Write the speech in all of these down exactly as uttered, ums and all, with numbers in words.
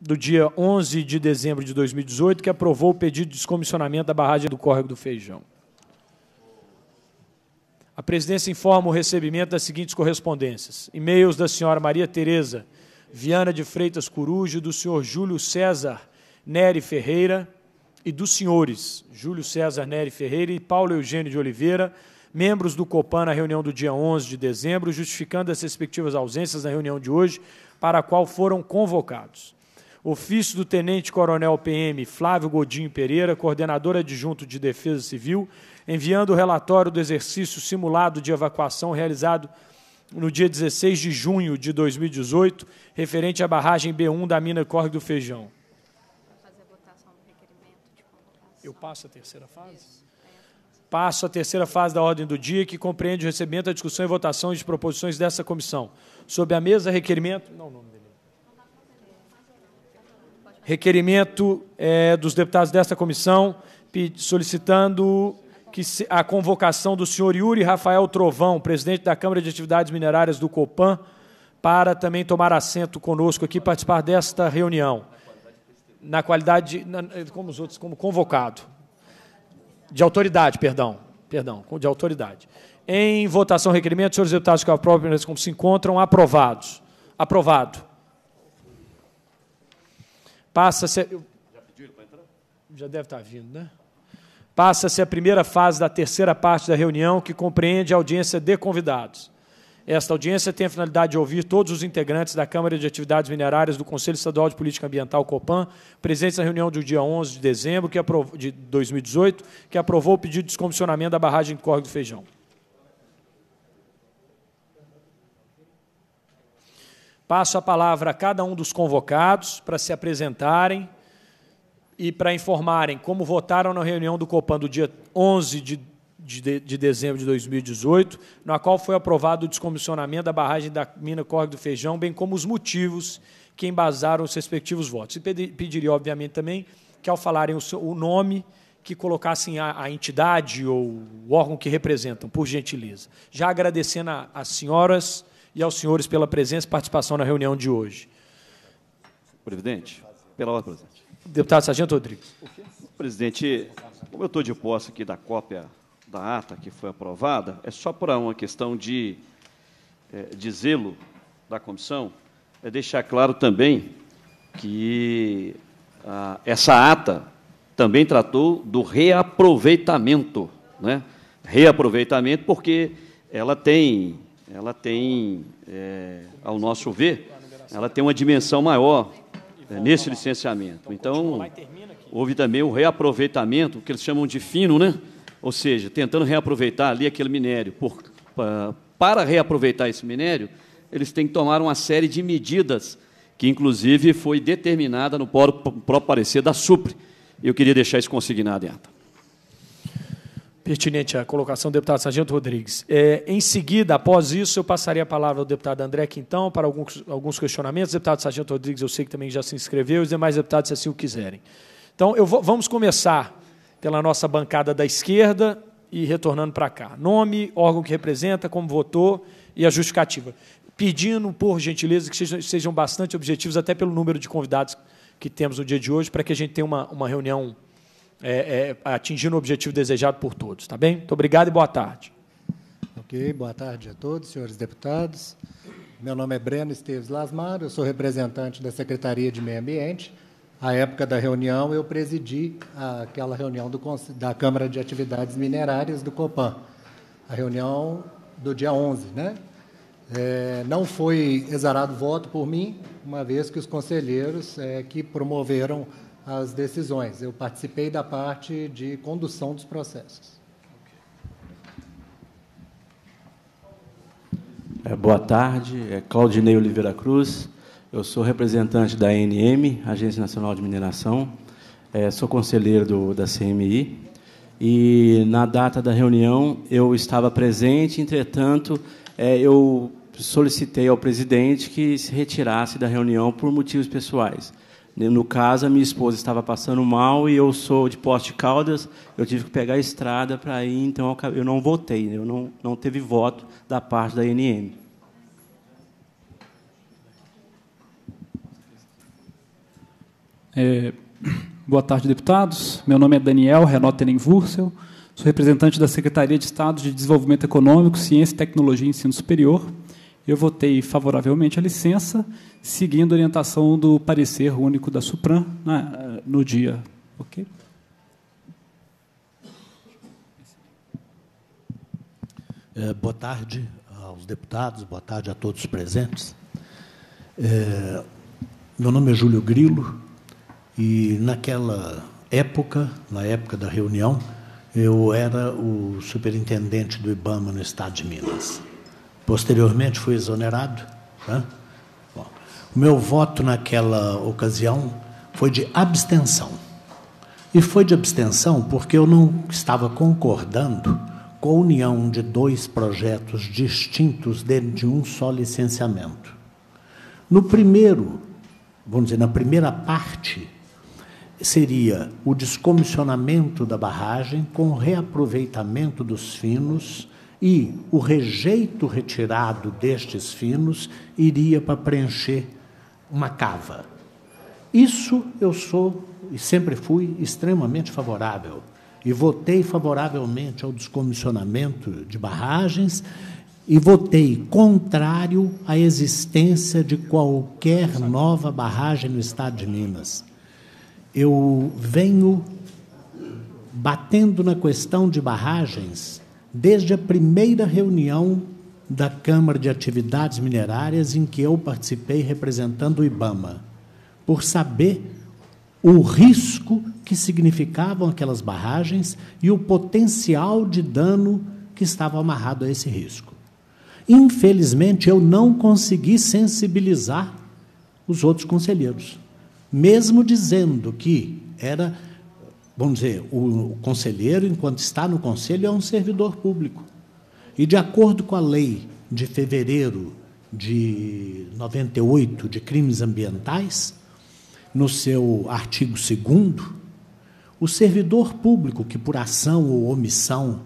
Do dia onze de dezembro de dois mil e dezoito, que aprovou o pedido de descomissionamento da barragem do Córrego do Feijão. A presidência informa o recebimento das seguintes correspondências. E-mails da senhora Maria Teresa Viana de Freitas Corujo, do senhor Júlio César Nery Ferreira e dos senhores Júlio César Nery Ferreira e Paulo Eugênio de Oliveira, membros do COPAM, na reunião do dia onze de dezembro, justificando as respectivas ausências na reunião de hoje, para a qual foram convocados. Ofício do tenente-coronel P M Flávio Godinho Pereira, coordenador adjunto de Defesa Civil, enviando o relatório do exercício simulado de evacuação realizado no dia dezesseis de junho de dois mil e dezoito, referente à barragem B um da mina Córrego do Feijão. Eu passo a terceira fase? Passo à terceira fase da ordem do dia, que compreende o recebimento, a discussão e votação de proposições dessa comissão. Sob a mesa, requerimento... Não, não, não. Requerimento é, dos deputados desta comissão, solicitando que se, a convocação do senhor Yuri Rafael Trovão, presidente da Câmara de Atividades Minerárias do COPAM, para também tomar assento conosco aqui e participar desta reunião, na qualidade, na, como os outros, como convocado. De autoridade, perdão. Perdão, de autoridade. Em votação, requerimento, senhores deputados que aprovam, como se encontram, aprovados. Aprovado. Passa-se... Eu... Já pediu para entrar? Já deve estar vindo, né? Passa-se a primeira fase da terceira parte da reunião, que compreende a audiência de convidados. Esta audiência tem a finalidade de ouvir todos os integrantes da Câmara de Atividades Minerárias do Conselho Estadual de Política Ambiental, COPAM, presentes na reunião do dia onze de dezembro de dois mil e dezoito, que aprovou o pedido de descomissionamento da barragem de Córrego do Feijão. Passo a palavra a cada um dos convocados para se apresentarem e para informarem como votaram na reunião do COPAM do dia onze de dezembro de dois mil e dezoito, na qual foi aprovado o descomissionamento da barragem da mina Córrego do Feijão, bem como os motivos que embasaram os respectivos votos. E pediria, obviamente, também que, ao falarem o, seu, o nome, que colocassem a, a entidade ou o órgão que representam, por gentileza. Já agradecendo às senhoras e aos senhores pela presença e participação na reunião de hoje. Presidente, pela ordem, presidente. Deputado Sargento Rodrigues. Presidente, como eu estou de posse aqui da cópia da ata que foi aprovada, é só por uma questão de, de zelo da comissão, é deixar claro também que a, essa ata também tratou do reaproveitamento, né? Reaproveitamento, porque ela tem... ela tem, é, ao nosso ver, ela tem uma dimensão maior é, nesse licenciamento. Então, houve também o reaproveitamento, que eles chamam de fino, né? Ou seja, tentando reaproveitar ali aquele minério. Por, para reaproveitar esse minério, eles têm que tomar uma série de medidas, que, inclusive, foi determinada no próprio parecer da SUPRE. Eu queria deixar isso consignado em ata. Pertinente a colocação do deputado Sargento Rodrigues. É, em seguida, após isso, eu passaria a palavra ao deputado André Quintão para alguns, alguns questionamentos. O deputado Sargento Rodrigues, eu sei que também já se inscreveu, e os demais deputados, se assim o quiserem. Então, eu vou, vamos começar pela nossa bancada da esquerda e retornando para cá. Nome, órgão que representa, como votou e a justificativa. Pedindo, por gentileza, que sejam, sejam bastante objetivos, até pelo número de convidados que temos no dia de hoje, para que a gente tenha uma, uma reunião... É, é, atingindo o objetivo desejado por todos. Tá bem? Muito obrigado e boa tarde. Ok, boa tarde a todos, senhores deputados. Meu nome é Breno Esteves Lasmar, eu sou representante da Secretaria de Meio Ambiente. À época da reunião, eu presidi aquela reunião do, da Câmara de Atividades Minerárias do COPAM, a reunião do dia onze. Né? É, não foi exarado voto por mim, uma vez que os conselheiros é, que promoveram as decisões. Eu participei da parte de condução dos processos. É, boa tarde, é Claudinei Oliveira Cruz, eu sou representante da A N M, Agência Nacional de Mineração, é, sou conselheiro do, da C M I, e na data da reunião eu estava presente, entretanto, é, eu solicitei ao presidente que se retirasse da reunião por motivos pessoais. No caso, a minha esposa estava passando mal e eu sou de Poços de Caldas, eu tive que pegar a estrada para ir, então eu não votei, eu não, não teve voto da parte da A N M. É, boa tarde, deputados. Meu nome é Daniel Renato Henvursel, sou representante da Secretaria de Estado de Desenvolvimento Econômico, Ciência, Tecnologia e Ensino Superior. Eu votei favoravelmente a licença, seguindo a orientação do parecer único da SUPRAM na, no dia. Ok? É, boa tarde aos deputados, boa tarde a todos os presentes. É, meu nome é Júlio Grilo. E, naquela época, na época da reunião, eu era o superintendente do IBAMA no estado de Minas. Posteriormente, fui exonerado. Né? Bom, o meu voto, naquela ocasião, foi de abstenção. E foi de abstenção porque eu não estava concordando com a união de dois projetos distintos dentro de um só licenciamento. No primeiro, vamos dizer, na primeira parte, seria o descomissionamento da barragem com o reaproveitamento dos finos e o rejeito retirado destes finos iria para preencher uma cava. Isso eu sou e sempre fui extremamente favorável e votei favoravelmente ao descomissionamento de barragens e votei contrário à existência de qualquer nova barragem no estado de Minas. Eu venho batendo na questão de barragens desde a primeira reunião da Câmara de Atividades Minerárias em que eu participei representando o IBAMA, por saber o risco que significavam aquelas barragens e o potencial de dano que estava amarrado a esse risco. Infelizmente, eu não consegui sensibilizar os outros conselheiros. Mesmo dizendo que era, vamos dizer, o conselheiro, enquanto está no conselho, é um servidor público. E, de acordo com a lei de fevereiro de noventa e oito de crimes ambientais, no seu artigo segundo, o servidor público que, por ação ou omissão,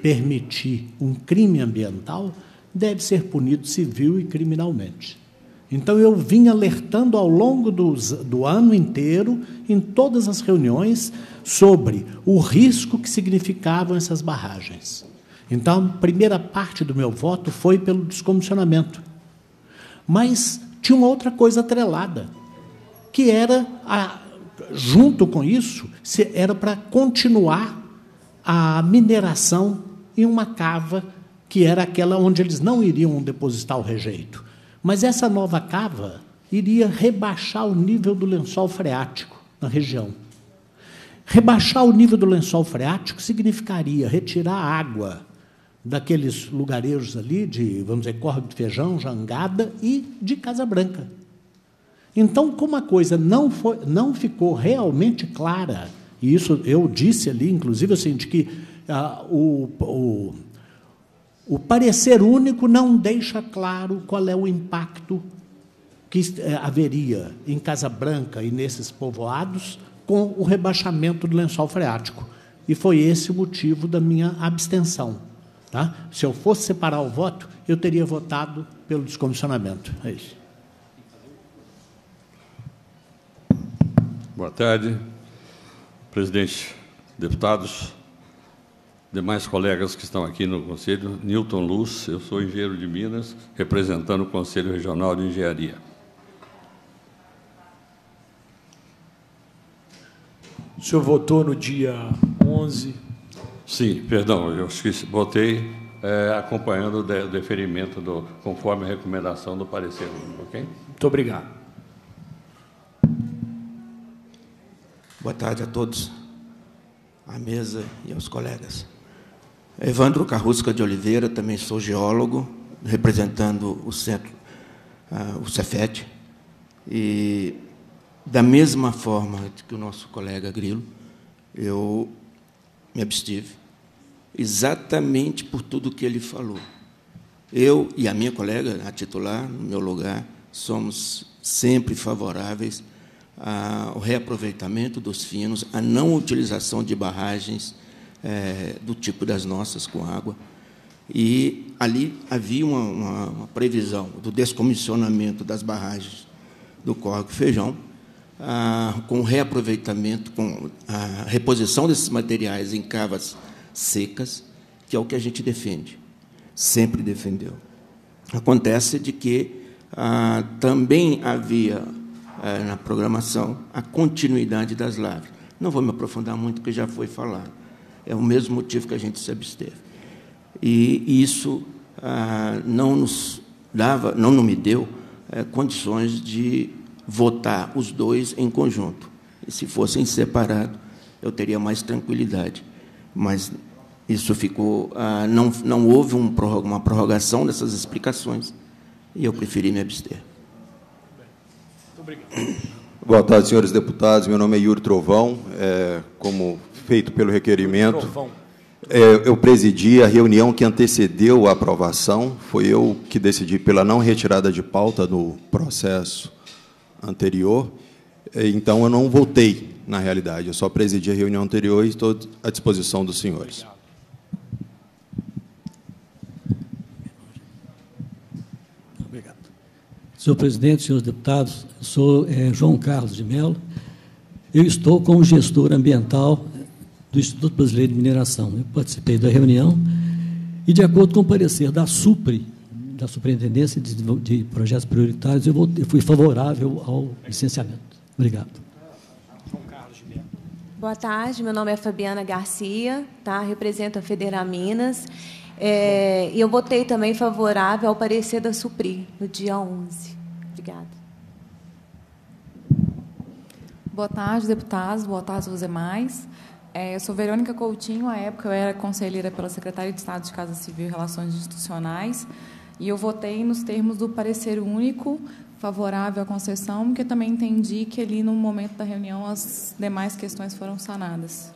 permitir um crime ambiental, deve ser punido civil e criminalmente. Então, eu vim alertando ao longo dos, do ano inteiro, em todas as reuniões, sobre o risco que significavam essas barragens. Então, a primeira parte do meu voto foi pelo descomissionamento. Mas tinha uma outra coisa atrelada, que era, a, junto com isso, era para continuar a mineração em uma cava, que era aquela onde eles não iriam depositar o rejeito. Mas essa nova cava iria rebaixar o nível do lençol freático na região. Rebaixar o nível do lençol freático significaria retirar água daqueles lugarejos ali, de, vamos dizer, Córrego do Feijão, Jangada e de Casa Branca. Então, como a coisa não, foi, não ficou realmente clara, e isso eu disse ali, inclusive, assim, de que ah, o... o O parecer único não deixa claro qual é o impacto que haveria em Casa Branca e nesses povoados com o rebaixamento do lençol freático. E foi esse o motivo da minha abstenção. Tá? Se eu fosse separar o voto, eu teria votado pelo descomissionamento. É isso. Boa tarde, presidente, deputados, demais colegas que estão aqui no Conselho. Newton Luz, eu sou engenheiro de Minas, representando o Conselho Regional de Engenharia. O senhor votou no dia onze? Sim, perdão, eu votei é, acompanhando o deferimento, do, conforme a recomendação do parecer único, ok? Muito obrigado. Boa tarde a todos, à mesa e aos colegas. Evandro Carrusca de Oliveira, também sou geólogo, representando o centro, uh, o CEFET, e da mesma forma que o nosso colega Grilo, eu me abstive exatamente por tudo que ele falou. Eu e a minha colega, a titular, no meu lugar, somos sempre favoráveis ao reaproveitamento dos finos, à não utilização de barragens É, do tipo das nossas, com água. E ali havia uma, uma, uma previsão do descomissionamento das barragens do Córrego Feijão, ah, com reaproveitamento, com a reposição desses materiais em cavas secas, que é o que a gente defende, sempre defendeu. Acontece de que ah, também havia, ah, na programação, a continuidade das lavras. Não vou me aprofundar muito, porque já foi falado. É o mesmo motivo que a gente se absteve. E isso ah, não nos dava, não me deu eh, condições de votar os dois em conjunto. E se fossem separados, eu teria mais tranquilidade. Mas isso ficou... Ah, não, não houve um prorroga, uma prorrogação dessas explicações, e eu preferi me abster. Muito obrigado. Boa tarde, senhores deputados. Meu nome é Yuri Trovão. É, como feito pelo requerimento, é, eu presidi a reunião que antecedeu a aprovação. Foi eu que decidi pela não retirada de pauta do processo anterior. Então, eu não votei, na realidade. Eu só presidi a reunião anterior e estou à disposição dos senhores. Obrigado. Obrigado. Senhor presidente, senhores deputados, sou é, João Carlos de Mello. Eu estou como gestor ambiental do Instituto Brasileiro de Mineração. Eu participei da reunião e, de acordo com o parecer da SUPRE, da Superintendência de, de Projetos Prioritários, eu, vou, eu fui favorável ao licenciamento. Obrigado. Boa tarde, meu nome é Fabiana Garcia, tá? Represento a Federa Minas. É, e eu votei também favorável ao parecer da SUPRE, no dia onze. Obrigada. Boa tarde, deputados. Boa tarde aos demais. É, eu sou Verônica Coutinho. À época, eu era conselheira pela Secretaria de Estado de Casa Civil e Relações Institucionais. E eu votei nos termos do parecer único, favorável à concessão, porque também entendi que ali, no momento da reunião, as demais questões foram sanadas.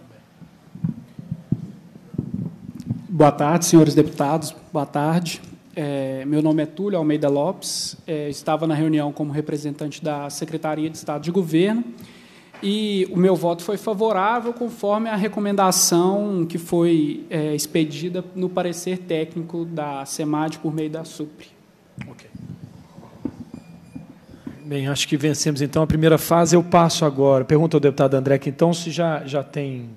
Boa tarde, senhores deputados. Boa tarde. É, meu nome é Túlio Almeida Lopes. É, estava na reunião como representante da Secretaria de Estado de Governo e o meu voto foi favorável conforme a recomendação que foi é, expedida no parecer técnico da SEMAD por meio da SUPRE. Ok. Bem, acho que vencemos, então, a primeira fase. Eu passo agora, pergunto ao deputado André Quintão, se já, já tem...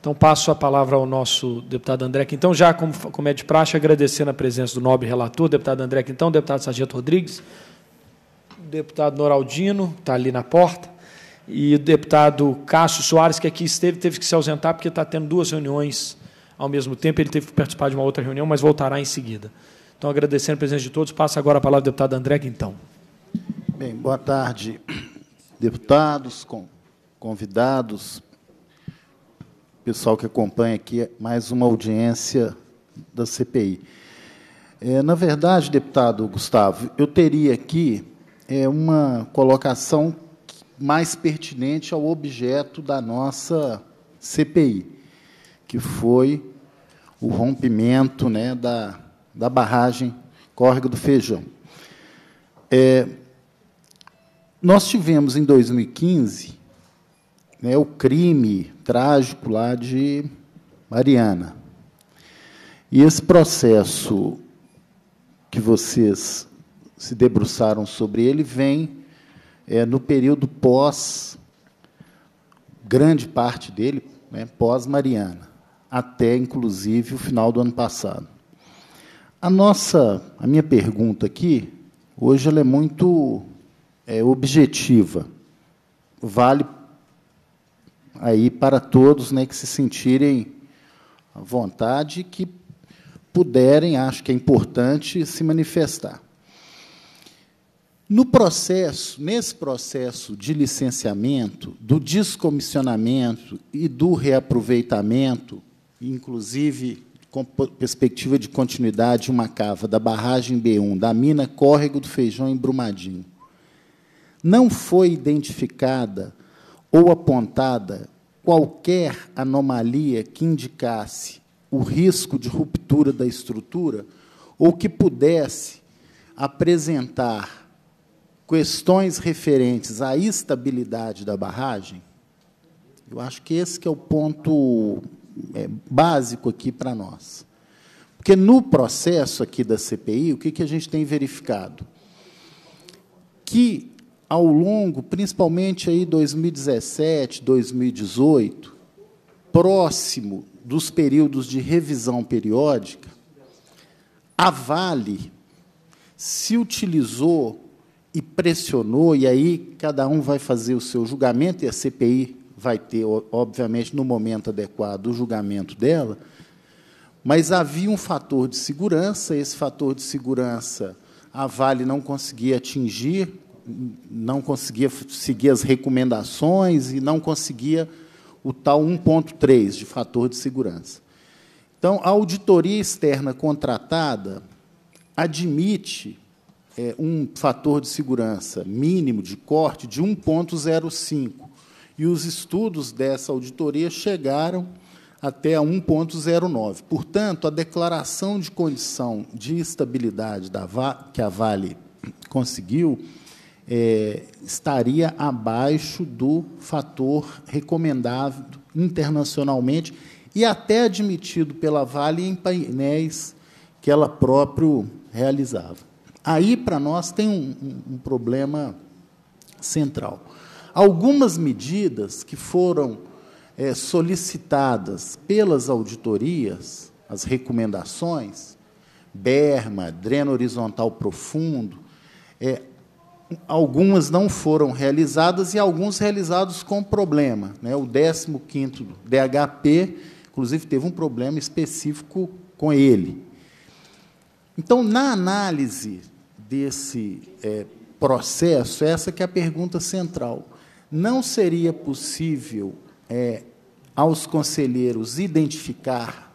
Então, passo a palavra ao nosso deputado André Quintão, já como, como é de praxe, agradecendo a presença do nobre relator, deputado André Quintão, deputado Sargento Rodrigues, deputado Noraldino, está ali na porta, e o deputado Cássio Soares, que aqui esteve, teve que se ausentar, porque está tendo duas reuniões ao mesmo tempo, ele teve que participar de uma outra reunião, mas voltará em seguida. Então, agradecendo a presença de todos, passo agora a palavra ao deputado André Quintão. Bem, boa tarde, deputados, convidados, pessoal que acompanha aqui mais uma audiência da C P I. É, na verdade, deputado Gustavo, eu teria aqui é, uma colocação mais pertinente ao objeto da nossa C P I, que foi o rompimento, né, da, da barragem Córrego do Feijão. É, Nós tivemos, em dois mil e quinze, né, o crime trágico lá de Mariana. E esse processo que vocês se debruçaram sobre ele vem é, no período pós, grande parte dele, né, pós-Mariana, até, inclusive, o final do ano passado. A nossa, a minha pergunta aqui, hoje, ela é muito... é objetiva, vale aí para todos, né, que se sentirem à vontade e que puderem, acho que é importante, se manifestar. No processo, nesse processo de licenciamento, do descomissionamento e do reaproveitamento, inclusive com perspectiva de continuidade de uma cava da barragem B um, da mina Córrego do Feijão em Brumadinho, não foi identificada ou apontada qualquer anomalia que indicasse o risco de ruptura da estrutura ou que pudesse apresentar questões referentes à estabilidade da barragem? Eu acho que esse que é o ponto é, básico aqui para nós. Porque, no processo aqui da C P I, o que, que a gente tem verificado? Que ao longo, principalmente aí dois mil e dezessete, dois mil e dezoito, próximo dos períodos de revisão periódica, a Vale se utilizou e pressionou, e aí cada um vai fazer o seu julgamento, e a C P I vai ter, obviamente, no momento adequado, o julgamento dela, mas havia um fator de segurança, esse fator de segurança a Vale não conseguia atingir, não conseguia seguir as recomendações e não conseguia o tal um ponto três de fator de segurança. Então, a auditoria externa contratada admite é, um fator de segurança mínimo de corte de um ponto zero cinco, e os estudos dessa auditoria chegaram até a um ponto zero nove. Portanto, a declaração de condição de estabilidade da Va- que a Vale conseguiu É, estaria abaixo do fator recomendado internacionalmente e até admitido pela Vale em painéis que ela próprio realizava. Aí, para nós, tem um, um problema central. Algumas medidas que foram é, solicitadas pelas auditorias, as recomendações, berma, dreno horizontal profundo, é, algumas não foram realizadas e alguns realizados com problema. O décimo quinto D H P, inclusive, teve um problema específico com ele. Então, na análise desse é, processo, essa que é a pergunta central. Não seria possível é, aos conselheiros identificar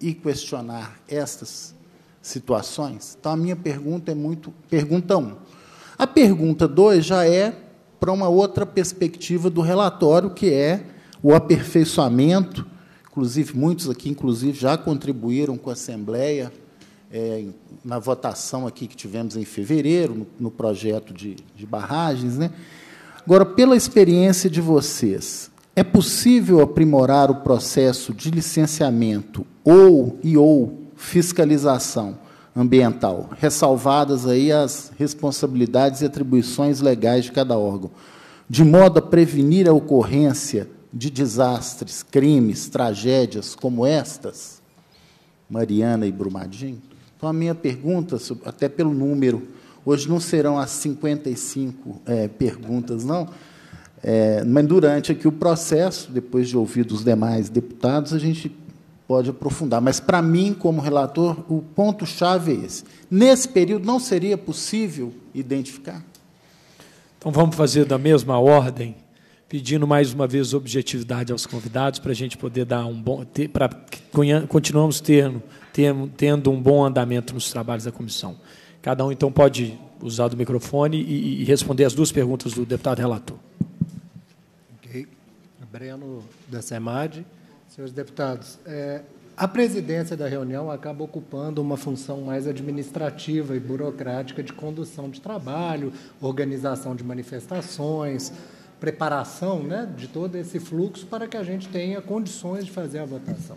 e questionar estas situações? Então, a minha pergunta é muito... Pergunta um. A pergunta dois já é para uma outra perspectiva do relatório, que é o aperfeiçoamento, inclusive muitos aqui inclusive já contribuíram com a Assembleia é, na votação aqui que tivemos em fevereiro, no, no projeto de, de barragens, né? Agora, pela experiência de vocês, é possível aprimorar o processo de licenciamento ou e ou fiscalização ambiental, ressalvadas aí as responsabilidades e atribuições legais de cada órgão, de modo a prevenir a ocorrência de desastres, crimes, tragédias como estas, Mariana e Brumadinho? Então, a minha pergunta, até pelo número, hoje não serão as cinquenta e cinco é, perguntas, não, é, mas durante aqui o processo, depois de ouvir os demais deputados, a gente pode aprofundar, mas, para mim, como relator, o ponto-chave é esse. Nesse período, não seria possível identificar? Então, vamos fazer da mesma ordem, pedindo, mais uma vez, objetividade aos convidados, para a gente poder dar um bom... para continuamos tendo, tendo um bom andamento nos trabalhos da comissão. Cada um, então, pode usar do microfone e, e responder as duas perguntas do deputado relator. Ok. Breno, da SEMAD. Senhores deputados, é, a presidência da reunião acaba ocupando uma função mais administrativa e burocrática de condução de trabalho, organização de manifestações, preparação, né, de todo esse fluxo para que a gente tenha condições de fazer a votação.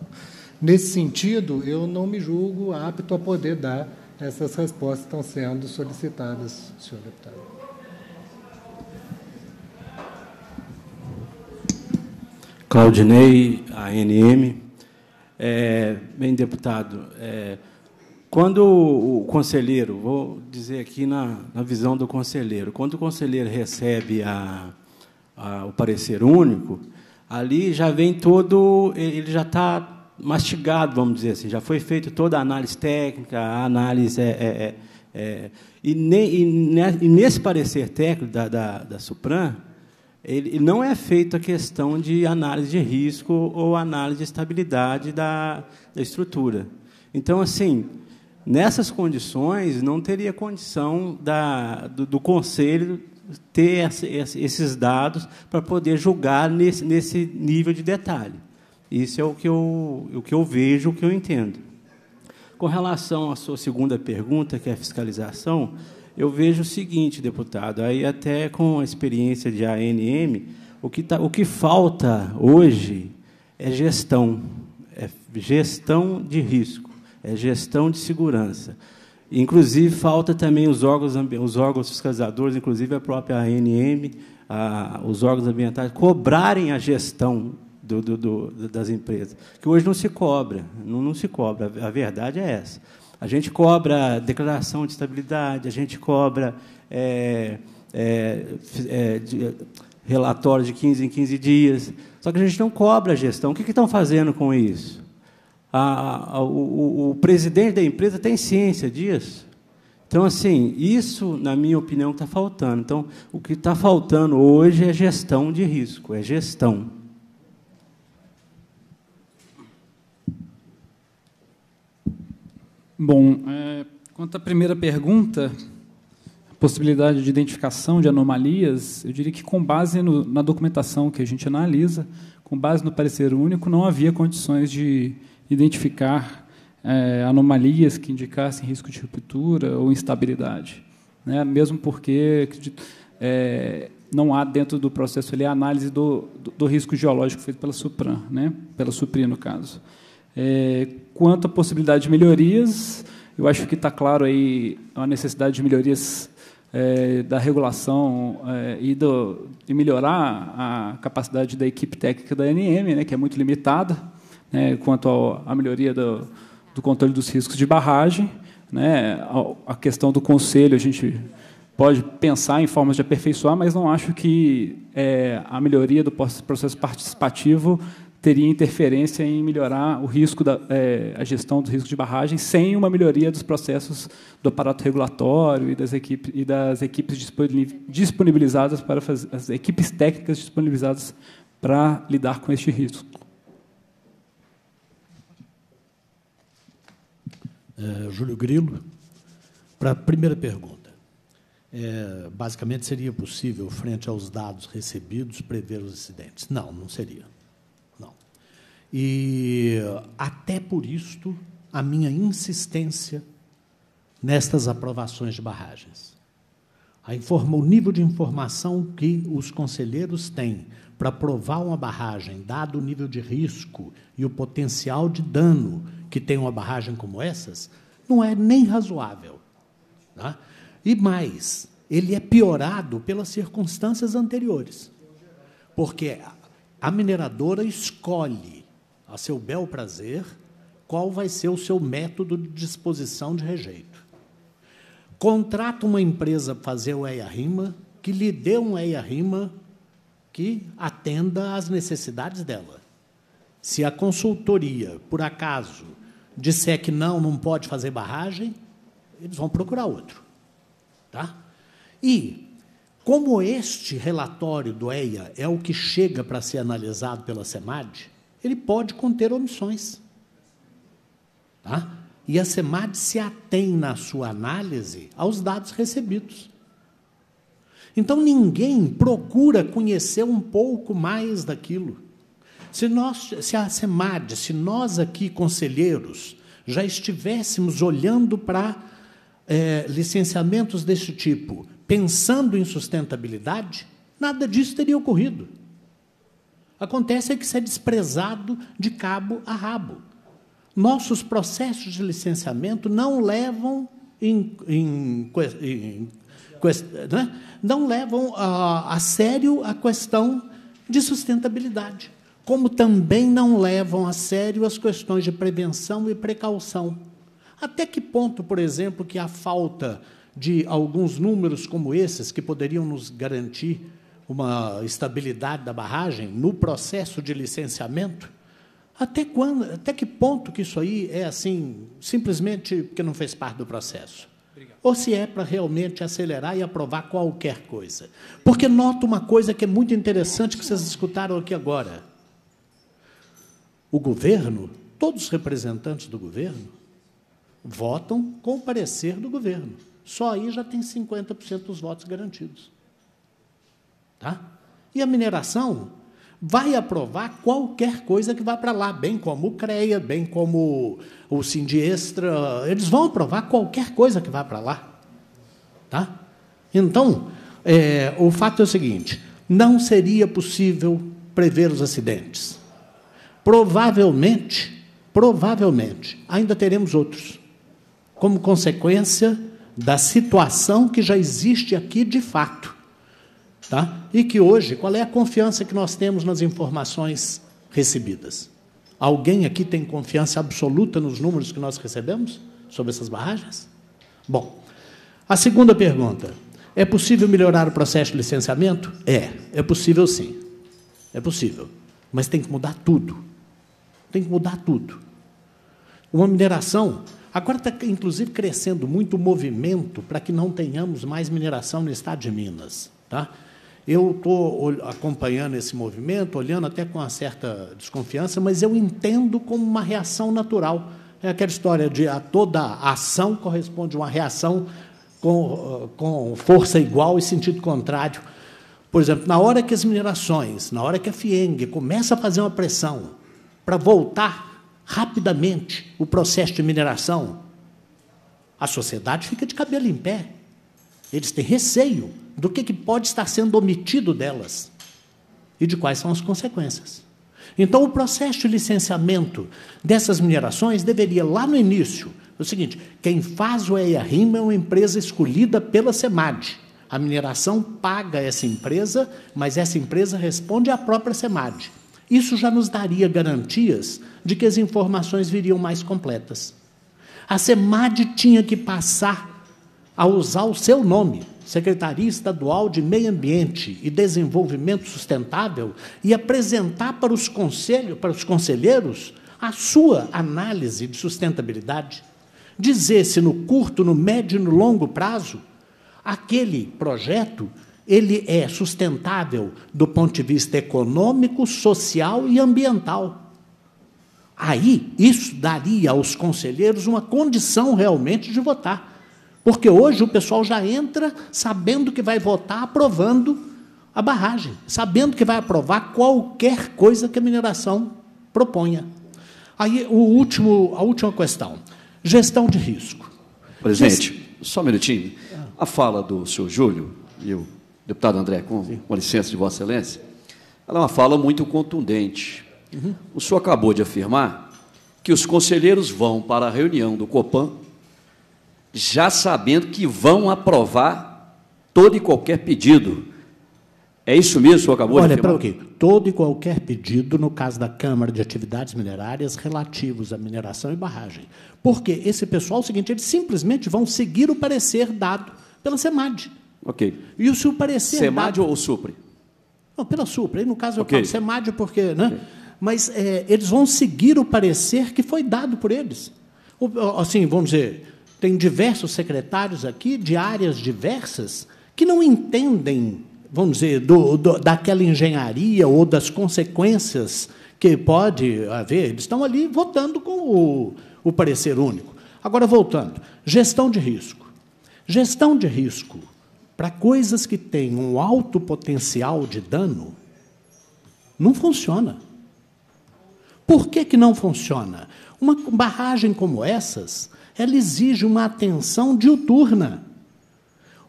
Nesse sentido, eu não me julgo apto a poder dar essas respostas que estão sendo solicitadas, senhor deputado. Claudinei, A N M. É, bem, deputado, é, quando o conselheiro, vou dizer aqui na, na visão do conselheiro, quando o conselheiro recebe a, a, o parecer único, ali já vem todo, ele já está mastigado, vamos dizer assim, já foi feita toda a análise técnica, a análise... É, é, é, e, ne, e, ne, e nesse parecer técnico da, da, da SUPRAM, ele não é feito a questão de análise de risco ou análise de estabilidade da, da estrutura. Então, assim, nessas condições, não teria condição da, do, do Conselho ter essa, esses dados para poder julgar nesse, nesse nível de detalhe. Isso é o que eu, o que eu vejo, o que eu entendo. Com relação à sua segunda pergunta, que é a fiscalização, eu vejo o seguinte, deputado, aí até com a experiência de A N M, o que, tá, o que falta hoje é gestão, é gestão de risco, é gestão de segurança. Inclusive, falta também os órgãos, os órgãos fiscalizadores, inclusive a própria A N M, a, os órgãos ambientais, cobrarem a gestão do, do, do, das empresas, que hoje não se cobra, não, não se cobra, a verdade é essa. A gente cobra declaração de estabilidade, a gente cobra é, é, é, de, relatório de quinze em quinze dias, só que a gente não cobra a gestão. O que, que estão fazendo com isso? A, a, o, o presidente da empresa tem ciência disso. Então, assim, isso, na minha opinião, está faltando. Então, o que está faltando hoje é gestão de risco, é gestão. Bom, é, quanto à primeira pergunta, a possibilidade de identificação de anomalias, eu diria que, com base no, na documentação que a gente analisa, com base no parecer único, não havia condições de identificar é, anomalias que indicassem risco de ruptura ou instabilidade, né? Mesmo porque é, não há dentro do processo ali a análise do, do, do risco geológico feito pela SUPRAM, né? Pela SUPRE, no caso. É, quanto à possibilidade de melhorias, eu acho que está claro aí a necessidade de melhorias é, da regulação é, e, do, e melhorar a capacidade da equipe técnica da A N M, né? Que é muito limitada. É, quanto à melhoria do, do controle dos riscos de barragem, né, a, a questão do conselho, a gente pode pensar em formas de aperfeiçoar, mas não acho que é, a melhoria do processo participativo teria interferência em melhorar o risco da, é, a gestão do risco de barragem sem uma melhoria dos processos do aparato regulatório e das equipes, e das equipes disponibilizadas para fazer, as equipes técnicas disponibilizadas para lidar com este risco. É, Júlio Grilo, para a primeira pergunta. É, basicamente, seria possível, frente aos dados recebidos, prever os acidentes? Não, não seria. Não. E, até por isto, a minha insistência nestas aprovações de barragens. A informa, o nível de informação que os conselheiros têm para aprovar uma barragem, dado o nível de risco e o potencial de dano que tem uma barragem como essas, não é nem razoável. Tá? E mais, ele é piorado pelas circunstâncias anteriores, porque a mineradora escolhe, a seu bel prazer, qual vai ser o seu método de disposição de rejeito. Contrata uma empresa para fazer o E I A-RIMA, que lhe dê um E I A-RIMA que atenda às necessidades dela. Se a consultoria, por acaso, disser que não, não pode fazer barragem, eles vão procurar outro. Tá? E, como este relatório do E I A é o que chega para ser analisado pela SEMAD, ele pode conter omissões. Tá? E a SEMAD se atém na sua análise aos dados recebidos. Então, ninguém procura conhecer um pouco mais daquilo. Se, nós, se a SEMAD, se nós aqui, conselheiros, já estivéssemos olhando para é, licenciamentos desse tipo, pensando em sustentabilidade, nada disso teria ocorrido. Acontece é que isso é desprezado de cabo a rabo. Nossos processos de licenciamento não levam em, em, em, né? não levam a, a sério a questão de sustentabilidade, como também não levam a sério as questões de prevenção e precaução. Até que ponto, por exemplo, que a falta de alguns números como esses, que poderiam nos garantir uma estabilidade da barragem no processo de licenciamento, até quando, até que ponto que isso aí é assim, simplesmente porque não fez parte do processo? Obrigado. Ou se é para realmente acelerar e aprovar qualquer coisa? Porque nota uma coisa que é muito interessante que vocês escutaram aqui agora. O governo, todos os representantes do governo, votam com o parecer do governo. Só aí já tem cinquenta por cento dos votos garantidos. Tá? E a mineração vai aprovar qualquer coisa que vá para lá, bem como o CREA, bem como o Sindiestra, eles vão aprovar qualquer coisa que vá para lá. Tá? Então, é, o fato é o seguinte, não seria possível prever os acidentes. Provavelmente, provavelmente, ainda teremos outros. como consequência da situação que já existe aqui de fato. Tá? E que hoje, qual é a confiança que nós temos nas informações recebidas? Alguém aqui tem confiança absoluta nos números que nós recebemos sobre essas barragens? Bom, a segunda pergunta, é possível melhorar o processo de licenciamento? É, é possível sim, é possível, mas tem que mudar tudo, tem que mudar tudo. Uma mineração, agora está, inclusive, crescendo muito o movimento para que não tenhamos mais mineração no estado de Minas, tá? Eu estou acompanhando esse movimento, olhando até com uma certa desconfiança, mas eu entendo como uma reação natural. É aquela história de a toda ação corresponde a uma reação com, com força igual e sentido contrário. Por exemplo, na hora que as minerações, na hora que a FIENG começa a fazer uma pressão para voltar rapidamente o processo de mineração, a sociedade fica de cabelo em pé. Eles têm receio do que pode estar sendo omitido delas e de quais são as consequências. Então, o processo de licenciamento dessas minerações deveria, lá no início, é o seguinte, quem faz o E I A RIM é uma empresa escolhida pela SEMAD. A mineração paga essa empresa, mas essa empresa responde à própria SEMAD. Isso já nos daria garantias de que as informações viriam mais completas. A SEMAD tinha que passar a usar o seu nome, Secretaria Estadual de Meio Ambiente e Desenvolvimento Sustentável, e apresentar para os conselhos, para os conselheiros, a sua análise de sustentabilidade, dizer se no curto, no médio e no longo prazo aquele projeto ele é sustentável do ponto de vista econômico, social e ambiental. Aí, isso daria aos conselheiros uma condição realmente de votar. Porque hoje o pessoal já entra sabendo que vai votar aprovando a barragem, sabendo que vai aprovar qualquer coisa que a mineração proponha. Aí, o último, a última questão, gestão de risco. Presidente, Gest... só um minutinho. A fala do senhor Júlio e o deputado André, com, com licença de Vossa Excelência, ela é uma fala muito contundente. Uhum. O senhor acabou de afirmar que os conselheiros vão para a reunião do COPAM já sabendo que vão aprovar todo e qualquer pedido. É isso mesmo, o senhor acabou Olha, de afirmar? Olha, para o quê? Todo e qualquer pedido, no caso da Câmara de Atividades Minerárias, relativos à mineração e barragem. Porque esse pessoal, é o seguinte, eles simplesmente vão seguir o parecer dado pela SEMAD. Ok. E o seu parecer SEMAD dado... ou SUPRE? Não, pela SUPRE. E no caso, eu okay. falo SEMAD porque... né? Okay. Mas é, eles vão seguir o parecer que foi dado por eles. Assim, vamos dizer... Tem diversos secretários aqui, de áreas diversas, que não entendem, vamos dizer, do, do, daquela engenharia ou das consequências que pode haver. Eles estão ali votando com o, o parecer único. Agora, voltando, gestão de risco. Gestão de risco para coisas que têm um alto potencial de dano não funciona. Por que que não funciona? Uma barragem como essas... ela exige uma atenção diuturna.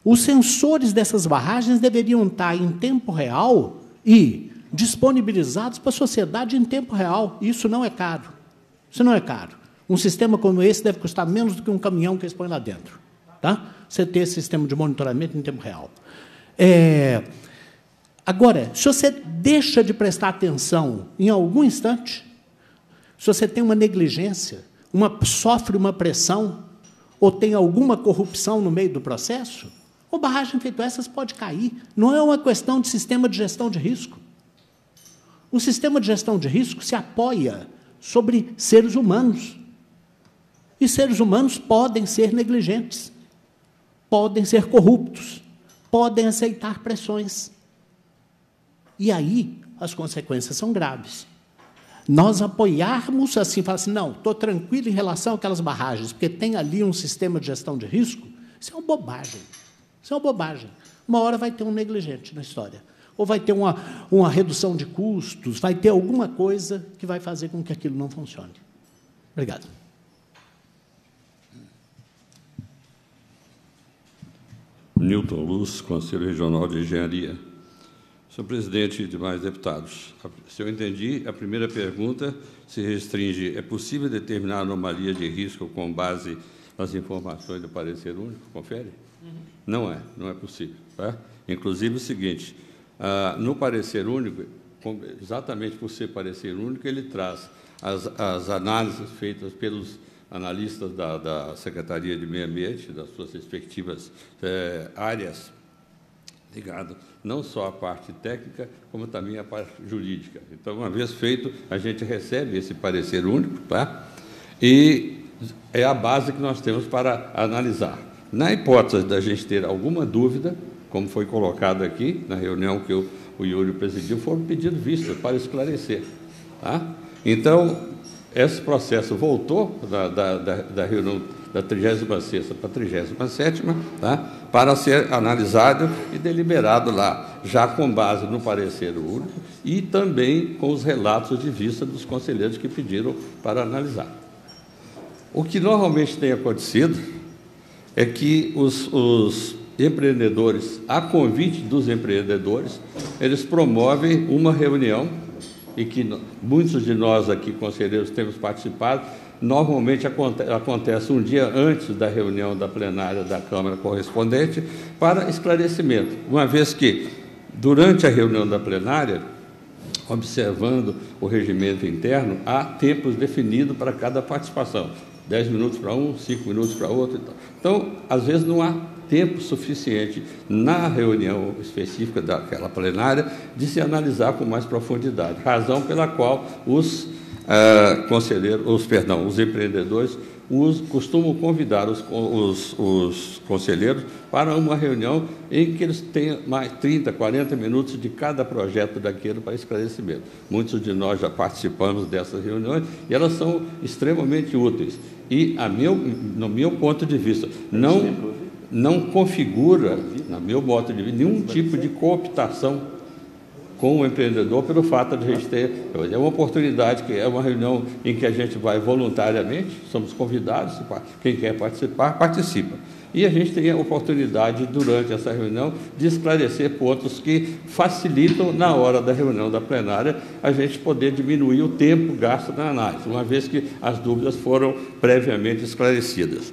Os sensores dessas barragens deveriam estar em tempo real e disponibilizados para a sociedade em tempo real. Isso não é caro. Isso não é caro. Um sistema como esse deve custar menos do que um caminhão que eles põem lá dentro. Tá? Você ter esse sistema de monitoramento em tempo real. É... Agora, se você deixa de prestar atenção em algum instante, se você tem uma negligência, Uma, sofre uma pressão ou tem alguma corrupção no meio do processo, uma barragem feito essas pode cair. Não é uma questão de sistema de gestão de risco. O sistema de gestão de risco se apoia sobre seres humanos. E seres humanos podem ser negligentes, podem ser corruptos, podem aceitar pressões. E aí as consequências são graves. Nós apoiarmos assim, falar assim, não, estou tranquilo em relação àquelas barragens, porque tem ali um sistema de gestão de risco, isso é uma bobagem. Isso é uma bobagem. Uma hora vai ter um negligente na história, ou vai ter uma, uma redução de custos, vai ter alguma coisa que vai fazer com que aquilo não funcione. Obrigado. Newton Luz, Conselho Regional de Engenharia. Senhor presidente e demais deputados, se eu entendi, a primeira pergunta se restringe, é possível determinar anomalia de risco com base as informações do parecer único, confere? Uhum. Não é, não é possível. Tá? Inclusive o seguinte, ah, no parecer único, exatamente por ser parecer único, ele traz as, as análises feitas pelos analistas da, da Secretaria de Meio Ambiente, das suas respectivas eh, áreas, ligado não só à parte técnica, como também à parte jurídica. Então, uma vez feito, a gente recebe esse parecer único, tá? E é a base que nós temos para analisar. Na hipótese da gente ter alguma dúvida, como foi colocado aqui, na reunião que eu, o Yuri presidiu, foram pedidos vistas para esclarecer. Tá? Então, esse processo voltou da, da, da, da reunião da trigésima sexta para a trigésima sétima, tá? Para ser analisado e deliberado lá, já com base no parecer único e também com os relatos de vista dos conselheiros que pediram para analisar. O que normalmente tem acontecido é que os, os empreendedores, a convite dos empreendedores, eles promovem uma reunião e que muitos de nós aqui, conselheiros, temos participado. Normalmente acontece um dia antes da reunião da plenária da Câmara correspondente para esclarecimento, uma vez que, durante a reunião da plenária, observando o regimento interno, há tempos definidos para cada participação, dez minutos para um, cinco minutos para outro. Então, às vezes não há tempo suficiente na reunião específica daquela plenária de se analisar com mais profundidade, razão pela qual os Uh, conselheiros, os, perdão, os empreendedores os, costumam convidar os, os, os conselheiros para uma reunião em que eles tenham mais trinta, quarenta minutos de cada projeto daquele para esclarecimento. Muitos de nós já participamos dessas reuniões e elas são extremamente úteis. E, a meu, no meu ponto de vista, não, não configura, no meu modo de vista, nenhum tipo de cooptação com o empreendedor, pelo fato de a gente ter... É uma oportunidade, que é uma reunião em que a gente vai voluntariamente, somos convidados, quem quer participar, participa. E a gente tem a oportunidade, durante essa reunião, de esclarecer pontos que facilitam, na hora da reunião da plenária, a gente poder diminuir o tempo gasto na análise, uma vez que as dúvidas foram previamente esclarecidas.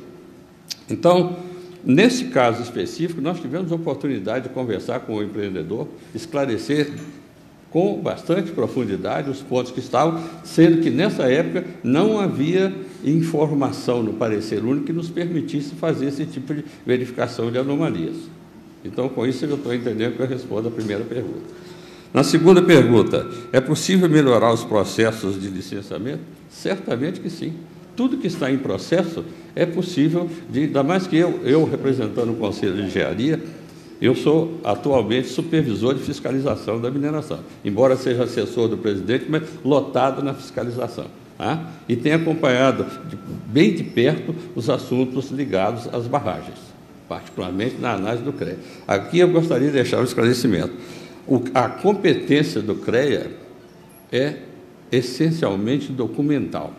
Então, nesse caso específico, nós tivemos a oportunidade de conversar com o empreendedor, esclarecer com bastante profundidade os pontos que estavam, sendo que, nessa época, não havia informação no parecer único que nos permitisse fazer esse tipo de verificação de anomalias. Então, com isso, eu estou entendendo que eu respondo a primeira pergunta. Na segunda pergunta, é possível melhorar os processos de licenciamento? Certamente que sim. Tudo que está em processo é possível, de, ainda mais que eu, eu, representando o Conselho de Engenharia, eu sou atualmente supervisor de fiscalização da mineração, embora seja assessor do presidente, mas lotado na fiscalização. Tá? E tenho acompanhado de, bem de perto os assuntos ligados às barragens, particularmente na análise do CREA. Aqui eu gostaria de deixar um esclarecimento. O, a competência do CREA é essencialmente documental.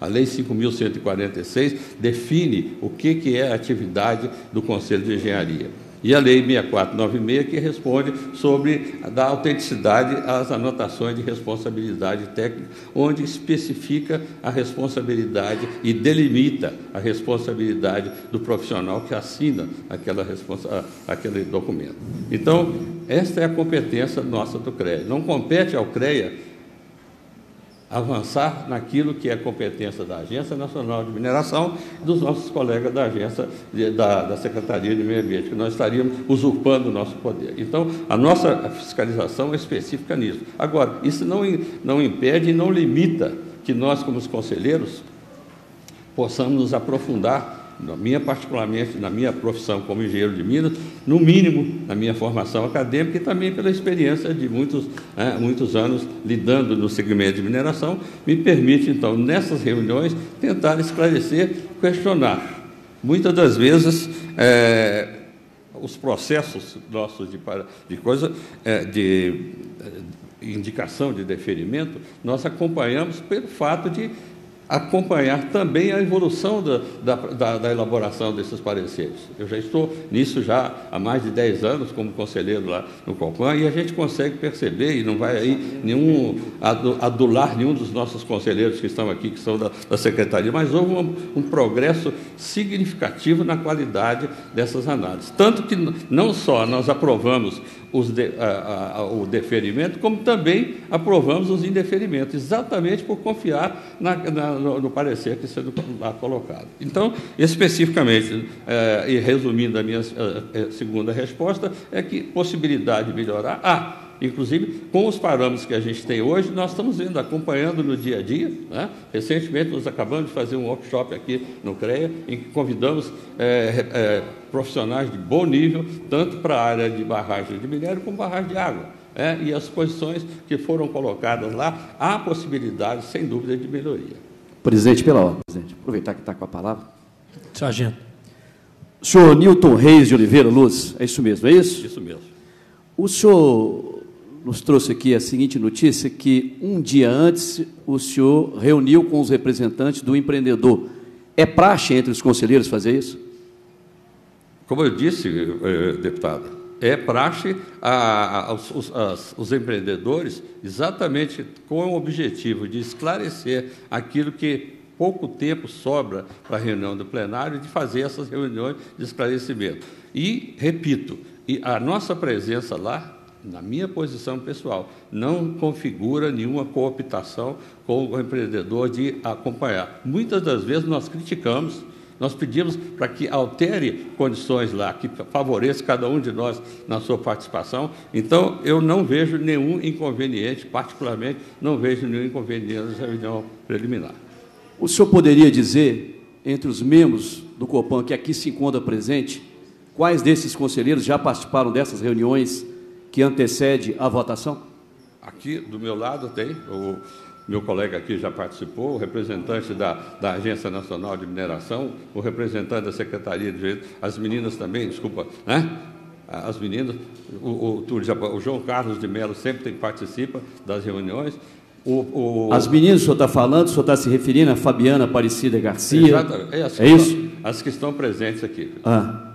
A Lei cinco mil cento e quarenta e seis define o que, que é a atividade do Conselho de Engenharia. E a Lei seis mil quatrocentos e noventa e seis, que responde sobre dar autenticidade às anotações de responsabilidade técnica, onde especifica a responsabilidade e delimita a responsabilidade do profissional que assina aquela responsa, aquele documento. Então, esta é a competência nossa do CREA. Não compete ao CREA avançar naquilo que é competência da Agência Nacional de Mineração e dos nossos colegas da Agência de, da, da Secretaria de Meio Ambiente, que nós estaríamos usurpando o nosso poder. Então, a nossa fiscalização é específica nisso. Agora, isso não, não impede e não limita que nós, como os conselheiros, possamos nos aprofundar, na minha, particularmente, na minha profissão como engenheiro de Minas, no mínimo na minha formação acadêmica e também pela experiência de muitos, é, muitos anos lidando no segmento de mineração, me permite, então, nessas reuniões, tentar esclarecer, questionar. Muitas das vezes, é, os processos nossos de, de coisa, é, de indicação de deferimento, nós acompanhamos pelo fato de acompanhar também a evolução da, da, da, da elaboração desses pareceres. Eu já estou nisso já há mais de dez anos como conselheiro lá no COPAM e a gente consegue perceber, e não vai aí nenhum, adular nenhum dos nossos conselheiros que estão aqui, que são da, da Secretaria, mas houve um, um progresso significativo na qualidade dessas análises. Tanto que não só nós aprovamos os de, a, a, o deferimento, como também aprovamos os indeferimentos, exatamente por confiar na, na, no, no parecer que sendo lá colocado. Então, especificamente, eh, e resumindo a minha eh, segunda resposta, é que possibilidade de melhorar, ah, inclusive, com os parâmetros que a gente tem hoje, nós estamos indo, acompanhando no dia a dia, né? Recentemente, nós acabamos de fazer um workshop aqui no CREA, em que convidamos é, é, profissionais de bom nível, tanto para a área de barragem de minério como barragem de água. É, e as posições que foram colocadas lá, há possibilidade, sem dúvida, de melhoria. Presidente, pela ordem, presidente. Aproveitar que está com a palavra. Sargento. Senhor Newton Reis de Oliveira Luz, é isso mesmo, é isso? Isso mesmo. O senhor nos trouxe aqui a seguinte notícia, que um dia antes o senhor reuniu com os representantes do empreendedor. É praxe entre os conselheiros fazer isso? Como eu disse, deputado, é praxe a, a, os, as, os empreendedores exatamente com o objetivo de esclarecer aquilo que pouco tempo sobra para a reunião do plenário, de fazer essas reuniões de esclarecimento. E, repito, e a nossa presença lá, na minha posição pessoal, não configura nenhuma cooptação com o empreendedor de acompanhar. Muitas das vezes nós criticamos, nós pedimos para que altere condições lá, que favoreça cada um de nós na sua participação. Então, eu não vejo nenhum inconveniente, particularmente, não vejo nenhum inconveniente nessa reunião preliminar. O senhor poderia dizer, entre os membros do COPAM que aqui se encontra presente, quais desses conselheiros já participaram dessas reuniões que antecede a votação? Aqui, do meu lado, tem o meu colega aqui já participou, o representante da, da Agência Nacional de Mineração, o representante da Secretaria de Direito, as meninas também, desculpa, né? As meninas, o, o, o João Carlos de Mello sempre tem, participa das reuniões. O, o... As meninas, o senhor está falando, o senhor está se referindo a Fabiana Aparecida Garcia? Exatamente, é, as é isso? Estão, as que estão presentes aqui. Ah.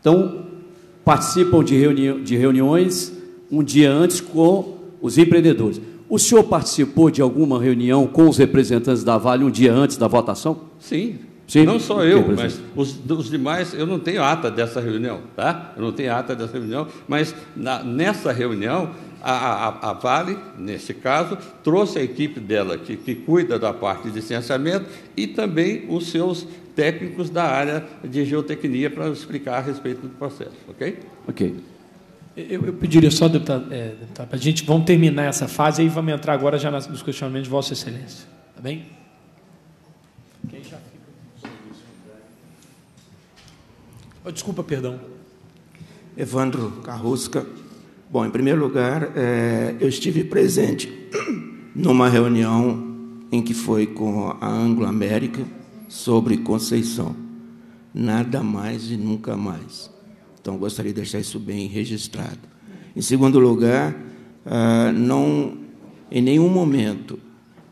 Então, participam de, reuni de reuniões um dia antes com os empreendedores. O senhor participou de alguma reunião com os representantes da Vale um dia antes da votação? Sim. Sim. Não só eu, sim, mas os, os demais, eu não tenho ata dessa reunião, tá? Eu não tenho ata dessa reunião, mas na, nessa reunião, a, a, a Vale, nesse caso, trouxe a equipe dela, que, que cuida da parte de licenciamento, e também os seus técnicos da área de geotecnia para explicar a respeito do processo, ok? Ok. Eu, eu pediria só, deputado, é, deputado, a gente vamos terminar essa fase e vamos entrar agora já nos questionamentos de Vossa Excelência, tá bem? Quem já fica? Oh, desculpa, perdão. Evandro Carrusca. Bom, em primeiro lugar, é, eu estive presente numa reunião em que foi com a Anglo-América sobre Conceição. Nada mais e nunca mais. Então, gostaria de deixar isso bem registrado. Em segundo lugar, não, em nenhum momento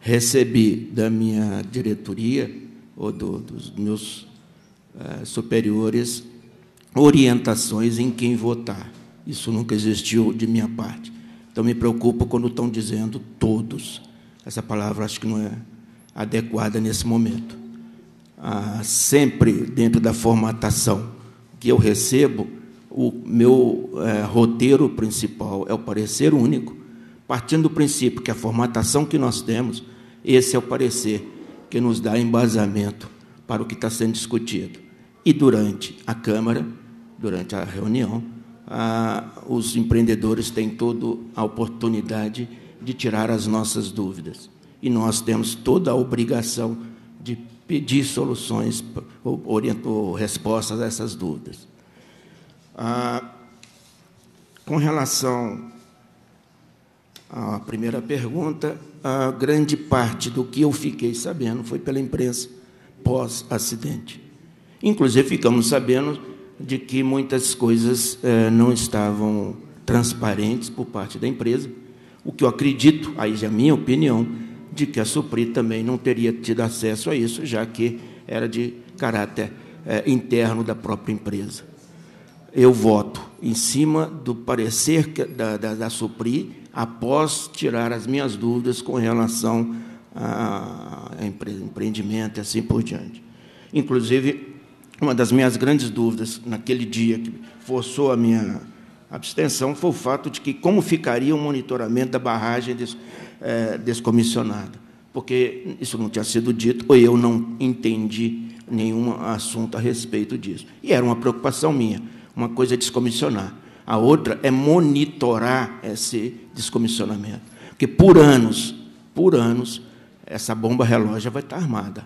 recebi da minha diretoria ou do, dos meus superiores orientações em quem votar. Isso nunca existiu de minha parte. Então, me preocupo quando estão dizendo todos. Essa palavra acho que não é adequada nesse momento. Ah, sempre dentro da formatação que eu recebo, o meu eh, roteiro principal é o parecer único, partindo do princípio que a formatação que nós temos, esse é o parecer que nos dá embasamento para o que está sendo discutido. E durante a Câmara, durante a reunião, ah, os empreendedores têm toda a oportunidade de tirar as nossas dúvidas. E nós temos toda a obrigação de pedir soluções, ou, ou respostas a essas dúvidas. Ah, com relação à primeira pergunta, a grande parte do que eu fiquei sabendo foi pela imprensa pós-acidente. Inclusive, ficamos sabendo de que muitas coisas eh, não estavam transparentes por parte da empresa, o que eu acredito, aí já é a minha opinião, de que a SUPRE também não teria tido acesso a isso, já que era de caráter é, interno da própria empresa. Eu voto em cima do parecer da, da, da SUPRE, após tirar as minhas dúvidas com relação a empreendimento e assim por diante. Inclusive, uma das minhas grandes dúvidas naquele dia que forçou a minha abstenção foi o fato de que como ficaria o monitoramento da barragem des, é, descomissionada, porque isso não tinha sido dito, ou eu não entendi nenhum assunto a respeito disso. E era uma preocupação minha, uma coisa é descomissionar, a outra é monitorar esse descomissionamento, porque por anos, por anos, essa bomba relógio vai estar armada.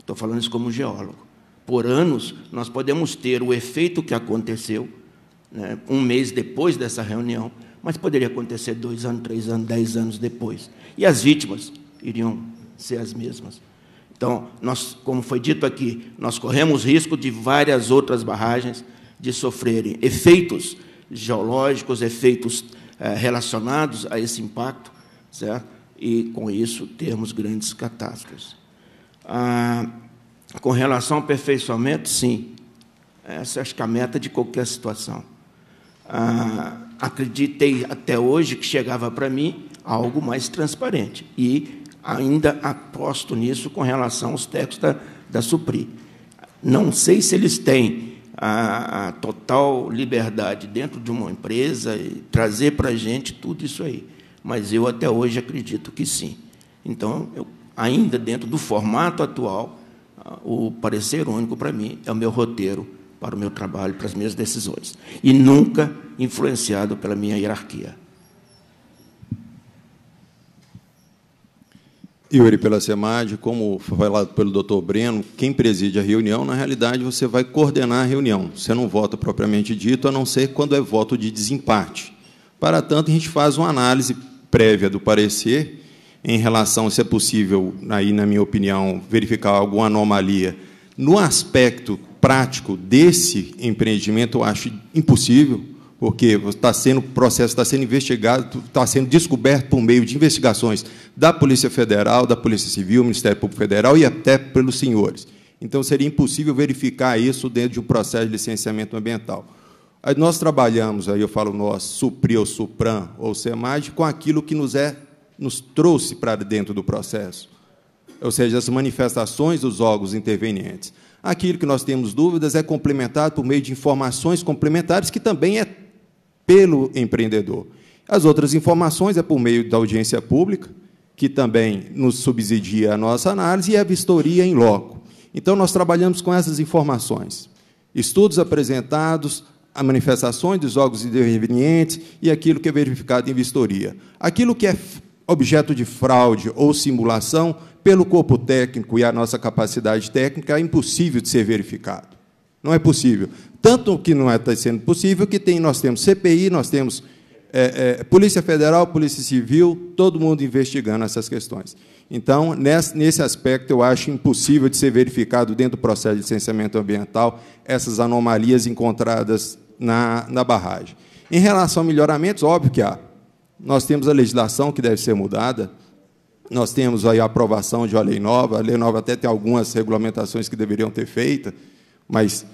Estou falando isso como geólogo. Por anos, nós podemos ter o efeito que aconteceu, né, um mês depois dessa reunião, mas poderia acontecer dois anos, três anos, dez anos depois. E as vítimas iriam ser as mesmas. Então, nós, como foi dito aqui, nós corremos risco de várias outras barragens de sofrerem efeitos geológicos, efeitos eh, relacionados a esse impacto, certo? E, com isso, termos grandes catástrofes. Ah, com relação ao aperfeiçoamento, sim. Essa acho que é a meta de qualquer situação. Ah, acreditei até hoje que chegava para mim algo mais transparente. E ainda aposto nisso com relação aos textos da, da SUPRE. Não sei se eles têm a, a total liberdade dentro de uma empresa e trazer para a gente tudo isso aí, mas eu até hoje acredito que sim. Então, eu, ainda dentro do formato atual, o parecer único para mim é o meu roteiro para o meu trabalho, para as minhas decisões, e nunca influenciado pela minha hierarquia. Yuri, pela SEMAD, como foi falado pelo doutor Breno, quem preside a reunião, na realidade, você vai coordenar a reunião. Você não vota propriamente dito, a não ser quando é voto de desempate. Para tanto, a gente faz uma análise prévia do parecer em relação, se é possível, aí, na minha opinião, verificar alguma anomalia no aspecto prático desse empreendimento. Eu acho impossível, porque está sendo, o processo está sendo investigado, está sendo descoberto por meio de investigações da Polícia Federal, da Polícia Civil, Ministério Público Federal e até pelos senhores. Então, seria impossível verificar isso dentro de um processo de licenciamento ambiental. Aí nós trabalhamos, aí eu falo nós, SUPRE ou SUPRAM ou SEMAD, com aquilo que nos, é, nos trouxe para dentro do processo, ou seja, as manifestações dos órgãos intervenientes. Aquilo que nós temos dúvidas é complementado por meio de informações complementares, que também é pelo empreendedor. As outras informações é por meio da audiência pública, que também nos subsidia a nossa análise, e a vistoria em loco. Então, nós trabalhamos com essas informações. Estudos apresentados, a manifestações dos órgãos intervenientes e aquilo que é verificado em vistoria. Aquilo que é objeto de fraude ou simulação, pelo corpo técnico e a nossa capacidade técnica, é impossível de ser verificado. Não é possível. Tanto que não está sendo possível que tem, nós temos C P I, nós temos é, é, Polícia Federal, Polícia Civil, todo mundo investigando essas questões. Então, nesse, nesse aspecto, eu acho impossível de ser verificado dentro do processo de licenciamento ambiental essas anomalias encontradas na, na barragem. Em relação a melhoramentos, óbvio que há. Nós temos a legislação que deve ser mudada, nós temos aí a aprovação de uma lei nova, a lei nova até tem algumas regulamentações que deveriam ter feito, mas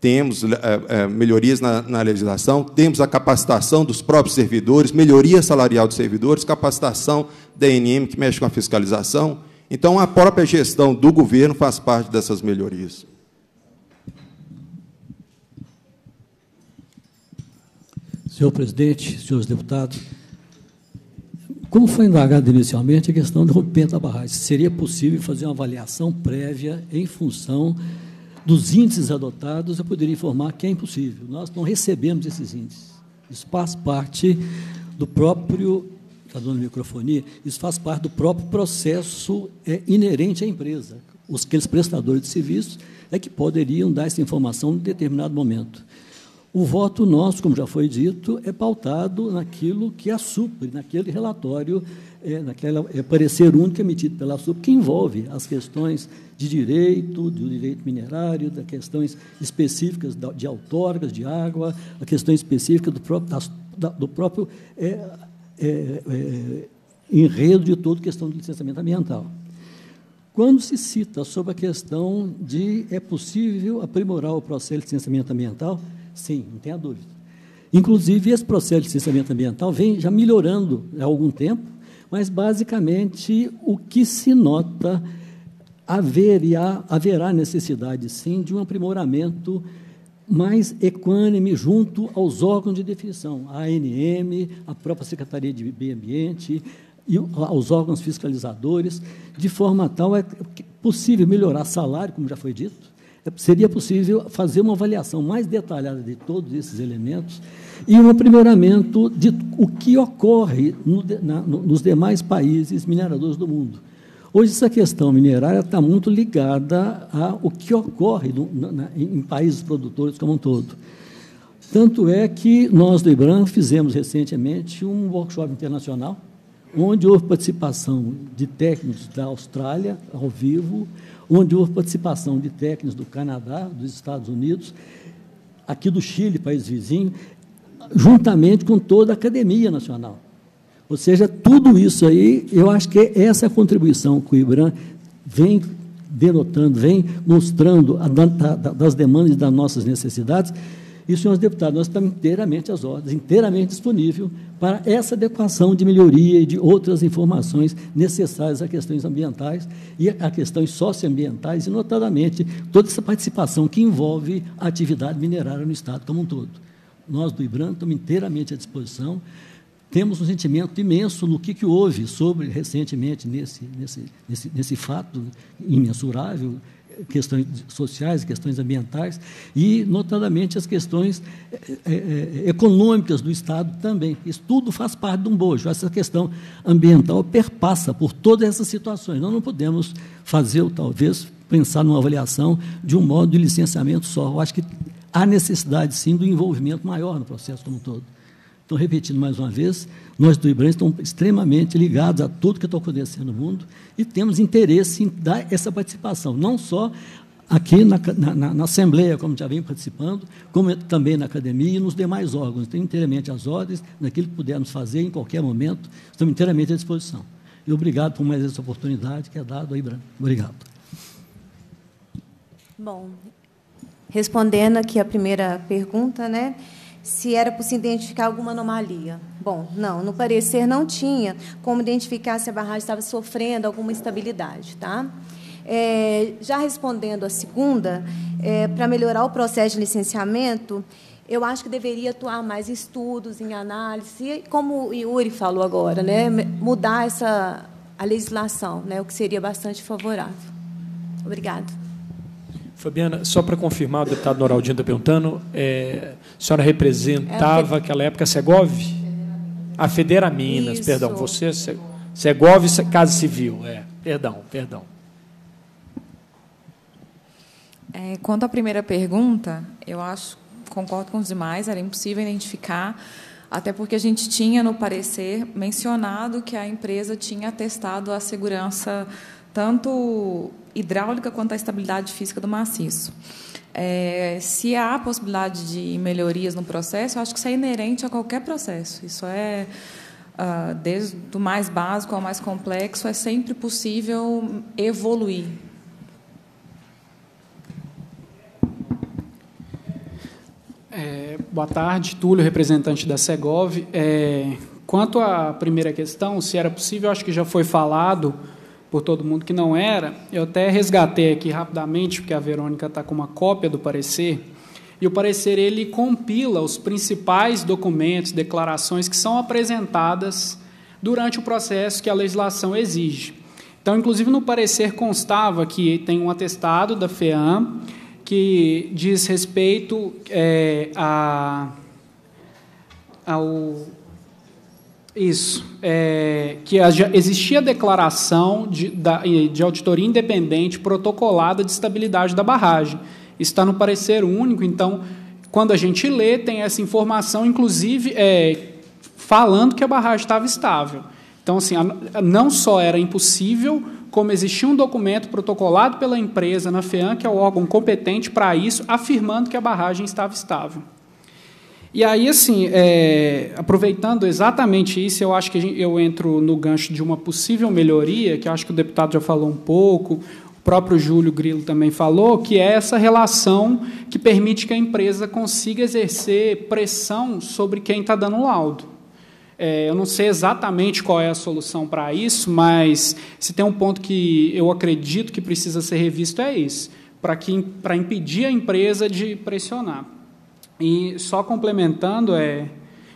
temos é, é, melhorias na, na legislação, temos a capacitação dos próprios servidores, melhoria salarial dos servidores, capacitação da A N M, que mexe com a fiscalização. Então, a própria gestão do governo faz parte dessas melhorias. Senhor presidente, senhores deputados, como foi indagado inicialmente a questão do rompimento da barragem, seria possível fazer uma avaliação prévia em função dos índices adotados? Eu poderia informar que é impossível. Nós não recebemos esses índices. Isso faz parte do próprio... Está dando microfonia? Isso faz parte do próprio processo é, inerente à empresa. Os aqueles prestadores de serviços é que poderiam dar essa informação em determinado momento. O voto nosso, como já foi dito, é pautado naquilo que a SUPRE, naquele relatório, é, naquela é, parecer único emitido pela SUPRE, que envolve as questões de direito, do direito minerário, das questões específicas de outorgas, de água, a questão específica do próprio, das, da, do próprio é, é, é, enredo de tudo, questão de licenciamento ambiental. Quando se cita sobre a questão de é possível aprimorar o processo de licenciamento ambiental, sim, não tenha dúvida. Inclusive, esse processo de licenciamento ambiental vem já melhorando há algum tempo, mas, basicamente, o que se nota, haveria, haverá necessidade, sim, de um aprimoramento mais equânime junto aos órgãos de definição, a A N M, a própria Secretaria de Meio Ambiente, e aos órgãos fiscalizadores, de forma tal é possível melhorar salário, como já foi dito, seria possível fazer uma avaliação mais detalhada de todos esses elementos e um aprimoramento de o que ocorre no, na, nos demais países mineradores do mundo. Hoje, essa questão minerária está muito ligada ao que ocorre no, na, em países produtores como um todo. Tanto é que nós, do IBRAM, fizemos recentemente um workshop internacional, onde houve participação de técnicos da Austrália, ao vivo, onde houve participação de técnicos do Canadá, dos Estados Unidos, aqui do Chile, país vizinho, juntamente com toda a Academia Nacional. Ou seja, tudo isso aí, eu acho que é essa contribuição que o IBRAM vem denotando, vem mostrando a, da, das demandas e das nossas necessidades. E, senhores deputados, nós estamos inteiramente às ordens, inteiramente disponível para essa adequação de melhoria e de outras informações necessárias a questões ambientais e a questões socioambientais e, notadamente, toda essa participação que envolve a atividade minerária no Estado como um todo. Nós, do IBRAM, estamos inteiramente à disposição, temos um sentimento imenso no que, que houve sobre, recentemente, nesse, nesse, nesse, nesse fato imensurável, questões sociais, questões ambientais e, notadamente, as questões é, é, econômicas do Estado também. Isso tudo faz parte de um bojo. Essa questão ambiental perpassa por todas essas situações. Nós não podemos fazer, talvez, pensar numa avaliação de um modo de licenciamento só. Eu acho que há necessidade, sim, do envolvimento maior no processo como um todo. Então, repetindo mais uma vez, nós do IBRAM estamos extremamente ligados a tudo que está acontecendo no mundo e temos interesse em dar essa participação, não só aqui na, na, na Assembleia, como já vem participando, como também na Academia e nos demais órgãos. Estamos inteiramente às ordens, naquilo que pudermos fazer em qualquer momento, estamos inteiramente à disposição. E obrigado por mais essa oportunidade que é dada ao IBRAM. Obrigado. Bom, respondendo aqui a primeira pergunta, né? Se era possível identificar alguma anomalia. Bom, não, no parecer não tinha como identificar se a barragem estava sofrendo alguma instabilidade. Tá? É, já respondendo a segunda, é, para melhorar o processo de licenciamento, eu acho que deveria atuar mais em estudos, em análise, e, como o Yuri falou agora, né, mudar essa, a legislação, né, o que seria bastante favorável. Obrigada. Fabiana, só para confirmar, o deputado Noraldino está perguntando, é, a senhora representava, naquela época, a Segov? A Federa Minas, isso. Perdão, você, Segov, Casa Civil, é, perdão, perdão. É, quanto à primeira pergunta, eu acho, concordo com os demais, era impossível identificar, até porque a gente tinha, no parecer, mencionado que a empresa tinha atestado a segurança tanto hidráulica quanto à estabilidade física do maciço. É, se há possibilidade de melhorias no processo, eu acho que isso é inerente a qualquer processo. Isso é, uh, desde o mais básico ao mais complexo, é sempre possível evoluir. É, boa tarde, Túlio, representante da Segov. É, quanto à primeira questão, se era possível, acho que já foi falado por todo mundo que não era, eu até resgatei aqui rapidamente, porque a Verônica está com uma cópia do parecer, e o parecer ele compila os principais documentos, declarações que são apresentadas durante o processo que a legislação exige. Então, inclusive, no parecer constava que tem um atestado da FEAM que diz respeito é, a, ao... Isso, é, que existia a declaração de, da, de auditoria independente protocolada de estabilidade da barragem. Isso está no parecer único, então, quando a gente lê, tem essa informação, inclusive, é, falando que a barragem estava estável. Então, assim, a, não só era impossível, como existia um documento protocolado pela empresa na FEAM, que é o órgão competente para isso, afirmando que a barragem estava estável. E aí, assim, é, aproveitando exatamente isso, eu acho que a gente, eu entro no gancho de uma possível melhoria, que eu acho que o deputado já falou um pouco, o próprio Júlio Grilo também falou, que é essa relação que permite que a empresa consiga exercer pressão sobre quem está dando o laudo. É, eu não sei exatamente qual é a solução para isso, mas se tem um ponto que eu acredito que precisa ser revisto é isso, para que, para impedir a empresa de pressionar. E só complementando, é,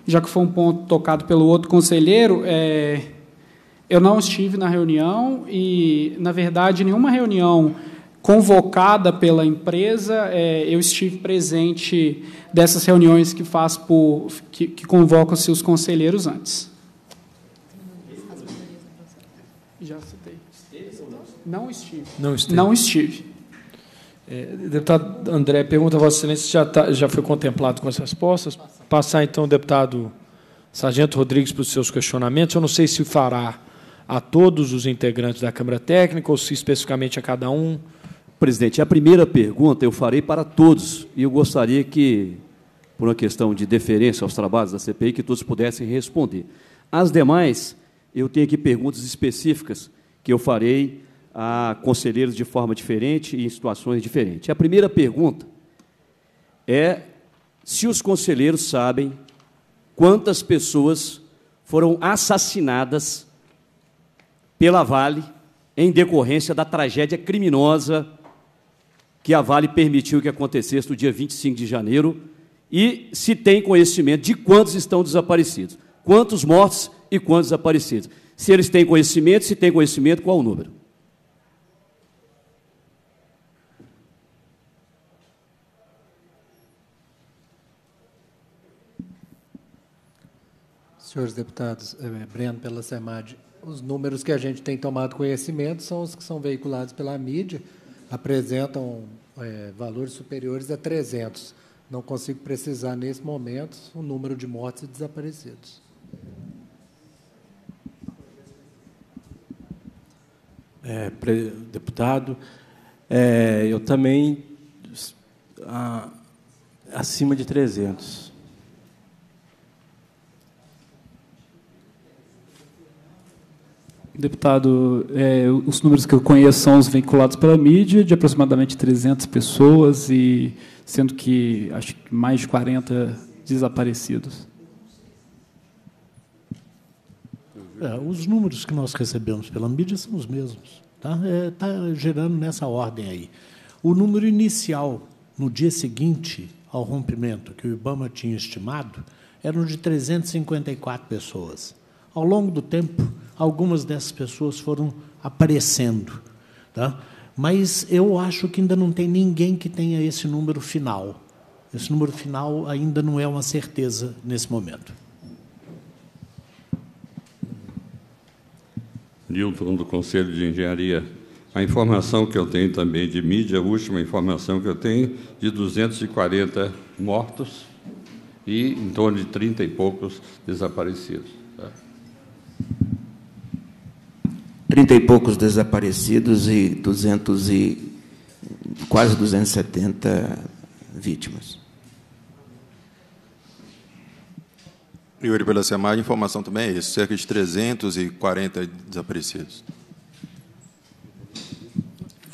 já que foi um ponto tocado pelo outro conselheiro, é, eu não estive na reunião e, na verdade, nenhuma reunião convocada pela empresa, é, eu estive presente dessas reuniões que, faz por, que, que convocam-se os conselheiros antes. Já citei. Não estive. Não estive. Não estive. É, deputado André, pergunta a Vossa Excelência se já, tá, já foi contemplado com as respostas. Passar, então, o deputado Sargento Rodrigues para os seus questionamentos. Eu não sei se fará a todos os integrantes da Câmara Técnica ou se especificamente a cada um. Presidente, a primeira pergunta eu farei para todos, e eu gostaria que, por uma questão de deferência aos trabalhos da C P I, que todos pudessem responder. As demais, eu tenho aqui perguntas específicas que eu farei a conselheiros de forma diferente e em situações diferentes. A primeira pergunta é se os conselheiros sabem quantas pessoas foram assassinadas pela Vale em decorrência da tragédia criminosa que a Vale permitiu que acontecesse no dia vinte e cinco de janeiro e se tem conhecimento de quantos estão desaparecidos, quantos mortos e quantos desaparecidos. Se eles têm conhecimento, se tem conhecimento, qual o número? Senhores deputados, Breno, pela SEMAD, os números que a gente tem tomado conhecimento são os que são veiculados pela mídia, apresentam é, valores superiores a trezentos. Não consigo precisar, nesse momento, o número de mortos e desaparecidos. É, deputado, é, eu também, a, acima de trezentos. Deputado, é, os números que eu conheço são os vinculados pela mídia, de aproximadamente trezentas pessoas, e sendo que acho que mais de quarenta desaparecidos. É, os números que nós recebemos pela mídia são os mesmos. Está é, tá gerando nessa ordem aí. O número inicial, no dia seguinte ao rompimento, que o IBAMA tinha estimado, eram de trezentas e cinquenta e quatro pessoas. Ao longo do tempo, algumas dessas pessoas foram aparecendo, tá? Mas eu acho que ainda não tem ninguém que tenha esse número final. Esse número final ainda não é uma certeza nesse momento. Newton, do Conselho de Engenharia. A informação que eu tenho também de mídia, a última informação que eu tenho, de duzentos e quarenta mortos e em torno de trinta e poucos desaparecidos. Tá? trinta e poucos desaparecidos e, duzentos e, quase duzentas e setenta vítimas. Yuri, pela SEMAD, a informação também é isso, cerca de trezentos e quarenta desaparecidos.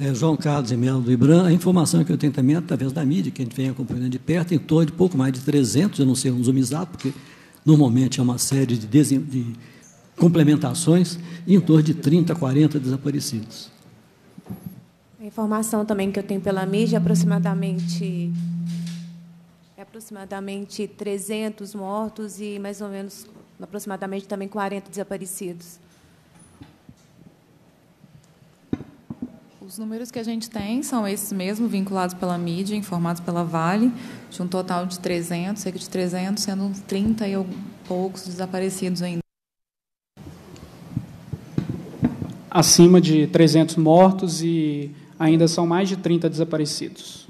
É, João Carlos de Mello, do IBRAM, a informação que eu tenho também, através da mídia, que a gente vem acompanhando de perto, em torno de pouco mais de trezentos, eu não sei um zoom exato, porque normalmente é uma série de... Desen... de complementações, em torno de trinta, quarenta desaparecidos. A informação também que eu tenho pela mídia, aproximadamente, aproximadamente trezentos mortos e mais ou menos, aproximadamente, também quarenta desaparecidos. Os números que a gente tem são esses mesmos, vinculados pela mídia, informados pela Vale, de um total de trezentos, cerca de trezentos, sendo trinta e poucos desaparecidos ainda. Acima de trezentos mortos e ainda são mais de trinta desaparecidos.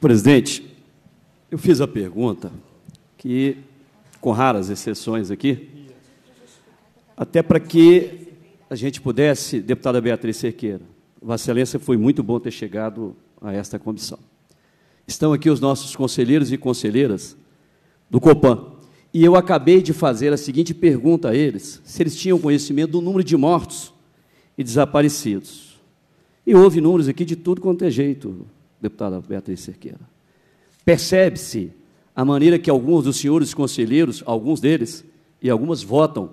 Presidente, eu fiz a pergunta que, com raras exceções aqui, até para que a gente pudesse, deputada Beatriz Cerqueira, Vossa Excelência, foi muito bom ter chegado a esta comissão. Estão aqui os nossos conselheiros e conselheiras do COPAM. E eu acabei de fazer a seguinte pergunta a eles, se eles tinham conhecimento do número de mortos e desaparecidos. E houve números aqui de tudo quanto é jeito, deputada Beatriz Cerqueira. Percebe-se a maneira que alguns dos senhores conselheiros, alguns deles, e algumas votam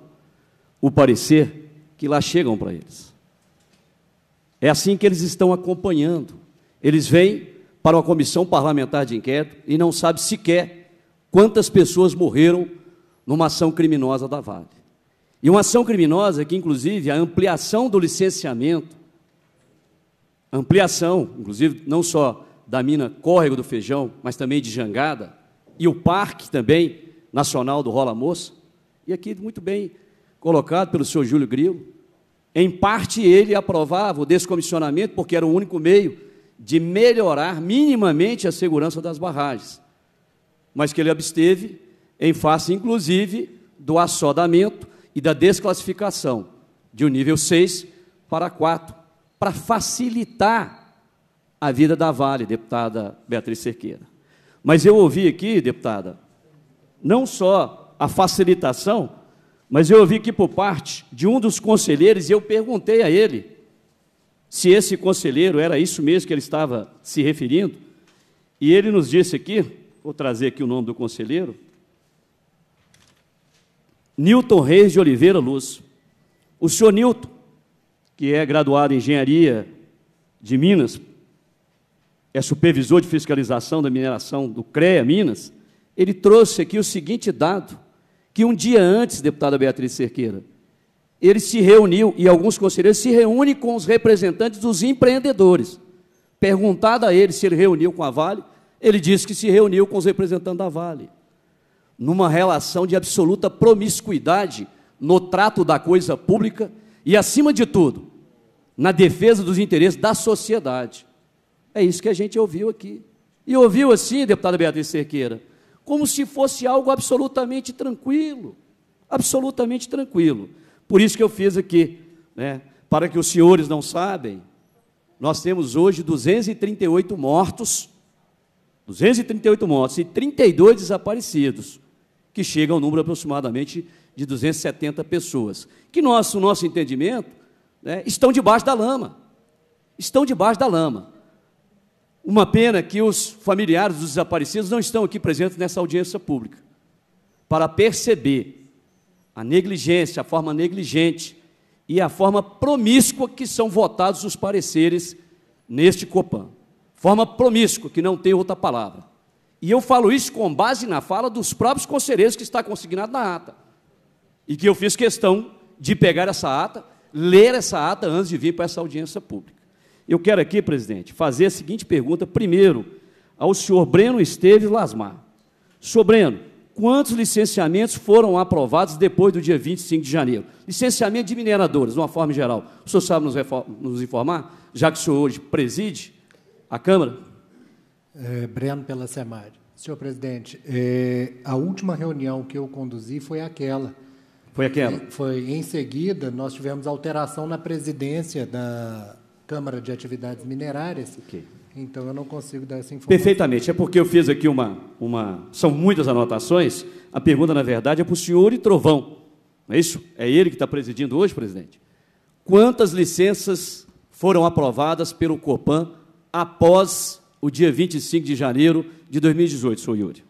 o parecer que lá chegam para eles. É assim que eles estão acompanhando. Eles vêm para uma comissão parlamentar de inquérito e não sabem sequer quantas pessoas morreram numa ação criminosa da Vale. E uma ação criminosa que, inclusive, a ampliação do licenciamento, ampliação, inclusive, não só da mina Córrego do Feijão, mas também de Jangada, e o Parque também Nacional do Rola Moça, e aqui muito bem colocado pelo senhor Júlio Grilo, em parte ele aprovava o descomissionamento, porque era o único meio de melhorar minimamente a segurança das barragens, mas que ele absteve em face, inclusive, do assodamento e da desclassificação de um nível seis para quatro, para facilitar a vida da Vale, deputada Beatriz Cerqueira. Mas eu ouvi aqui, deputada, não só a facilitação, mas eu ouvi aqui por parte de um dos conselheiros, e eu perguntei a ele se esse conselheiro era isso mesmo que ele estava se referindo, e ele nos disse aqui, vou trazer aqui o nome do conselheiro, Newton Reis de Oliveira Luz. O senhor Newton, que é graduado em Engenharia de Minas, é supervisor de fiscalização da mineração do CREA Minas, ele trouxe aqui o seguinte dado, que um dia antes, deputada Beatriz Cerqueira, ele se reuniu, e alguns conselheiros se reúnem com os representantes dos empreendedores. Perguntado a ele se ele reuniu com a Vale, ele disse que se reuniu com os representantes da Vale, numa relação de absoluta promiscuidade no trato da coisa pública e, acima de tudo, na defesa dos interesses da sociedade. É isso que a gente ouviu aqui. E ouviu assim, deputada Beatriz Cerqueira, como se fosse algo absolutamente tranquilo, absolutamente tranquilo. Por isso que eu fiz aqui, né, para que os senhores não sabem, nós temos hoje duzentos e trinta e oito mortos, duzentos e trinta e oito mortos e trinta e dois desaparecidos, que chega ao número aproximadamente de duzentas e setenta pessoas, que nosso nosso entendimento, né, estão debaixo da lama, estão debaixo da lama. Uma pena que os familiares dos desaparecidos não estão aqui presentes nessa audiência pública, para perceber a negligência, a forma negligente e a forma promíscua que são votados os pareceres neste COPAM. Forma promíscua, que não tem outra palavra. E eu falo isso com base na fala dos próprios conselheiros que está consignado na ata. E que eu fiz questão de pegar essa ata, ler essa ata antes de vir para essa audiência pública. Eu quero aqui, presidente, fazer a seguinte pergunta, primeiro, ao senhor Breno Esteves Lasmar. senhor Breno, quantos licenciamentos foram aprovados depois do dia vinte e cinco de janeiro? Licenciamento de mineradores, de uma forma geral. O senhor sabe nos, nos informar, já que o senhor hoje preside a Câmara? É, Breno, pela SEMAD. Senhor presidente, é, a última reunião que eu conduzi foi aquela. Foi aquela? E, foi. Em seguida, nós tivemos alteração na presidência da Câmara de Atividades Minerárias. Okay. Então, eu não consigo dar essa informação. Perfeitamente. É porque eu fiz aqui uma... uma são muitas anotações. A pergunta, na verdade, é para o senhor e Trovão. Não é isso? É ele que está presidindo hoje, presidente? Quantas licenças foram aprovadas pelo COPAM após o dia vinte e cinco de janeiro de dois mil e dezoito, senhor Yuri?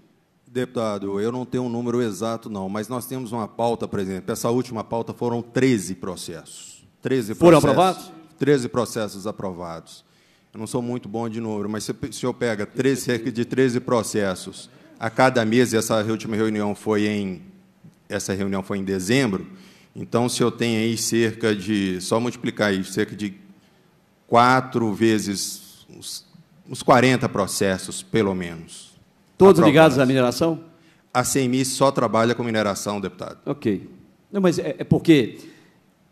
Deputado, eu não tenho um número exato, não, mas nós temos uma pauta, presidente. Essa última pauta foram treze processos. treze foram processos, aprovados? treze processos aprovados. Eu não sou muito bom de número, mas se o senhor pega treze, cerca de treze processos a cada mês, e essa última reunião foi em, essa reunião foi em dezembro, então, se eu tenho aí cerca de, só multiplicar aí, cerca de quatro vezes... Uns, uns quarenta processos, pelo menos. Todos aprovados. Ligados à mineração? A C M I só trabalha com mineração, deputado. Ok. Não, mas é, é porque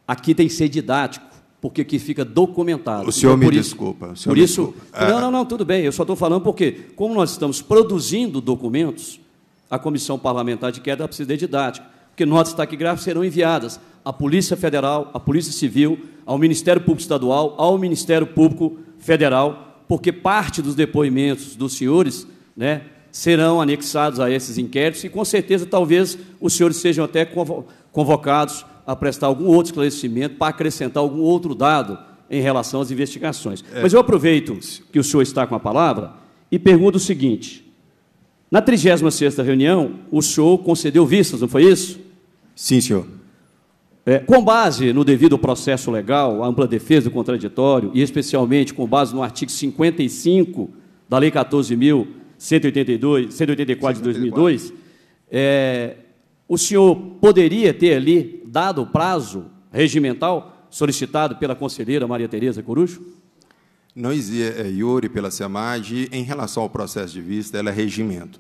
aqui tem que ser didático, porque aqui fica documentado. O senhor então, me isso, desculpa. O senhor por me isso. Desculpa. Não, não, não, tudo bem. Eu só estou falando porque, como nós estamos produzindo documentos, a Comissão Parlamentar de Queda precisa de didático. porque notas taquigráficas serão enviadas à Polícia Federal, à Polícia Civil, ao Ministério Público Estadual, ao Ministério Público Federal, porque parte dos depoimentos dos senhores, né, serão anexados a esses inquéritos e, com certeza, talvez os senhores sejam até convocados a prestar algum outro esclarecimento para acrescentar algum outro dado em relação às investigações. É. Mas eu aproveito que o senhor está com a palavra e pergunto o seguinte. Na trigésima sexta reunião, o senhor concedeu vistas, não foi isso? Sim, senhor. É, com base no devido processo legal, a ampla defesa do contraditório, e especialmente com base no artigo cinquenta e cinco da Lei quatorze mil cento e oitenta e dois, cento e oitenta e quatro de dois mil e dois, é, o senhor poderia ter ali dado o prazo regimental solicitado pela conselheira Maria Teresa Corujo? Nós, Yuri, pela SEMAD, em relação ao processo de vista, ela é regimento.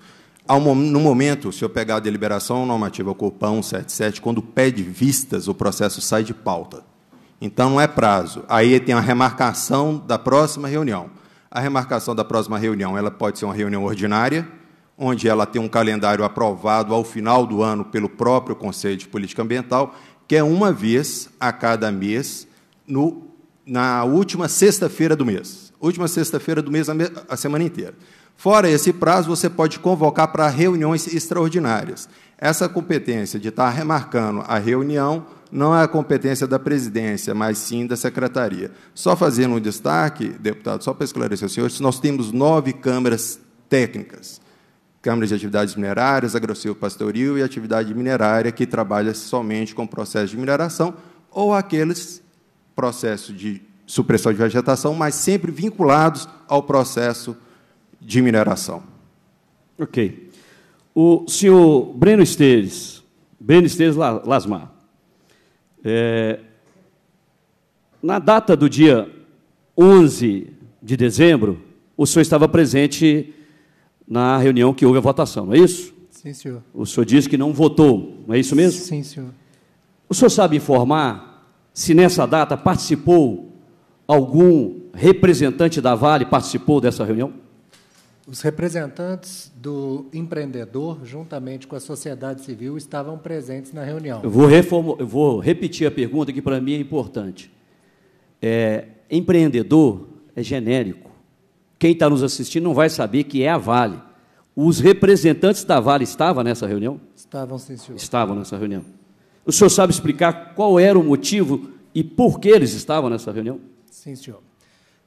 No momento, se eu pegar a deliberação normativa COPAM cento e setenta e sete, quando pede vistas, o processo sai de pauta. Então, não é prazo. Aí tem a remarcação da próxima reunião. A remarcação da próxima reunião, ela pode ser uma reunião ordinária, onde ela tem um calendário aprovado ao final do ano pelo próprio Conselho de Política Ambiental, que é uma vez a cada mês, no, na última sexta-feira do mês. Última sexta-feira do mês, a, me, a semana inteira. Fora esse prazo, você pode convocar para reuniões extraordinárias. Essa competência de estar remarcando a reunião não é a competência da presidência, mas sim da secretaria. Só fazendo um destaque, deputado, só para esclarecer aos senhores, nós temos nove câmaras técnicas, câmaras de atividades minerárias, agro-silvopastoril e atividade minerária, que trabalha somente com processos de mineração ou aqueles processos de supressão de vegetação, mas sempre vinculados ao processo de mineração. Ok. O senhor Breno Esteves, Breno Esteves Lasmar, é, na data do dia onze de dezembro, o senhor estava presente na reunião que houve a votação, não é isso? Sim, senhor. O senhor disse que não votou, não é isso mesmo? Sim, senhor. O senhor sabe informar se nessa data participou algum representante da Vale, participou dessa reunião? Os representantes do empreendedor, juntamente com a sociedade civil, estavam presentes na reunião. Eu vou, reformar, eu vou repetir a pergunta, que para mim é importante. É, empreendedor é genérico. Quem está nos assistindo não vai saber que é a Vale. Os representantes da Vale estavam nessa reunião? Estavam, sim, senhor. Estavam nessa reunião. O senhor sabe explicar qual era o motivo e por que eles estavam nessa reunião? Sim, senhor.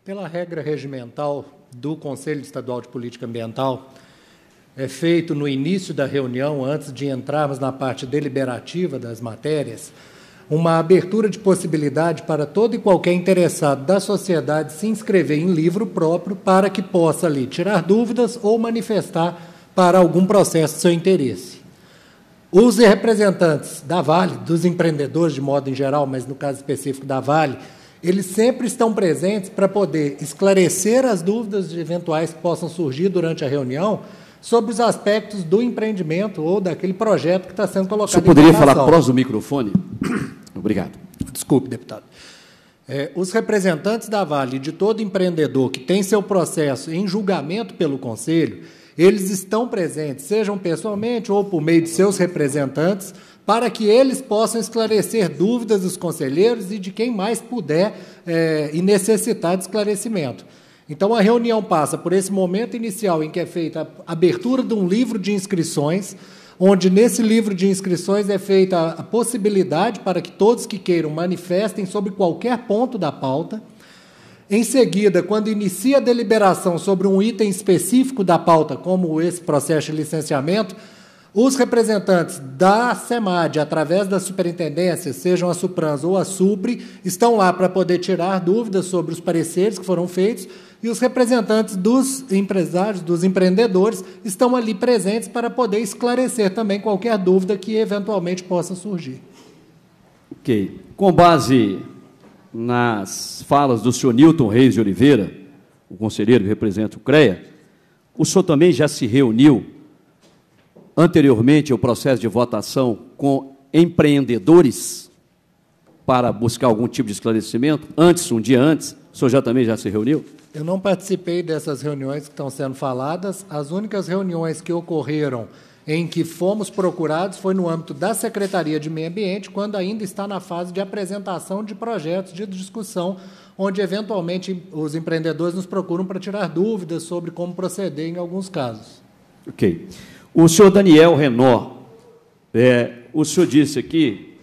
Pela regra regimental do Conselho Estadual de Política Ambiental, é feito no início da reunião, antes de entrarmos na parte deliberativa das matérias, uma abertura de possibilidade para todo e qualquer interessado da sociedade se inscrever em livro próprio para que possa ali tirar dúvidas ou manifestar para algum processo seu interesse. Os representantes da Vale, dos empreendedores de modo em geral, mas no caso específico da Vale, eles sempre estão presentes para poder esclarecer as dúvidas eventuais que possam surgir durante a reunião sobre os aspectos do empreendimento ou daquele projeto que está sendo colocado. Você poderia falar próximo do microfone? Obrigado. Desculpe, deputado. É, os representantes da Vale e de todo empreendedor que tem seu processo em julgamento pelo Conselho, eles estão presentes, sejam pessoalmente ou por meio de seus representantes, para que eles possam esclarecer dúvidas dos conselheiros e de quem mais puder é, e necessitar de esclarecimento. Então, a reunião passa por esse momento inicial em que é feita a abertura de um livro de inscrições, onde nesse livro de inscrições é feita a possibilidade para que todos que queiram manifestem sobre qualquer ponto da pauta. Em seguida, quando inicia a deliberação sobre um item específico da pauta, como esse processo de licenciamento, os representantes da SEMAD, através da superintendência, sejam a SUPRAM ou a SUPRE, estão lá para poder tirar dúvidas sobre os pareceres que foram feitos, e os representantes dos empresários, dos empreendedores, estão ali presentes para poder esclarecer também qualquer dúvida que eventualmente possa surgir. Ok. Com base nas falas do senhor Newton Reis de Oliveira, o conselheiro que representa o CREA, o senhor também já se reuniu anteriormente ao processo de votação com empreendedores para buscar algum tipo de esclarecimento? Antes, um dia antes, o senhor já também já se reuniu? Eu não participei dessas reuniões que estão sendo faladas. As únicas reuniões que ocorreram em que fomos procurados foi no âmbito da Secretaria de Meio Ambiente, quando ainda está na fase de apresentação de projetos de discussão, onde, eventualmente, os empreendedores nos procuram para tirar dúvidas sobre como proceder em alguns casos. Ok. O senhor Daniel Renault, é, o senhor disse aqui,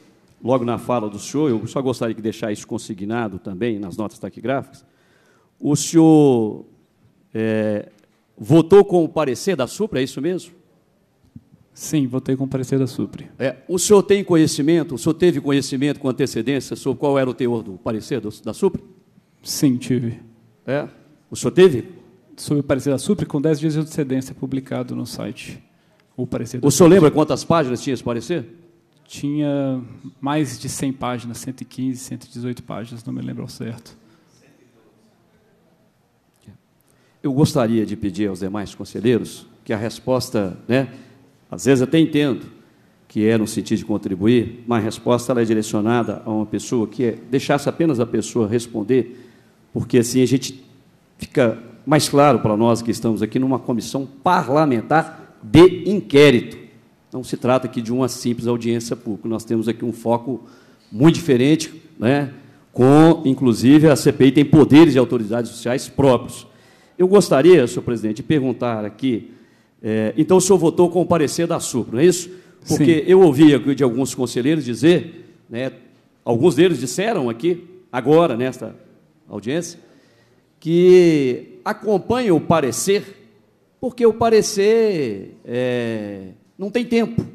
logo na fala do senhor, eu só gostaria de deixar isso consignado também nas notas taquigráficas, o senhor é, votou com o parecer da SUPRE, é isso mesmo? Sim, votei com o parecer da SUPRE. É, o senhor tem conhecimento, o senhor teve conhecimento com antecedência sobre qual era o teor do parecer do, da SUPRE? Sim, tive. É? O senhor teve? Sobre o parecer da SUPRE, com dez dias de antecedência publicado no site. O parecer da O senhor SUPRE. Lembra quantas páginas tinha esse parecer? Tinha mais de cem páginas, cento e quinze, cento e dezoito páginas, não me lembro ao certo. Eu gostaria de pedir aos demais conselheiros que a resposta... né? Às vezes até entendo que é no sentido de contribuir, mas a resposta ela é direcionada a uma pessoa que é deixasse apenas a pessoa responder, porque assim a gente fica mais claro para nós que estamos aqui numa comissão parlamentar de inquérito. Não se trata aqui de uma simples audiência pública. Nós temos aqui um foco muito diferente, né? Com, inclusive, a C P I tem poderes e autoridades sociais próprios. Eu gostaria, senhor presidente, de perguntar aqui. É, então, o senhor votou com o parecer da SUPRE, não é isso? Porque Sim. eu ouvi aqui de alguns conselheiros dizer, né, alguns deles disseram aqui, agora, nesta audiência, que acompanha o parecer, porque o parecer é, não tem tempo.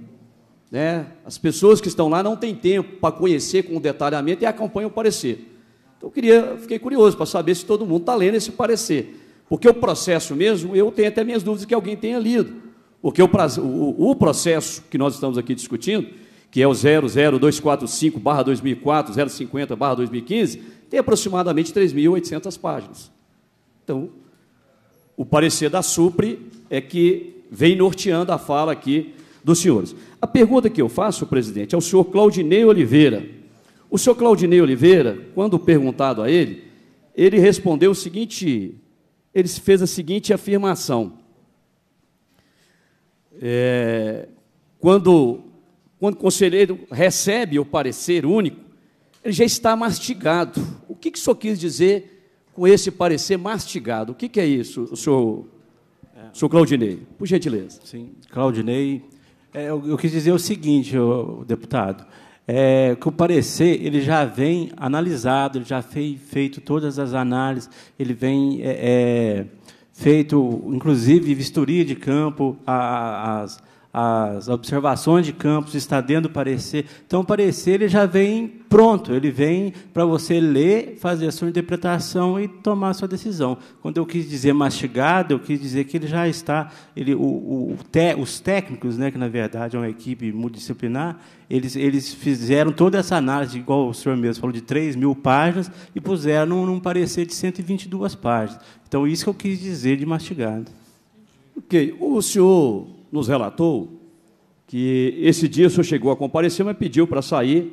Né? As pessoas que estão lá não têm tempo para conhecer com detalhamento e acompanham o parecer. Então, eu queria, fiquei curioso para saber se todo mundo está lendo esse parecer. Porque o processo mesmo, eu tenho até minhas dúvidas que alguém tenha lido. Porque o, o, o processo que nós estamos aqui discutindo, que é o zero zero dois quatro cinco barra dois mil e quatro, zero cinquenta barra dois mil e quinze, tem aproximadamente três mil e oitocentas páginas. Então, o parecer da SUPRE é que vem norteando a fala aqui dos senhores. A pergunta que eu faço, presidente, é ao senhor Claudinei Oliveira. O senhor Claudinei Oliveira, quando perguntado a ele, ele respondeu o seguinte... ele fez a seguinte afirmação. É, quando, quando o conselheiro recebe o parecer único, ele já está mastigado. O que, que o senhor quis dizer com esse parecer mastigado? O que, que é isso, o senhor, o senhor Claudinei? Por gentileza. Sim, Claudinei. É, eu, eu quis dizer o seguinte, o, o deputado, é, que o parecer ele já vem analisado, ele já fez feito todas as análises, ele vem é, é, feito, inclusive, vistoria de campo, a, as, as observações de campos, está dentro do parecer. Então, o parecer ele já vem pronto, ele vem para você ler, fazer a sua interpretação e tomar a sua decisão. Quando eu quis dizer mastigado, eu quis dizer que ele já está... Ele, o, o, te, os técnicos, né, que, na verdade, é uma equipe multidisciplinar, Eles, eles fizeram toda essa análise, igual o senhor mesmo falou, de três mil páginas, e puseram num, num parecer de cento e vinte e duas páginas. Então, isso que eu quis dizer de mastigado. Ok. O senhor nos relatou que esse dia o senhor chegou a comparecer, mas pediu para sair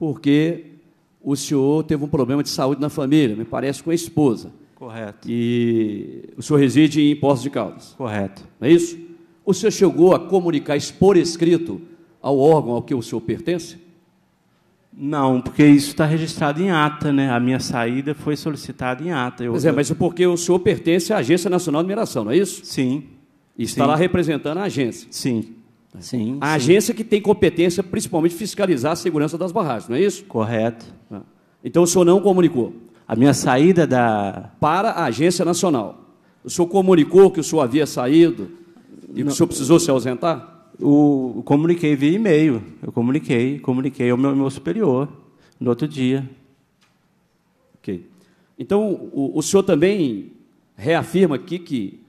porque o senhor teve um problema de saúde na família, me parece, com a esposa. Correto. E o senhor reside em Poços de Caldas. Correto. Não é isso? O senhor chegou a comunicar isso por escrito ao órgão ao que o senhor pertence? Não, porque isso está registrado em ata, né? A minha saída foi solicitada em ata. Eu... Pois é, mas porque o senhor pertence à Agência Nacional de Mineração, não é isso? Sim. E está Sim. lá representando a agência. Sim. Sim. A agência Sim. que tem competência, principalmente, fiscalizar a segurança das barragens, não é isso? Correto. Então o senhor não comunicou? A minha saída da... Para a Agência Nacional. O senhor comunicou que o senhor havia saído e não... que o senhor precisou se ausentar? O, eu comuniquei via e-mail, eu comuniquei, comuniquei ao meu, meu superior, no outro dia. Ok. Então, o, o senhor também reafirma aqui que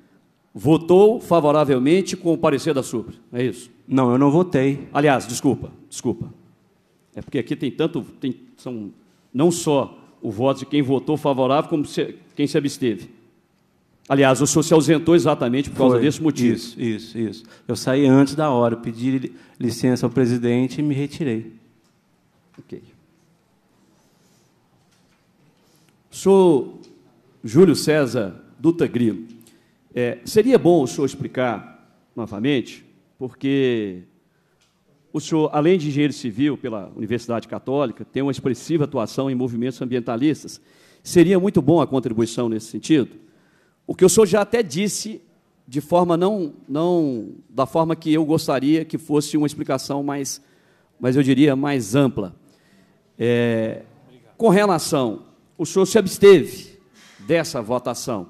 votou favoravelmente com o parecer da SUPRE, é isso? Não, eu não votei. Aliás, desculpa, desculpa. É porque aqui tem tanto, tem, são não só o voto de quem votou favorável, como se, quem se absteve. Aliás, o senhor se ausentou exatamente por causa Foi, desse motivo. Isso, isso, isso. Eu saí antes da hora, pedi licença ao presidente e me retirei. Ok. O senhor Júlio César Dutra Grilo, é, seria bom o senhor explicar novamente porque o senhor, além de engenheiro civil pela Universidade Católica, tem uma expressiva atuação em movimentos ambientalistas. Seria muito bom a contribuição nesse sentido. O que o senhor já até disse, de forma não, não da forma que eu gostaria que fosse uma explicação mais, mas eu diria mais ampla. É, com relação, o senhor se absteve dessa votação.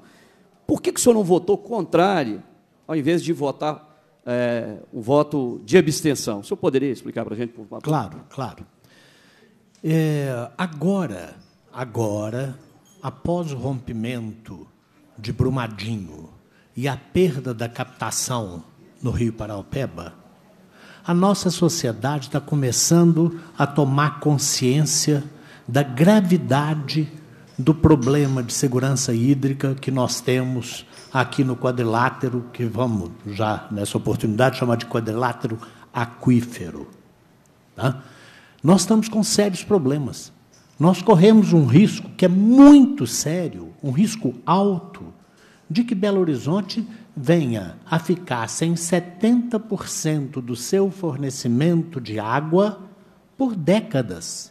Por que, que o senhor não votou contrário, ao invés de votar é, um voto de abstenção? O senhor poderia explicar para a gente? Por favor? Claro, claro. É, agora, agora, após o rompimento de Brumadinho e a perda da captação no Rio Paraopeba, a nossa sociedade está começando a tomar consciência da gravidade do problema de segurança hídrica que nós temos aqui no quadrilátero, que vamos já, nessa oportunidade, chamar de quadrilátero aquífero. Tá? Nós estamos com sérios problemas. Nós corremos um risco que é muito sério, um risco alto, de que Belo Horizonte venha a ficar sem setenta por cento do seu fornecimento de água por décadas.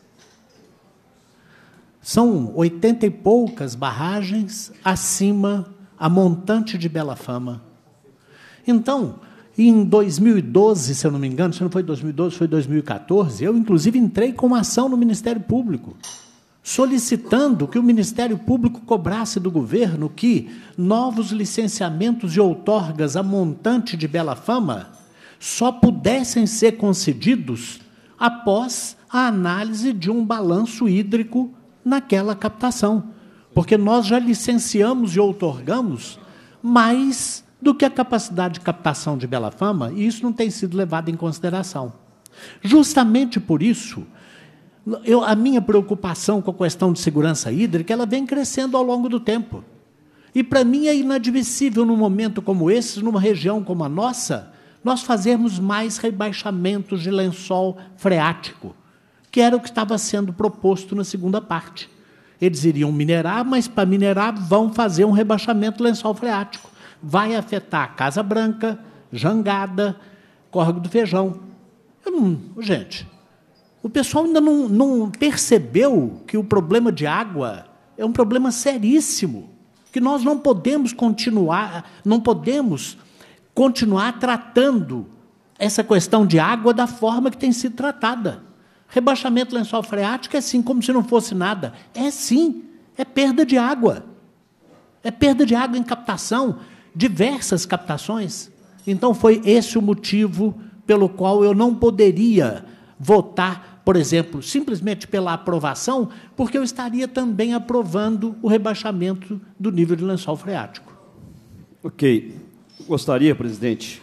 São oitenta e poucas barragens acima a montante de Bela Fama. Então, em dois mil e doze, se eu não me engano, se não foi dois mil e doze, foi dois mil e quatorze, eu, inclusive, entrei com uma ação no Ministério Público, solicitando que o Ministério Público cobrasse do governo que novos licenciamentos e outorgas a montante de Bela Fama só pudessem ser concedidos após a análise de um balanço hídrico naquela captação, porque nós já licenciamos e outorgamos mais do que a capacidade de captação de Bela Fama, e isso não tem sido levado em consideração. Justamente por isso, Eu, a minha preocupação com a questão de segurança hídrica, ela vem crescendo ao longo do tempo. E, para mim, é inadmissível, num momento como esse, numa região como a nossa, nós fazermos mais rebaixamentos de lençol freático, que era o que estava sendo proposto na segunda parte. Eles iriam minerar, mas, para minerar, vão fazer um rebaixamento de lençol freático. Vai afetar Casa Branca, Jangada, Córrego do Feijão. Eu não, gente... O pessoal ainda não, não percebeu que o problema de água é um problema seríssimo, que nós não podemos continuar, não podemos continuar tratando essa questão de água da forma que tem sido tratada. Rebaixamento lençol freático é sim, como se não fosse nada. É sim, é perda de água. É perda de água em captação, diversas captações. Então, foi esse o motivo pelo qual eu não poderia votar, por exemplo, simplesmente pela aprovação, porque eu estaria também aprovando o rebaixamento do nível de lençol freático. Ok. Gostaria, presidente,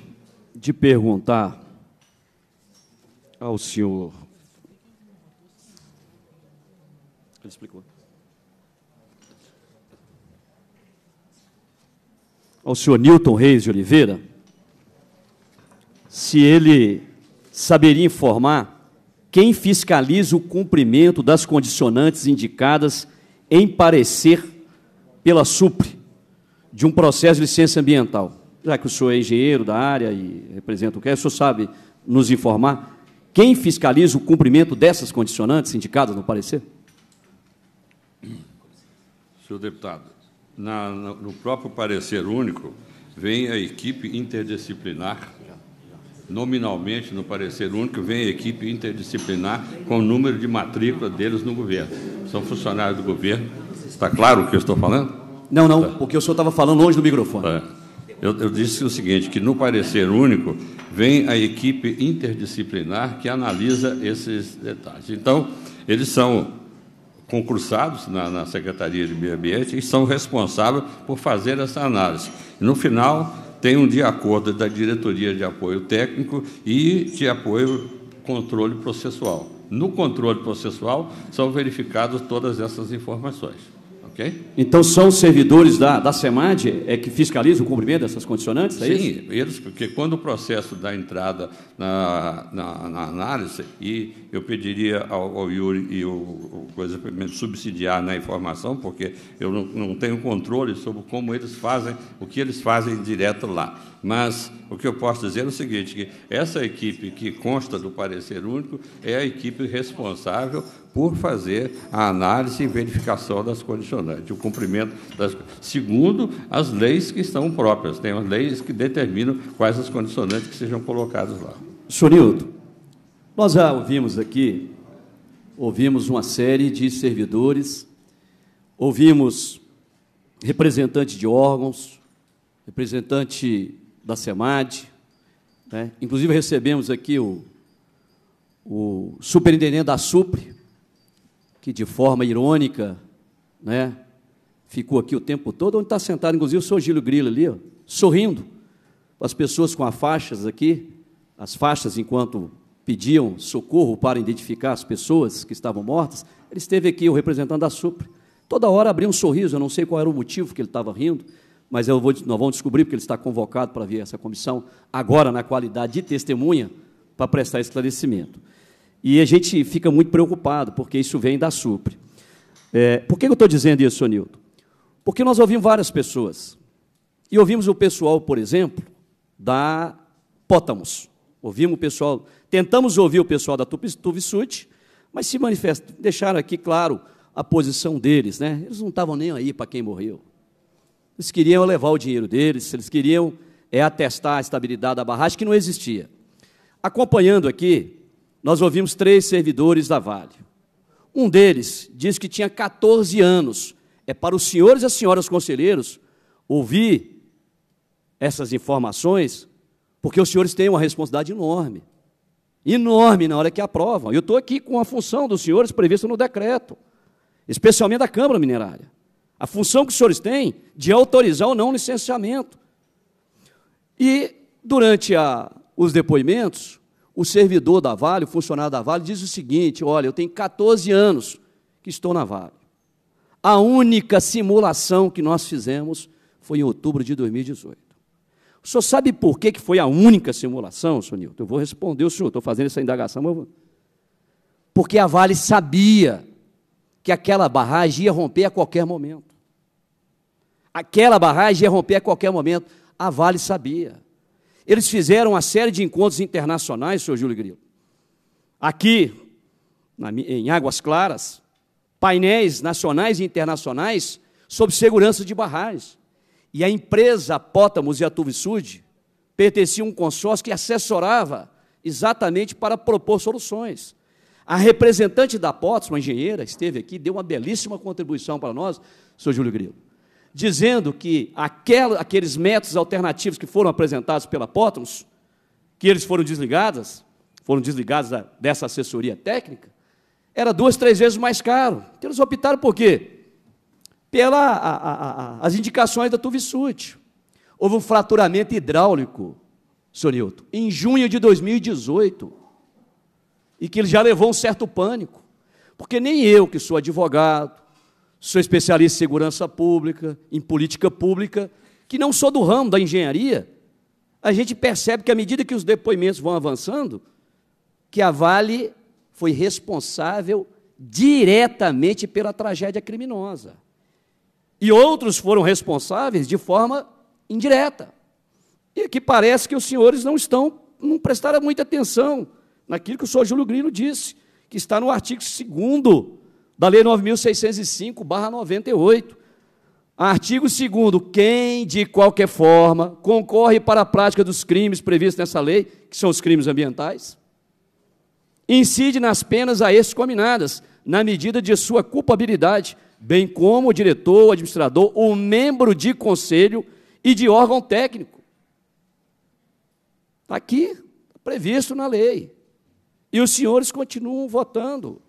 de perguntar ao senhor... Ele explicou. Ao senhor Newton Reis de Oliveira, se ele saberia informar quem fiscaliza o cumprimento das condicionantes indicadas em parecer pela SUPRE de um processo de licença ambiental? Já que o senhor é engenheiro da área e representa o que é, o senhor sabe nos informar quem fiscaliza o cumprimento dessas condicionantes indicadas no parecer? Senhor deputado, na, no próprio parecer único vem a equipe interdisciplinar. Nominalmente, no parecer único, vem a equipe interdisciplinar com o número de matrícula deles no governo. São funcionários do governo. Está claro o que eu estou falando? Não, não, porque o senhor estava falando longe do microfone. É. Eu, eu disse o seguinte, que no parecer único vem a equipe interdisciplinar que analisa esses detalhes. Então, eles são concursados na, na Secretaria de Meio Ambiente e são responsáveis por fazer essa análise. E, no final... tem um de acordo da diretoria de apoio técnico e de apoio controle processual. No controle processual são verificadas todas essas informações. Okay? Então, são os servidores da, da SEMAD é, que fiscalizam o cumprimento dessas condicionantes? É Sim, isso? eles, porque quando o processo dá entrada na, na, na análise, e eu pediria ao, ao Yuri e o coisa me subsidiar na informação, porque eu não, não tenho controle sobre como eles fazem, o que eles fazem direto lá. Mas o que eu posso dizer é o seguinte, que essa equipe que consta do parecer único é a equipe responsável por fazer a análise e verificação das condicionantes, o cumprimento das, segundo as leis que estão próprias, tem as leis que determinam quais as condicionantes que sejam colocadas lá. senhor Newton, nós já ouvimos aqui, ouvimos uma série de servidores, ouvimos representantes de órgãos, representante da SEMAD, né? Inclusive recebemos aqui o, o superintendente da SUPRE, que de forma irônica, né, ficou aqui o tempo todo, onde está sentado, inclusive, o senhor Júlio Grilo ali, ó, sorrindo, as pessoas com as faixas aqui, as faixas enquanto pediam socorro para identificar as pessoas que estavam mortas, ele esteve aqui, o representante da SUPRE, toda hora abria um sorriso, eu não sei qual era o motivo que ele estava rindo, mas eu vou, nós vamos descobrir, porque ele está convocado para vir a essa comissão, agora na qualidade de testemunha, para prestar esclarecimento. E a gente fica muito preocupado, porque isso vem da SUPRE. É, por que eu estou dizendo isso, senhor Newton? Porque nós ouvimos várias pessoas, e ouvimos o pessoal, por exemplo, da Apótamos, ouvimos o pessoal, tentamos ouvir o pessoal da TÜV SÜD, mas se manifestam, deixaram aqui, claro, a posição deles, né? Eles não estavam nem aí para quem morreu. Eles queriam levar o dinheiro deles, eles queriam é, atestar a estabilidade da barragem, que não existia. Acompanhando aqui, nós ouvimos três servidores da Vale. Um deles disse que tinha quatorze anos. É para os senhores e as senhoras conselheiros ouvir essas informações, porque os senhores têm uma responsabilidade enorme, enorme na hora que aprovam. Eu estou aqui com a função dos senhores prevista no decreto, especialmente da Câmara Minerária. A função que os senhores têm de autorizar ou não o licenciamento. E, durante a, os depoimentos, o servidor da Vale, o funcionário da Vale, diz o seguinte, olha, eu tenho quatorze anos que estou na Vale. A única simulação que nós fizemos foi em outubro de dois mil e dezoito. O senhor sabe por que foi a única simulação, senhor Newton? Eu vou responder o senhor, estou fazendo essa indagação, mas eu vou... Porque a Vale sabia que aquela barragem ia romper a qualquer momento. Aquela barragem ia romper a qualquer momento. A Vale sabia. Eles fizeram uma série de encontros internacionais, senhor Júlio Grilo. Aqui, na, em Águas Claras, painéis nacionais e internacionais sobre segurança de barragens. E a empresa Apótamos e a TÜV SÜD pertencia a um consórcio que assessorava exatamente para propor soluções. A representante da Apótamos, uma engenheira, esteve aqui, deu uma belíssima contribuição para nós, senhor Júlio Grilo, dizendo que aquel, aqueles métodos alternativos que foram apresentados pela Apótamos, que eles foram desligados, foram desligados da, dessa assessoria técnica, era duas, três vezes mais caro. Então, eles optaram por quê? Pelas indicações da TÜV SÜD. Houve um fraturamento hidráulico, senhor Newton, em junho de dois mil e dezoito, e que ele já levou um certo pânico, porque nem eu, que sou advogado, sou especialista em segurança pública, em política pública, que não sou do ramo da engenharia, a gente percebe que, à medida que os depoimentos vão avançando, que a Vale foi responsável diretamente pela tragédia criminosa. E outros foram responsáveis de forma indireta. E que parece que os senhores não estão, não prestaram muita atenção naquilo que o senhor Júlio Grilo disse, que está no artigo segundo da Lei nove mil seiscentos e cinco barra noventa e oito. Artigo segundo, quem, de qualquer forma, concorre para a prática dos crimes previstos nessa lei, que são os crimes ambientais, incide nas penas a esses cominadas, na medida de sua culpabilidade, bem como o diretor, o administrador, o membro de conselho e de órgão técnico. Está aqui, previsto na lei. E os senhores continuam votando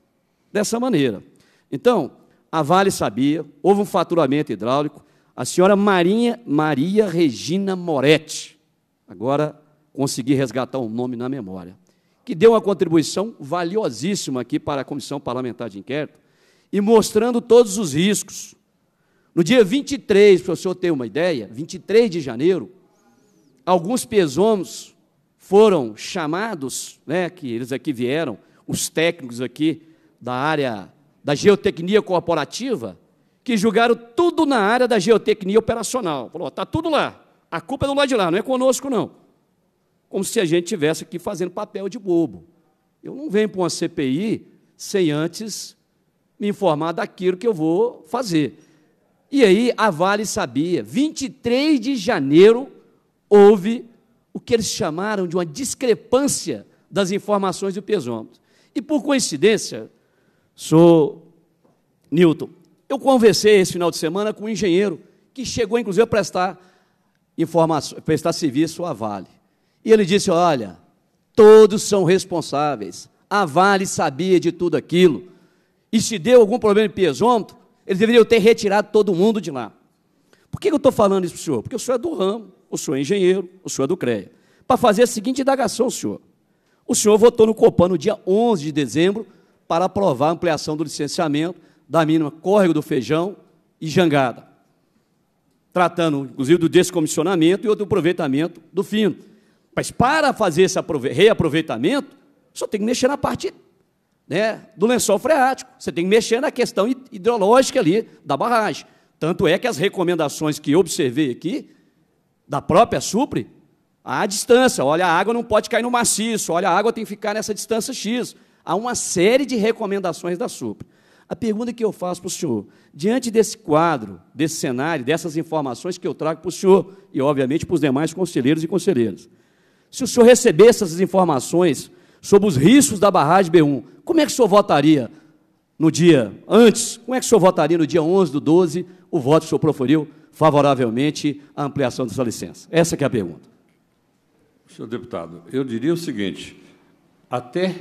dessa maneira. Então, a Vale sabia, houve um faturamento hidráulico, a senhora Marinha, Maria Regina Moretti, agora consegui resgatar um nome na memória, que deu uma contribuição valiosíssima aqui para a Comissão Parlamentar de Inquérito, e mostrando todos os riscos. No dia vinte e três, para o senhor ter uma ideia, vinte e três de janeiro, alguns pesomos foram chamados, né, que eles aqui vieram, os técnicos aqui da área da geotecnia corporativa, que julgaram tudo na área da geotecnia operacional. Falou, está tudo lá, A culpa é do lado de lá, não é conosco, não. Como se a gente estivesse aqui fazendo papel de bobo. Eu não venho para uma C P I sem antes me informar daquilo que eu vou fazer. E aí a Vale sabia, vinte e três de janeiro houve o que eles chamaram de uma discrepância das informações do piezômetro. E, por coincidência, sou Newton, eu conversei esse final de semana com um engenheiro que chegou, inclusive, a prestar, informação, prestar serviço à Vale. E ele disse, olha, todos são responsáveis, a Vale sabia de tudo aquilo, e se deu algum problema de piezômetro, eles deveriam ter retirado todo mundo de lá. Por que eu estou falando isso para o senhor? Porque o senhor é do ramo, o senhor é engenheiro, o senhor é do CREA. Para fazer a seguinte indagação, senhor. O senhor votou no COPAM no dia onze de dezembro para aprovar a ampliação do licenciamento da mina Córrego do Feijão e Jangada, tratando, inclusive, do descomissionamento e outro aproveitamento do fino. Mas, para fazer esse reaproveitamento, o senhor tem que mexer na parte, né, do lençol freático, você tem que mexer na questão hidrológica ali da barragem. Tanto é que as recomendações que eu observei aqui, da própria SUPRE, há distância, olha, a água não pode cair no maciço, olha, a água tem que ficar nessa distância X. Há uma série de recomendações da SUPRE. A pergunta que eu faço para o senhor, diante desse quadro, desse cenário, dessas informações que eu trago para o senhor e, obviamente, para os demais conselheiros e conselheiras, se o senhor recebesse essas informações sobre os riscos da barragem B um, como é que o senhor votaria no dia antes? Como é que o senhor votaria no dia onze do doze? O voto que o senhor proferiu favoravelmente à ampliação dessa licença. Essa que é a pergunta. Senhor deputado, eu diria o seguinte, até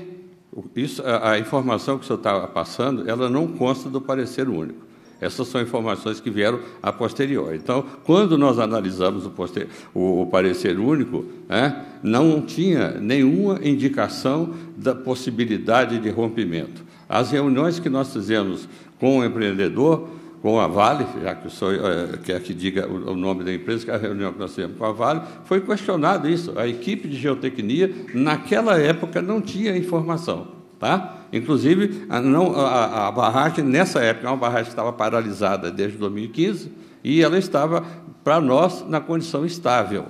isso, a, a informação que o senhor está passando, ela não consta do parecer único. Essas são informações que vieram a posteriori. Então, quando nós analisamos o, poster, o, o parecer único, né, não tinha nenhuma indicação da possibilidade de rompimento. As reuniões que nós fizemos com o empreendedor, com a Vale, já que o senhor eh, quer que diga o, o nome da empresa, que a reunião que nós fizemos com a Vale, foi questionado isso. A equipe de geotecnia, naquela época, não tinha informação. Tá? Inclusive, a, não, a, a barragem, nessa época, uma barragem que estava paralisada desde dois mil e quinze e ela estava, para nós, na condição estável.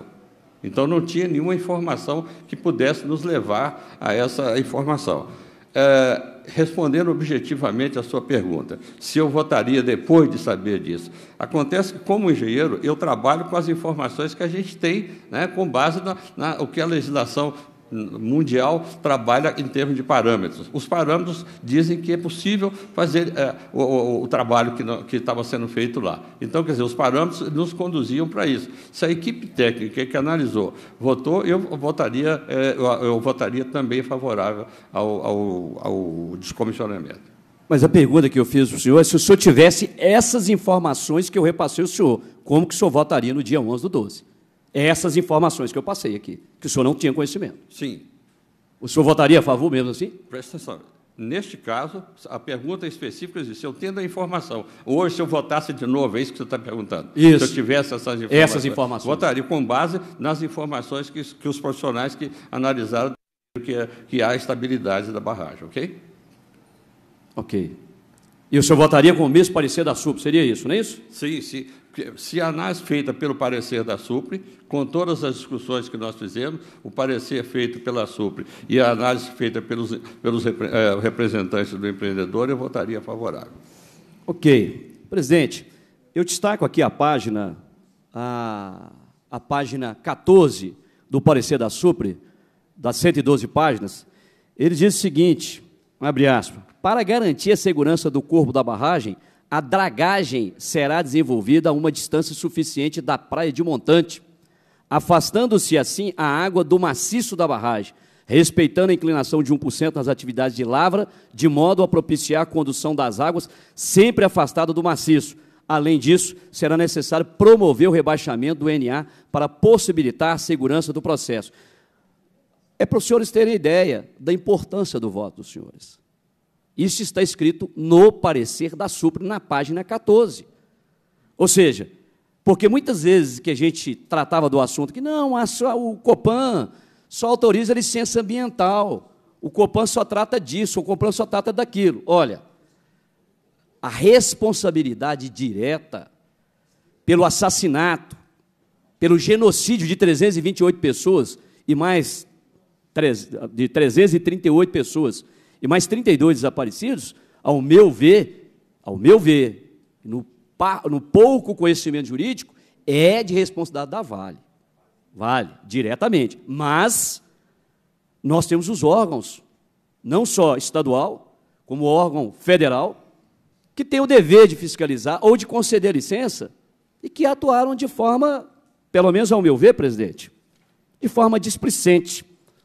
Então, não tinha nenhuma informação que pudesse nos levar a essa informação. É, respondendo objetivamente à sua pergunta, se eu votaria depois de saber disso, acontece que, como engenheiro, eu trabalho com as informações que a gente tem, né, com base na, na o que a legislação mundial trabalha em termos de parâmetros. Os parâmetros dizem que é possível fazer é, o, o, o trabalho que, não, que estava sendo feito lá. Então, quer dizer, os parâmetros nos conduziam para isso. Se a equipe técnica que analisou votou, eu votaria, é, eu, eu votaria também favorável ao, ao, ao descomissionamento. Mas a pergunta que eu fiz para o senhor é se o senhor tivesse essas informações que eu repassei ao senhor, como que o senhor votaria no dia onze do doze? Essas informações que eu passei aqui, que o senhor não tinha conhecimento. Sim. O senhor votaria a favor mesmo assim? Presta atenção. Neste caso, a pergunta específica existe. Eu tendo a informação. Hoje, se eu votasse de novo, é isso que você está perguntando. Isso. Se eu tivesse essas informações. Essas informações. Votaria com base nas informações que, que os profissionais que analisaram que, é, que há estabilidade da barragem, ok? Ok. E o senhor votaria com o mesmo parecer da SUPRE? Seria isso, não é isso? Sim, sim. Se a análise feita pelo parecer da SUPRE, com todas as discussões que nós fizemos, o parecer feito pela SUPRE e a análise feita pelos, pelos repre, eh, representantes do empreendedor, eu votaria favorável. Ok. Presidente, eu destaco aqui a página, a, a página quatorze do parecer da SUPRE, das cento e doze páginas. Ele diz o seguinte, abre aspas, para garantir a segurança do corpo da barragem, a dragagem será desenvolvida a uma distância suficiente da praia de montante, afastando-se, assim, a água do maciço da barragem, respeitando a inclinação de um por cento nas atividades de lavra, de modo a propiciar a condução das águas sempre afastada do maciço. Além disso, será necessário promover o rebaixamento do N A para possibilitar a segurança do processo. É para os senhores terem ideia da importância do voto dos senhores. Isso está escrito no parecer da SUPRE, na página quatorze. Ou seja, porque muitas vezes que a gente tratava do assunto que não, a só, o COPAM só autoriza a licença ambiental, o COPAM só trata disso, o COPAM só trata daquilo. Olha, a responsabilidade direta pelo assassinato pelo genocídio de trezentas e vinte e oito pessoas e mais de trezentas e trinta e oito pessoas e mais trinta e dois desaparecidos, ao meu ver, ao meu ver, no, no pouco conhecimento jurídico, é de responsabilidade da Vale. Vale, diretamente. Mas nós temos os órgãos, não só estadual, como órgão federal, que tem o dever de fiscalizar ou de conceder licença e que atuaram de forma, pelo menos ao meu ver, presidente, de forma displicente.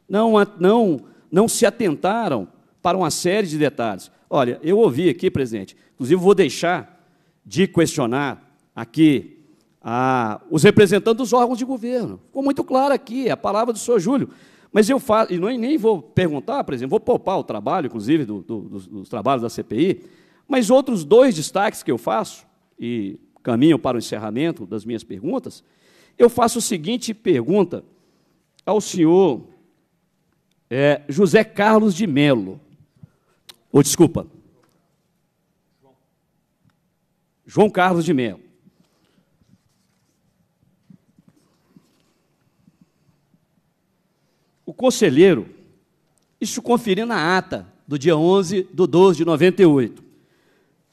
Não, não, não se atentaram para uma série de detalhes. Olha, eu ouvi aqui, presidente, inclusive vou deixar de questionar aqui a, os representantes dos órgãos de governo. Ficou muito claro aqui a palavra do senhor Júlio. Mas eu faço, e não, nem vou perguntar, presidente, vou poupar o trabalho, inclusive, do, do, dos, dos trabalhos da C P I, mas outros dois destaques que eu faço, e caminho para o encerramento das minhas perguntas, eu faço a seguinte pergunta ao senhor... É, José Carlos de Mello. Ou, desculpa. João Carlos de Mello. O conselheiro, isso conferindo a ata do dia onze de doze de noventa e oito,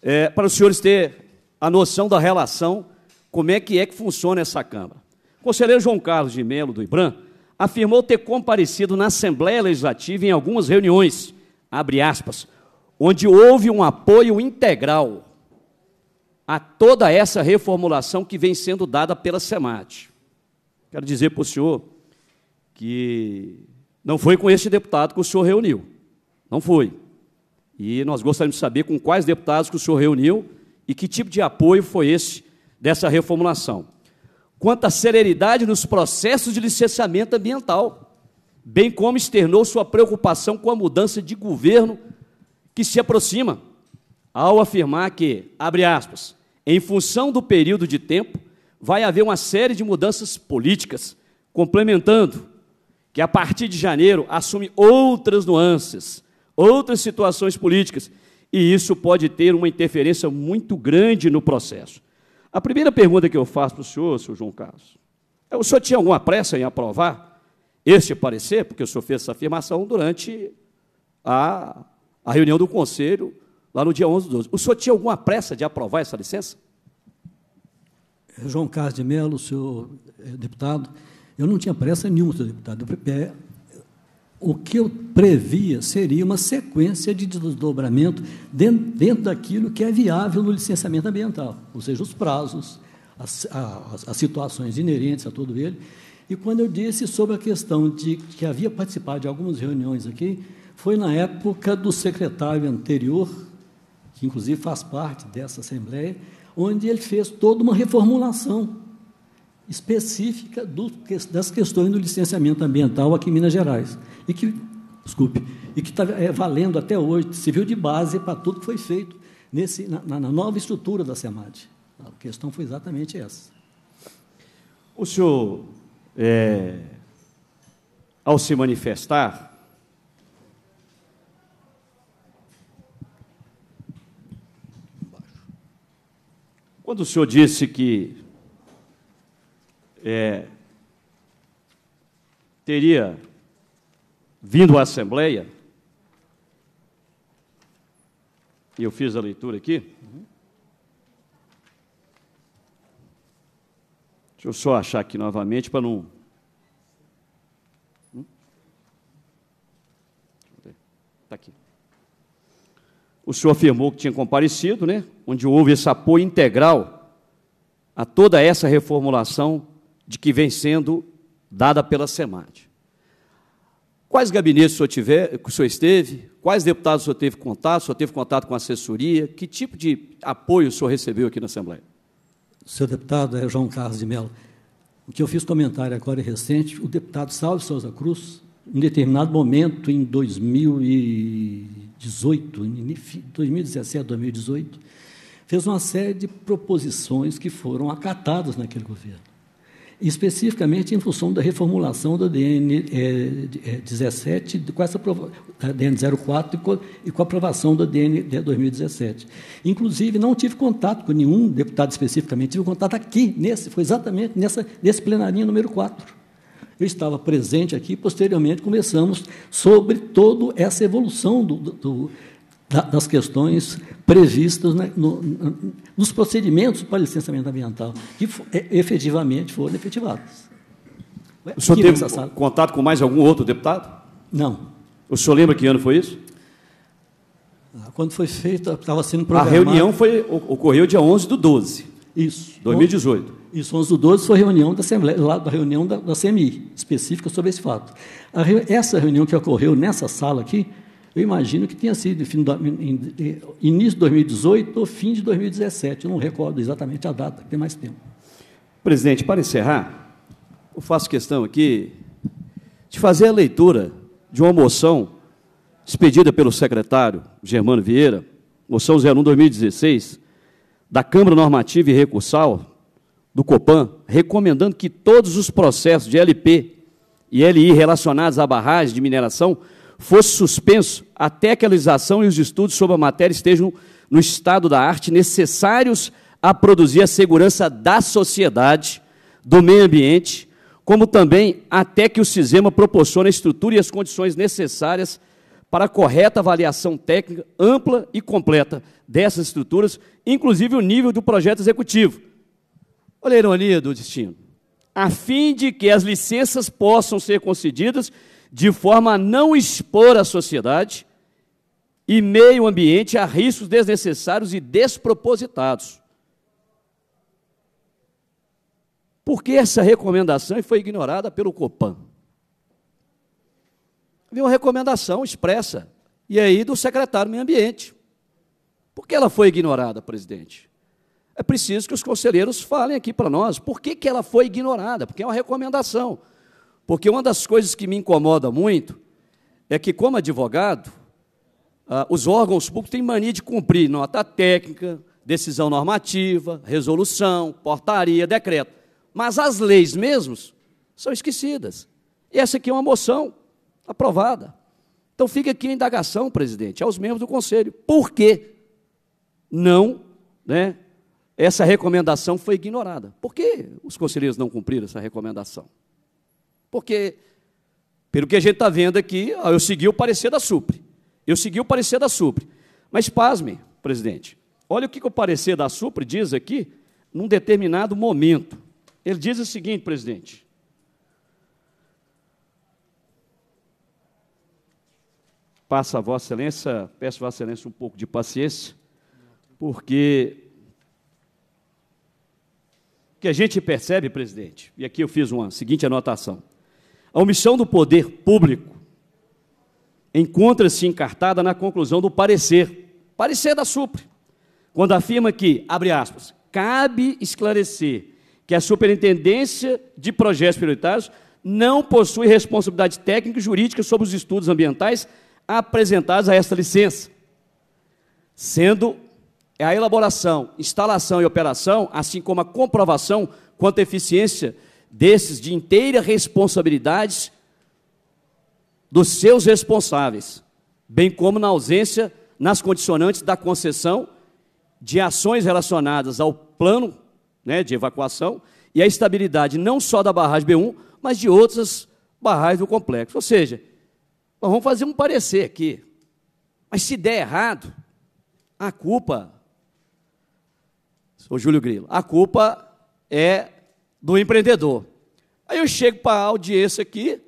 é, para os senhores terem a noção da relação, como é que é que funciona essa Câmara. O conselheiro João Carlos de Mello, do IBRAM, afirmou ter comparecido na Assembleia Legislativa em algumas reuniões, abre aspas, onde houve um apoio integral a toda essa reformulação que vem sendo dada pela SEMAD. Quero dizer para o senhor que não foi com este deputado que o senhor reuniu, não foi. E nós gostaríamos de saber com quais deputados que o senhor reuniu e que tipo de apoio foi esse dessa reformulação. Quanto à celeridade nos processos de licenciamento ambiental, bem como externou sua preocupação com a mudança de governo que se aproxima, ao afirmar que, abre aspas, em função do período de tempo, vai haver uma série de mudanças políticas, complementando que, a partir de janeiro, assume outras nuances, outras situações políticas, e isso pode ter uma interferência muito grande no processo. A primeira pergunta que eu faço para o senhor, senhor João Carlos, é: o senhor tinha alguma pressa em aprovar este parecer? Porque o senhor fez essa afirmação durante a, a reunião do Conselho, lá no dia onze de doze. O senhor tinha alguma pressa de aprovar essa licença? João Carlos de Mello, senhor deputado, eu não tinha pressa nenhuma, senhor deputado. O que eu previa seria uma sequência de desdobramento dentro, dentro daquilo que é viável no licenciamento ambiental, ou seja, os prazos, as, as, as situações inerentes a todo ele. E quando eu disse sobre a questão de que havia participado de algumas reuniões aqui, foi na época do secretário anterior, que inclusive faz parte dessa Assembleia, onde ele fez toda uma reformulação específica do, das questões do licenciamento ambiental aqui em Minas Gerais, e que, desculpe, e que está é, valendo até hoje, serviu de base para tudo que foi feito nesse, na, na nova estrutura da SEMAD. A questão foi exatamente essa. O senhor, é, ao se manifestar, quando o senhor disse que É, teria vindo à Assembleia, e eu fiz a leitura aqui, deixa eu só achar aqui novamente para não... Está aqui. O senhor afirmou que tinha comparecido, né, onde houve esse apoio integral a toda essa reformulação de que vem sendo dada pela SEMAD. Quais gabinetes o senhor, tiver, o senhor esteve? Quais deputados o senhor teve contato? O senhor teve contato com a assessoria? Que tipo de apoio o senhor recebeu aqui na Assembleia? Senhor deputado, é João Carlos de Mello. O que eu fiz comentário agora é recente, o deputado Sávio Souza Cruz, em determinado momento, em dois mil e dezoito, dois mil e dezessete, dois mil e dezoito, fez uma série de proposições que foram acatadas naquele governo. especificamente em função da reformulação da D N dezessete, com essa da D N zero quatro e com a aprovação da D N de dois mil e dezessete. Inclusive, não tive contato com nenhum deputado especificamente, tive contato aqui, nesse, foi exatamente nessa, nesse plenarinho número quatro. Eu estava presente aqui, posteriormente começamos sobre toda essa evolução do, do, das questões previstas na, no, nos procedimentos para licenciamento ambiental, que efetivamente foram efetivados. O senhor teve contato com mais algum outro deputado? Não. O senhor lembra que ano foi isso? Quando foi feito, estava sendo programado... A reunião foi, ocorreu dia onze do doze. Isso. dois mil e dezoito. Isso, onze do doze foi a reunião da Assembleia, lá da reunião da, da C M I, específica sobre esse fato. A, essa reunião que ocorreu nessa sala aqui, eu imagino que tenha sido início de dois mil e dezoito ou fim de dois mil e dezessete, eu não recordo exatamente a data, tem mais tempo. Presidente, para encerrar, eu faço questão aqui de fazer a leitura de uma moção expedida pelo secretário Germano Vieira, moção zero um barra dois mil e dezesseis, da Câmara Normativa e Recursal do COPAM, recomendando que todos os processos de L P e L I relacionados à barragem de mineração fossem suspensos até que a realização e os estudos sobre a matéria estejam no estado da arte necessários a produzir a segurança da sociedade, do meio ambiente, como também até que o SISEMA proporcione a estrutura e as condições necessárias para a correta avaliação técnica ampla e completa dessas estruturas, inclusive o nível do projeto executivo. Olha a ironia do destino. A fim de que as licenças possam ser concedidas de forma a não expor a sociedade e meio ambiente a riscos desnecessários e despropositados. Por que essa recomendação foi ignorada pelo COPAM? Havia uma recomendação expressa, e aí do secretário do Meio Ambiente. Por que ela foi ignorada, presidente? É preciso que os conselheiros falem aqui para nós por que, que ela foi ignorada, porque é uma recomendação. Porque uma das coisas que me incomoda muito é que, como advogado, ah, os órgãos públicos têm mania de cumprir nota técnica, decisão normativa, resolução, portaria, decreto. Mas as leis mesmas são esquecidas. E essa aqui é uma moção aprovada. Então, fica aqui a indagação, presidente, aos membros do Conselho. Por que não, né, essa recomendação foi ignorada? Por que os conselheiros não cumpriram essa recomendação? Porque, pelo que a gente está vendo aqui, eu segui o parecer da SUPRE. Eu segui o parecer da SUPRE. Mas, pasmem, presidente, olha o que, que o parecer da SUPRE diz aqui num determinado momento. Ele diz o seguinte, presidente... Passa a Vossa Excelência, peço a Vossa Excelência um pouco de paciência, porque o que a gente percebe, presidente, e aqui eu fiz uma seguinte anotação, a omissão do poder público encontra-se encartada na conclusão do parecer, parecer da SUPRE, quando afirma que, abre aspas, cabe esclarecer que a Superintendência de Projetos Prioritários não possui responsabilidade técnica e jurídica sobre os estudos ambientais apresentados a esta licença, sendo a elaboração, instalação e operação, assim como a comprovação quanto à eficiência desses de inteira responsabilidade dos seus responsáveis, bem como na ausência nas condicionantes da concessão de ações relacionadas ao plano, né, de evacuação e à estabilidade não só da barragem B um, mas de outras barragens do complexo. Ou seja, nós vamos fazer um parecer aqui, mas se der errado, a culpa, sou Júlio Grilo, a culpa é do empreendedor. Aí eu chego para a audiência aqui,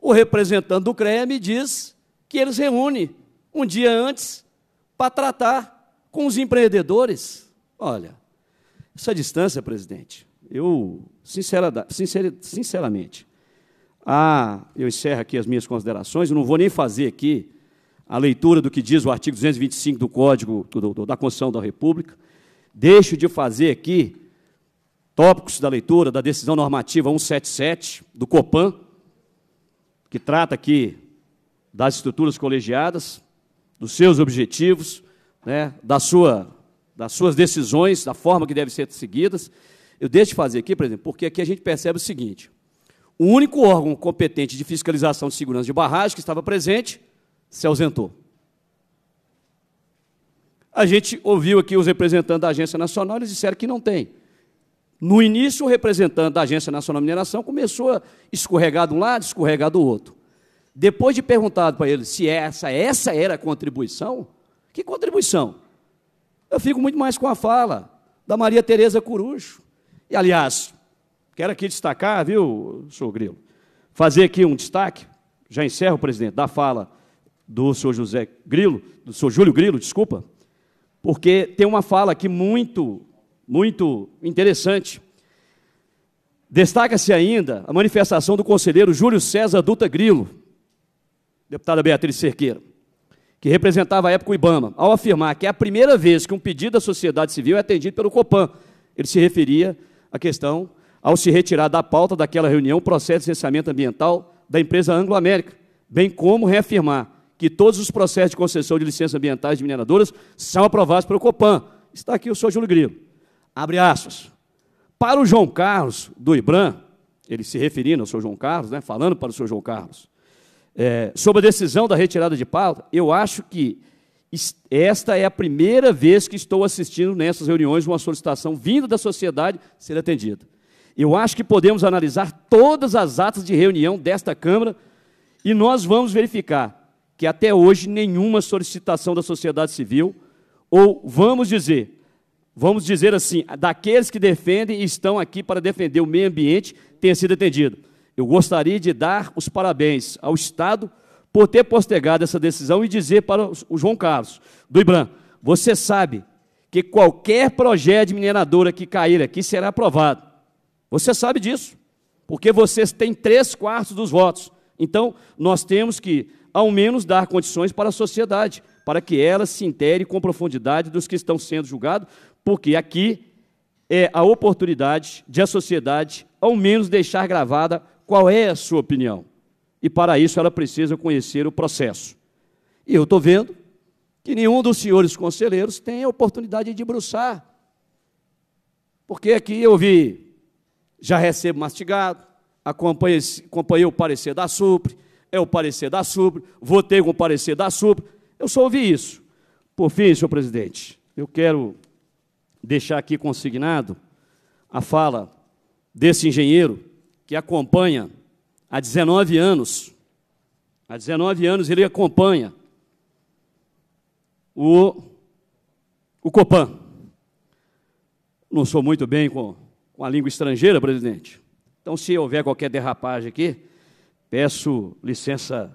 o representante do CREA me diz que eles reúnem um dia antes para tratar com os empreendedores. Olha, essa distância, presidente, eu, sincerada, sincer, sinceramente... Ah, eu encerro aqui as minhas considerações, eu não vou nem fazer aqui a leitura do que diz o artigo duzentos e vinte e cinco do Código do, do, da Constituição da República. Deixo de fazer aqui tópicos da leitura da decisão normativa cento e setenta e sete do COPAM, que trata aqui das estruturas colegiadas, dos seus objetivos, né, da sua, das suas decisões, da forma que devem ser seguidas. Eu deixo de fazer aqui, por exemplo, porque aqui a gente percebe o seguinte: o único órgão competente de fiscalização de segurança de barragem que estava presente se ausentou. A gente ouviu aqui os representantes da Agência Nacional, eles disseram que não tem. No início, o representante da Agência Nacional de Mineração começou a escorregar de um lado, escorregar do outro. Depois de perguntado para ele se essa, essa era a contribuição, que contribuição? Eu fico muito mais com a fala da Maria Teresa Corujo. E, aliás, quero aqui destacar, viu, senhor Grilo, fazer aqui um destaque, já encerro, presidente, da fala do senhor José Grilo, do senhor Júlio Grilo, desculpa, porque tem uma fala aqui muito, muito interessante. Destaca-se ainda a manifestação do conselheiro Júlio César Dutra Grilo, deputada Beatriz Cerqueira, que representava à época o IBAMA, ao afirmar que é a primeira vez que um pedido da sociedade civil é atendido pelo COPAM. Ele se referia à questão ao se retirar da pauta daquela reunião o processo de licenciamento ambiental da empresa Anglo-América, bem como reafirmar que todos os processos de concessão de licenças ambientais de mineradoras são aprovados pelo COPAM. Está aqui o senhor Júlio Grilo. Abre aspas. Para o João Carlos do IBRAM, ele se referindo ao senhor João Carlos, né, falando para o senhor João Carlos, É, sobre a decisão da retirada de pauta, eu acho que esta é a primeira vez que estou assistindo nessas reuniões uma solicitação vinda da sociedade ser atendida. Eu acho que podemos analisar todas as atas de reunião desta Câmara e nós vamos verificar que até hoje nenhuma solicitação da sociedade civil, ou vamos dizer, vamos dizer assim, daqueles que defendem e estão aqui para defender o meio ambiente, tenha sido atendida. Eu gostaria de dar os parabéns ao Estado por ter postergado essa decisão e dizer para o João Carlos, do IBRAM, você sabe que qualquer projeto de mineradora que cair aqui será aprovado. Você sabe disso, porque vocês têm três quartos dos votos. Então, nós temos que, ao menos, dar condições para a sociedade, para que ela se intere com profundidade dos que estão sendo julgados, porque aqui é a oportunidade de a sociedade, ao menos, deixar gravada qual é a sua opinião? E, para isso, ela precisa conhecer o processo. E eu estou vendo que nenhum dos senhores conselheiros tem a oportunidade de debruçar. Porque aqui eu vi, já recebo mastigado, acompanhei, acompanhei o parecer da SUPRE, é o parecer da SUPRE, votei com o parecer da SUPRE, eu só ouvi isso. Por fim, senhor presidente, eu quero deixar aqui consignado a fala desse engenheiro, que acompanha há dezenove anos, há dezenove anos ele acompanha o, o COPAM. Não sou muito bem com, com a língua estrangeira, presidente. Então, se houver qualquer derrapagem aqui, peço licença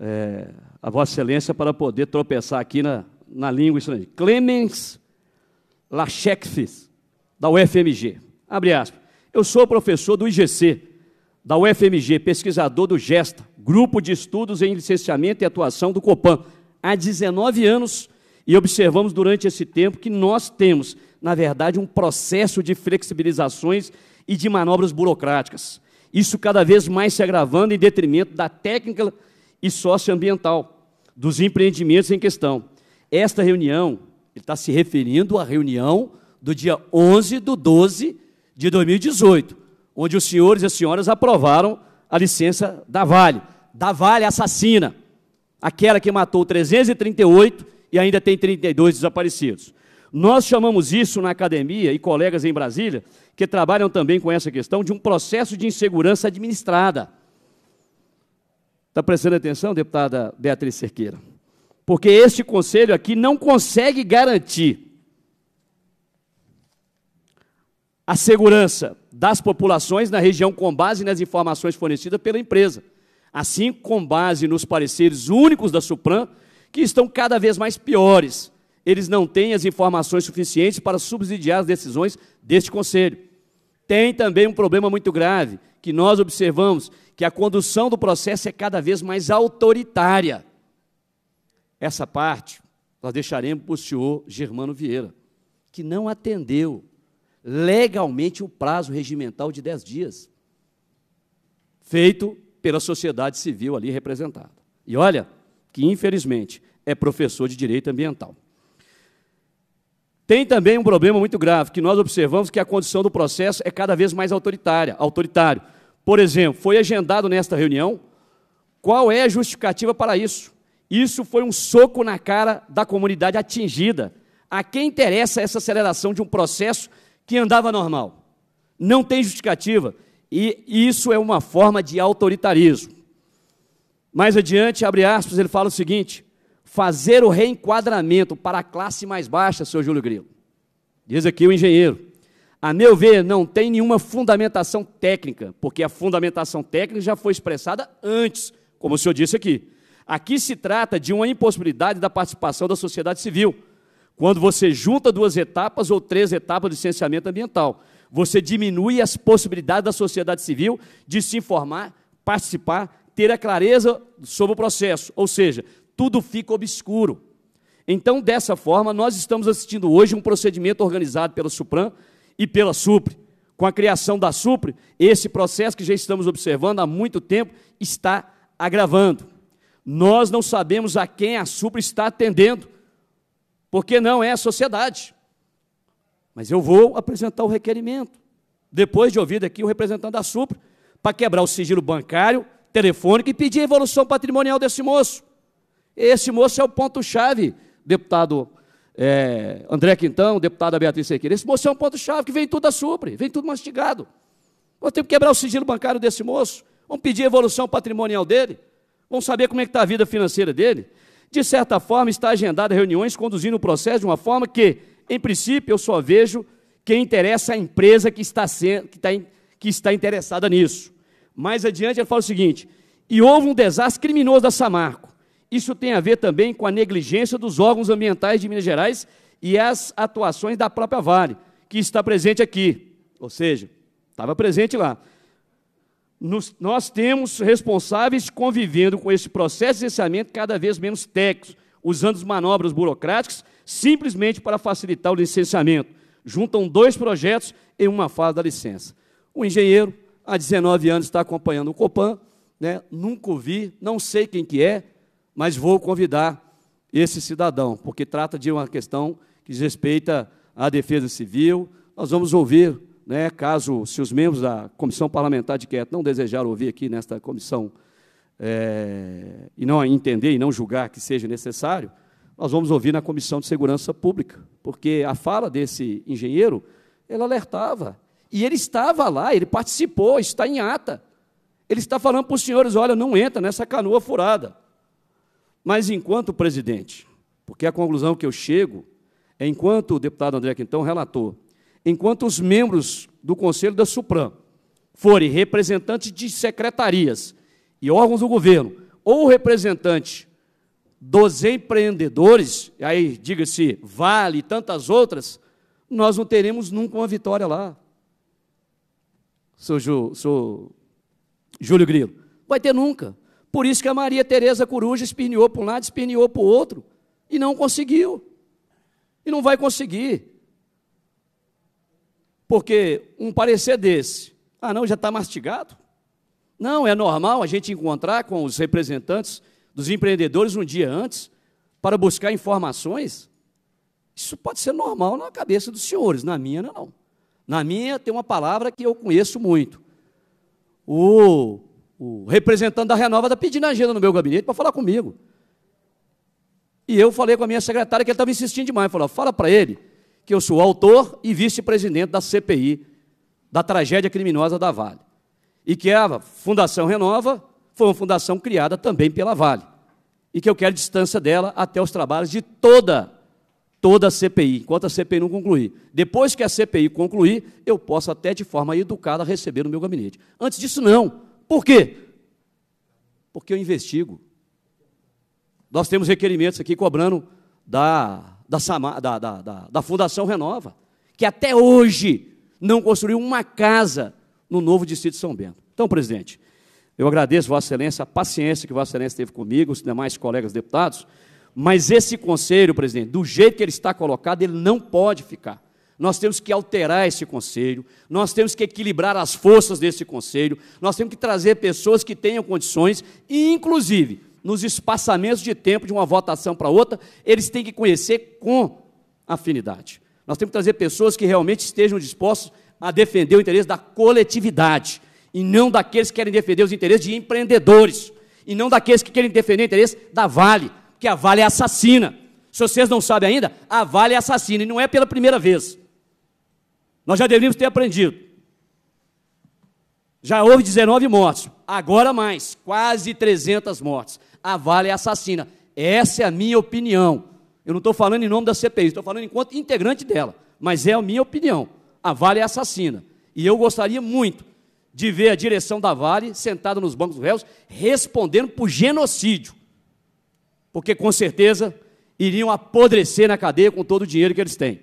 é, a Vossa Excelência para poder tropeçar aqui na, na língua estrangeira. Clemens Lachekfis, da U F M G. Abre aspas. Eu sou professor do I G C, da U F M G, pesquisador do GESTA, Grupo de Estudos em Licenciamento e Atuação do COPAM, há dezenove anos, e observamos durante esse tempo que nós temos, na verdade, um processo de flexibilizações e de manobras burocráticas. Isso cada vez mais se agravando em detrimento da técnica e socioambiental dos empreendimentos em questão. Esta reunião, ele está se referindo à reunião do dia onze do doze de dois mil e dezoito, onde os senhores e as senhoras aprovaram a licença da Vale, da Vale assassina, aquela que matou trezentos e trinta e oito e ainda tem trinta e dois desaparecidos. Nós chamamos isso na academia e colegas em Brasília, que trabalham também com essa questão, de um processo de insegurança administrada. Está prestando atenção, deputada Beatriz Cerqueira? Porque este conselho aqui não consegue garantir a segurança das populações na região com base nas informações fornecidas pela empresa, assim com base nos pareceres únicos da SUPRAM, que estão cada vez mais piores. Eles não têm as informações suficientes para subsidiar as decisões deste conselho. Tem também um problema muito grave, que nós observamos que a condução do processo é cada vez mais autoritária. Essa parte nós deixaremos para o senhor Germano Vieira, que não atendeu legalmente o prazo regimental de dez dias, feito pela sociedade civil ali representada. E olha que, infelizmente, é professor de direito ambiental. Tem também um problema muito grave, que nós observamos que a condição do processo é cada vez mais autoritária, autoritário. Por exemplo, foi agendado nesta reunião, qual é a justificativa para isso? Isso foi um soco na cara da comunidade atingida. A quem interessa essa aceleração de um processo que andava normal? Não tem justificativa. E isso é uma forma de autoritarismo. Mais adiante, abre aspas, ele fala o seguinte, fazer o reenquadramento para a classe mais baixa, senhor Júlio Grilo. Diz aqui o engenheiro. A meu ver, não tem nenhuma fundamentação técnica, porque a fundamentação técnica já foi expressada antes, como o senhor disse aqui. Aqui se trata de uma impossibilidade da participação da sociedade civil. Quando você junta duas etapas ou três etapas de licenciamento ambiental, você diminui as possibilidades da sociedade civil de se informar, participar, ter a clareza sobre o processo, ou seja, tudo fica obscuro. Então, dessa forma, nós estamos assistindo hoje um procedimento organizado pela SUPRAM e pela SUPRE. Com a criação da SUPRE, esse processo que já estamos observando há muito tempo está agravando. Nós não sabemos a quem a SUPRE está atendendo, porque não é a sociedade. Mas eu vou apresentar o requerimento, depois de ouvir aqui o representante da SUPRE, para quebrar o sigilo bancário, telefônico e pedir a evolução patrimonial desse moço. Esse moço é o ponto-chave, deputado é, André Quintão, deputada Beatriz Cerqueira. Esse moço é um ponto-chave que vem tudo da SUPRE, vem tudo mastigado. Nós temos que quebrar o sigilo bancário desse moço, vamos pedir a evolução patrimonial dele, vamos saber como é que está a vida financeira dele. De certa forma, está agendada reuniões conduzindo o processo de uma forma que, em princípio, eu só vejo quem interessa a empresa que está, sendo, que, está, que está interessada nisso. Mais adiante, ele fala o seguinte, e houve um desastre criminoso da Samarco. Isso tem a ver também com a negligência dos órgãos ambientais de Minas Gerais e as atuações da própria Vale, que está presente aqui, ou seja, estava presente lá. Nos, nós temos responsáveis convivendo com esse processo de licenciamento cada vez menos técnico, usando manobras burocráticas simplesmente para facilitar o licenciamento. Juntam dois projetos em uma fase da licença. O engenheiro, há dezenove anos, está acompanhando o COPAM, né? Nunca o vi, não sei quem que é, mas vou convidar esse cidadão, porque trata de uma questão que respeita a defesa civil. Nós vamos ouvir, né, caso, se os membros da Comissão Parlamentar de Inquérito não desejaram ouvir aqui nesta comissão é, e não entender e não julgar que seja necessário, nós vamos ouvir na Comissão de Segurança Pública, porque a fala desse engenheiro, ele alertava. E ele estava lá, ele participou, está em ata. Ele está falando para os senhores, olha, não entra nessa canoa furada. Mas enquanto presidente, porque a conclusão que eu chego é enquanto o deputado André Quintão relatou, enquanto os membros do Conselho da SUPRAM forem representantes de secretarias e órgãos do governo, ou representante dos empreendedores, aí diga-se Vale e tantas outras, nós não teremos nunca uma vitória lá. Sou, Ju, sou Júlio Grilo. Vai ter nunca. Por isso que a Maria Teresa Corujo espinhou para um lado, espinhou para o outro, e não conseguiu. E não vai conseguir. Porque um parecer desse, ah, não, já está mastigado? Não, é normal a gente encontrar com os representantes dos empreendedores um dia antes para buscar informações? Isso pode ser normal na cabeça dos senhores, na minha não. não. Na minha tem uma palavra que eu conheço muito. O... O representante da Renova está pedindo agenda no meu gabinete para falar comigo. E eu falei com a minha secretária que ele estava insistindo demais. Falou, fala para ele que eu sou autor e vice-presidente da C P I, da tragédia criminosa da Vale. E que a Fundação Renova foi uma fundação criada também pela Vale. E que eu quero distância dela até os trabalhos de toda, toda a C P I, enquanto a C P I não concluir. Depois que a C P I concluir, eu posso até de forma educada receber no meu gabinete. Antes disso, não. Por quê? Porque eu investigo. Nós temos requerimentos aqui cobrando da, da, Sama, da, da, da, da Fundação Renova, que até hoje não construiu uma casa no novo distrito de São Bento. Então, presidente, eu agradeço Vossa Excelência a paciência que Vossa Excelência teve comigo, os demais colegas deputados, mas esse conselho, presidente, do jeito que ele está colocado, ele não pode ficar. Nós temos que alterar esse conselho, nós temos que equilibrar as forças desse conselho, nós temos que trazer pessoas que tenham condições, e inclusive, nos espaçamentos de tempo de uma votação para outra, eles têm que conhecer com afinidade. Nós temos que trazer pessoas que realmente estejam dispostas a defender o interesse da coletividade, e não daqueles que querem defender os interesses de empreendedores, e não daqueles que querem defender o interesse da Vale, porque a Vale é assassina. Se vocês não sabem ainda, a Vale é assassina, e não é pela primeira vez. Nós já deveríamos ter aprendido. Já houve dezenove mortes, agora mais, quase trezentas mortes. A Vale é assassina. Essa é a minha opinião. Eu não estou falando em nome da C P I, estou falando enquanto integrante dela, mas é a minha opinião. A Vale é assassina. E eu gostaria muito de ver a direção da Vale sentada nos bancos dos réus respondendo por genocídio, porque com certeza iriam apodrecer na cadeia com todo o dinheiro que eles têm.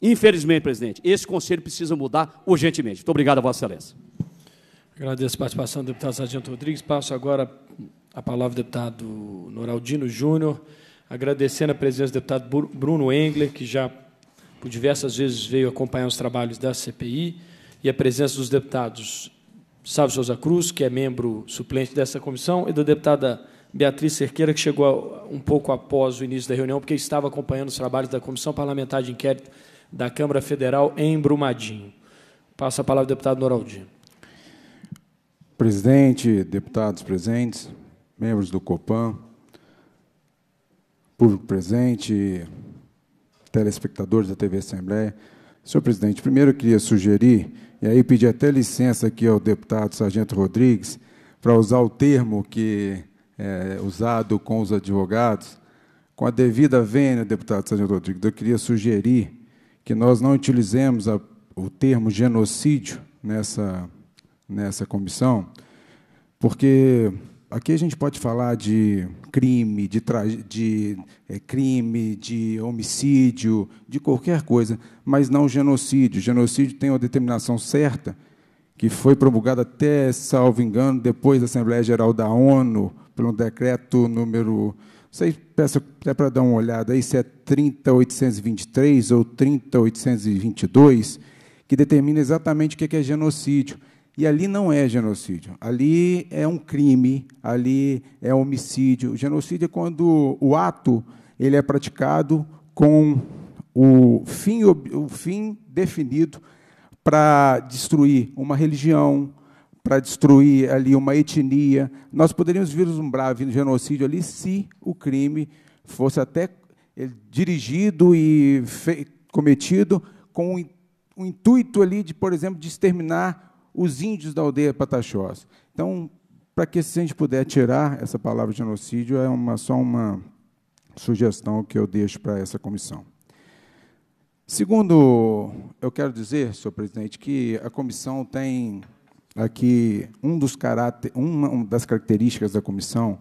Infelizmente, presidente, esse conselho precisa mudar urgentemente. Muito obrigado a Vossa Excelência. Agradeço a participação do deputado Sargento Rodrigues. Passo agora a palavra ao deputado Noraldino Júnior, agradecendo a presença do deputado Bruno Engler, que já por diversas vezes veio acompanhar os trabalhos da C P I, e a presença dos deputados Sávio Souza Cruz, que é membro suplente dessa comissão, e da deputada Beatriz Cerqueira, que chegou um pouco após o início da reunião, porque estava acompanhando os trabalhos da Comissão Parlamentar de Inquérito da Câmara Federal em Brumadinho. Passa a palavra ao deputado Noraldino. Presidente, deputados presentes, membros do COPAM, público presente, telespectadores da T V Assembleia. Senhor presidente, primeiro eu queria sugerir, e aí pedir até licença aqui ao deputado Sargento Rodrigues, para usar o termo que é usado com os advogados, com a devida vênia, deputado Sargento Rodrigues, eu queria sugerir que nós não utilizemos a, o termo genocídio nessa, nessa comissão, porque aqui a gente pode falar de crime, de, tra... de é, crime, de homicídio, de qualquer coisa, mas não genocídio. Genocídio tem uma determinação certa, que foi promulgada até, salvo engano, depois da Assembleia Geral da ONU, pelo decreto número... Vocês peçam até para dar uma olhada aí se é trinta mil oitocentos e vinte e três ou trinta mil oitocentos e vinte e dois, que determina exatamente o que é genocídio. E ali não é genocídio, ali é um crime, ali é homicídio. O genocídio é quando o ato ele é praticado com o fim, o fim definido para destruir uma religião, para destruir ali uma etnia. Nós poderíamos vislumbrar o genocídio ali se o crime fosse até dirigido e cometido com o intuito ali de, por exemplo, de exterminar os índios da aldeia Pataxós. Então, para que se a gente puder tirar essa palavra genocídio, é uma, só uma sugestão que eu deixo para essa comissão. Segundo, eu quero dizer, senhor presidente, que a comissão tem aqui um dos caráter, uma das características da comissão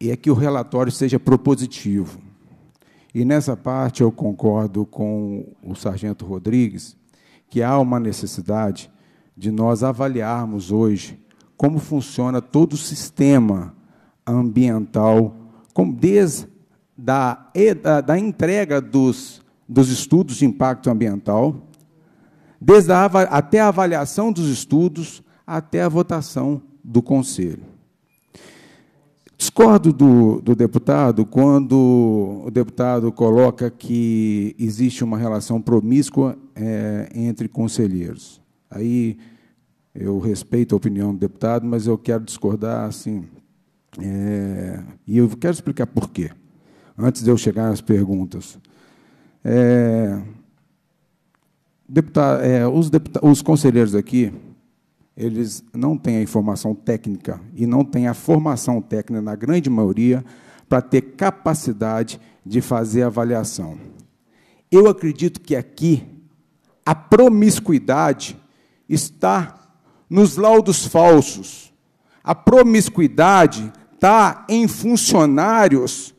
é que o relatório seja propositivo. E, nessa parte, eu concordo com o sargento Rodrigues, que há uma necessidade de nós avaliarmos hoje como funciona todo o sistema ambiental, como desde da, da, da entrega dos, dos estudos de impacto ambiental, desde a, até a avaliação dos estudos, até a votação do Conselho. Discordo do, do deputado quando o deputado coloca que existe uma relação promíscua é, entre conselheiros. Aí eu respeito a opinião do deputado, mas eu quero discordar assim. É, e eu quero explicar por quê, antes de eu chegar às perguntas. É, deputado, é, os, deputa os conselheiros aqui, eles não têm a informação técnica e não têm a formação técnica, na grande maioria, para ter capacidade de fazer avaliação. Eu acredito que aqui a promiscuidade está nos laudos falsos. A promiscuidade está em funcionários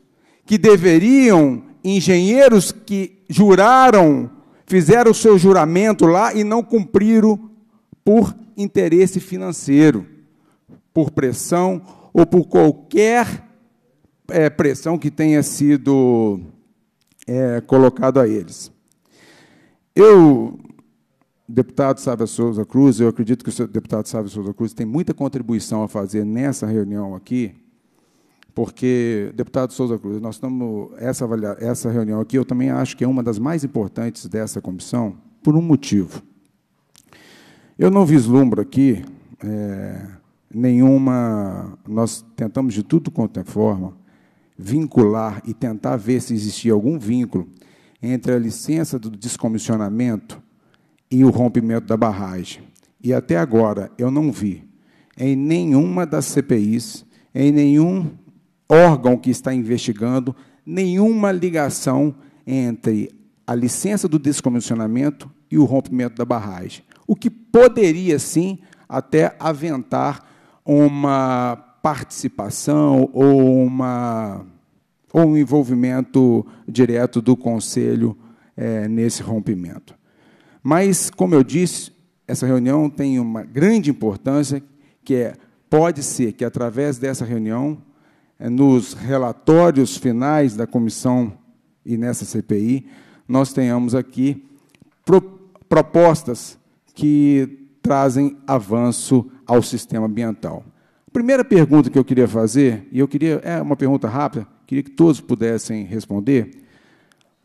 que deveriam, engenheiros que juraram, fizeram o seu juramento lá e não cumpriram por interesse financeiro, por pressão ou por qualquer é, pressão que tenha sido é, colocado a eles. Eu, deputado Sávio Souza Cruz, eu acredito que o deputado Sávio Souza Cruz tem muita contribuição a fazer nessa reunião aqui, porque, deputado Souza Cruz, nós estamos, essa, avalia, essa reunião aqui, eu também acho que é uma das mais importantes dessa comissão, por um motivo. Eu não vislumbro aqui é, nenhuma... Nós tentamos, de tudo quanto é forma, vincular e tentar ver se existia algum vínculo entre a licença do descomissionamento e o rompimento da barragem. E, até agora, eu não vi em nenhuma das C P Is, em nenhum... órgão que está investigando, nenhuma ligação entre a licença do descomissionamento e o rompimento da barragem, o que poderia, sim, até aventar uma participação ou, uma, ou um envolvimento direto do Conselho é, nesse rompimento. Mas, como eu disse, essa reunião tem uma grande importância, que é, pode ser que, através dessa reunião, nos relatórios finais da comissão e nessa C P I, nós tenhamos aqui pro, propostas que trazem avanço ao sistema ambiental. A primeira pergunta que eu queria fazer, e eu queria, é uma pergunta rápida, queria que todos pudessem responder: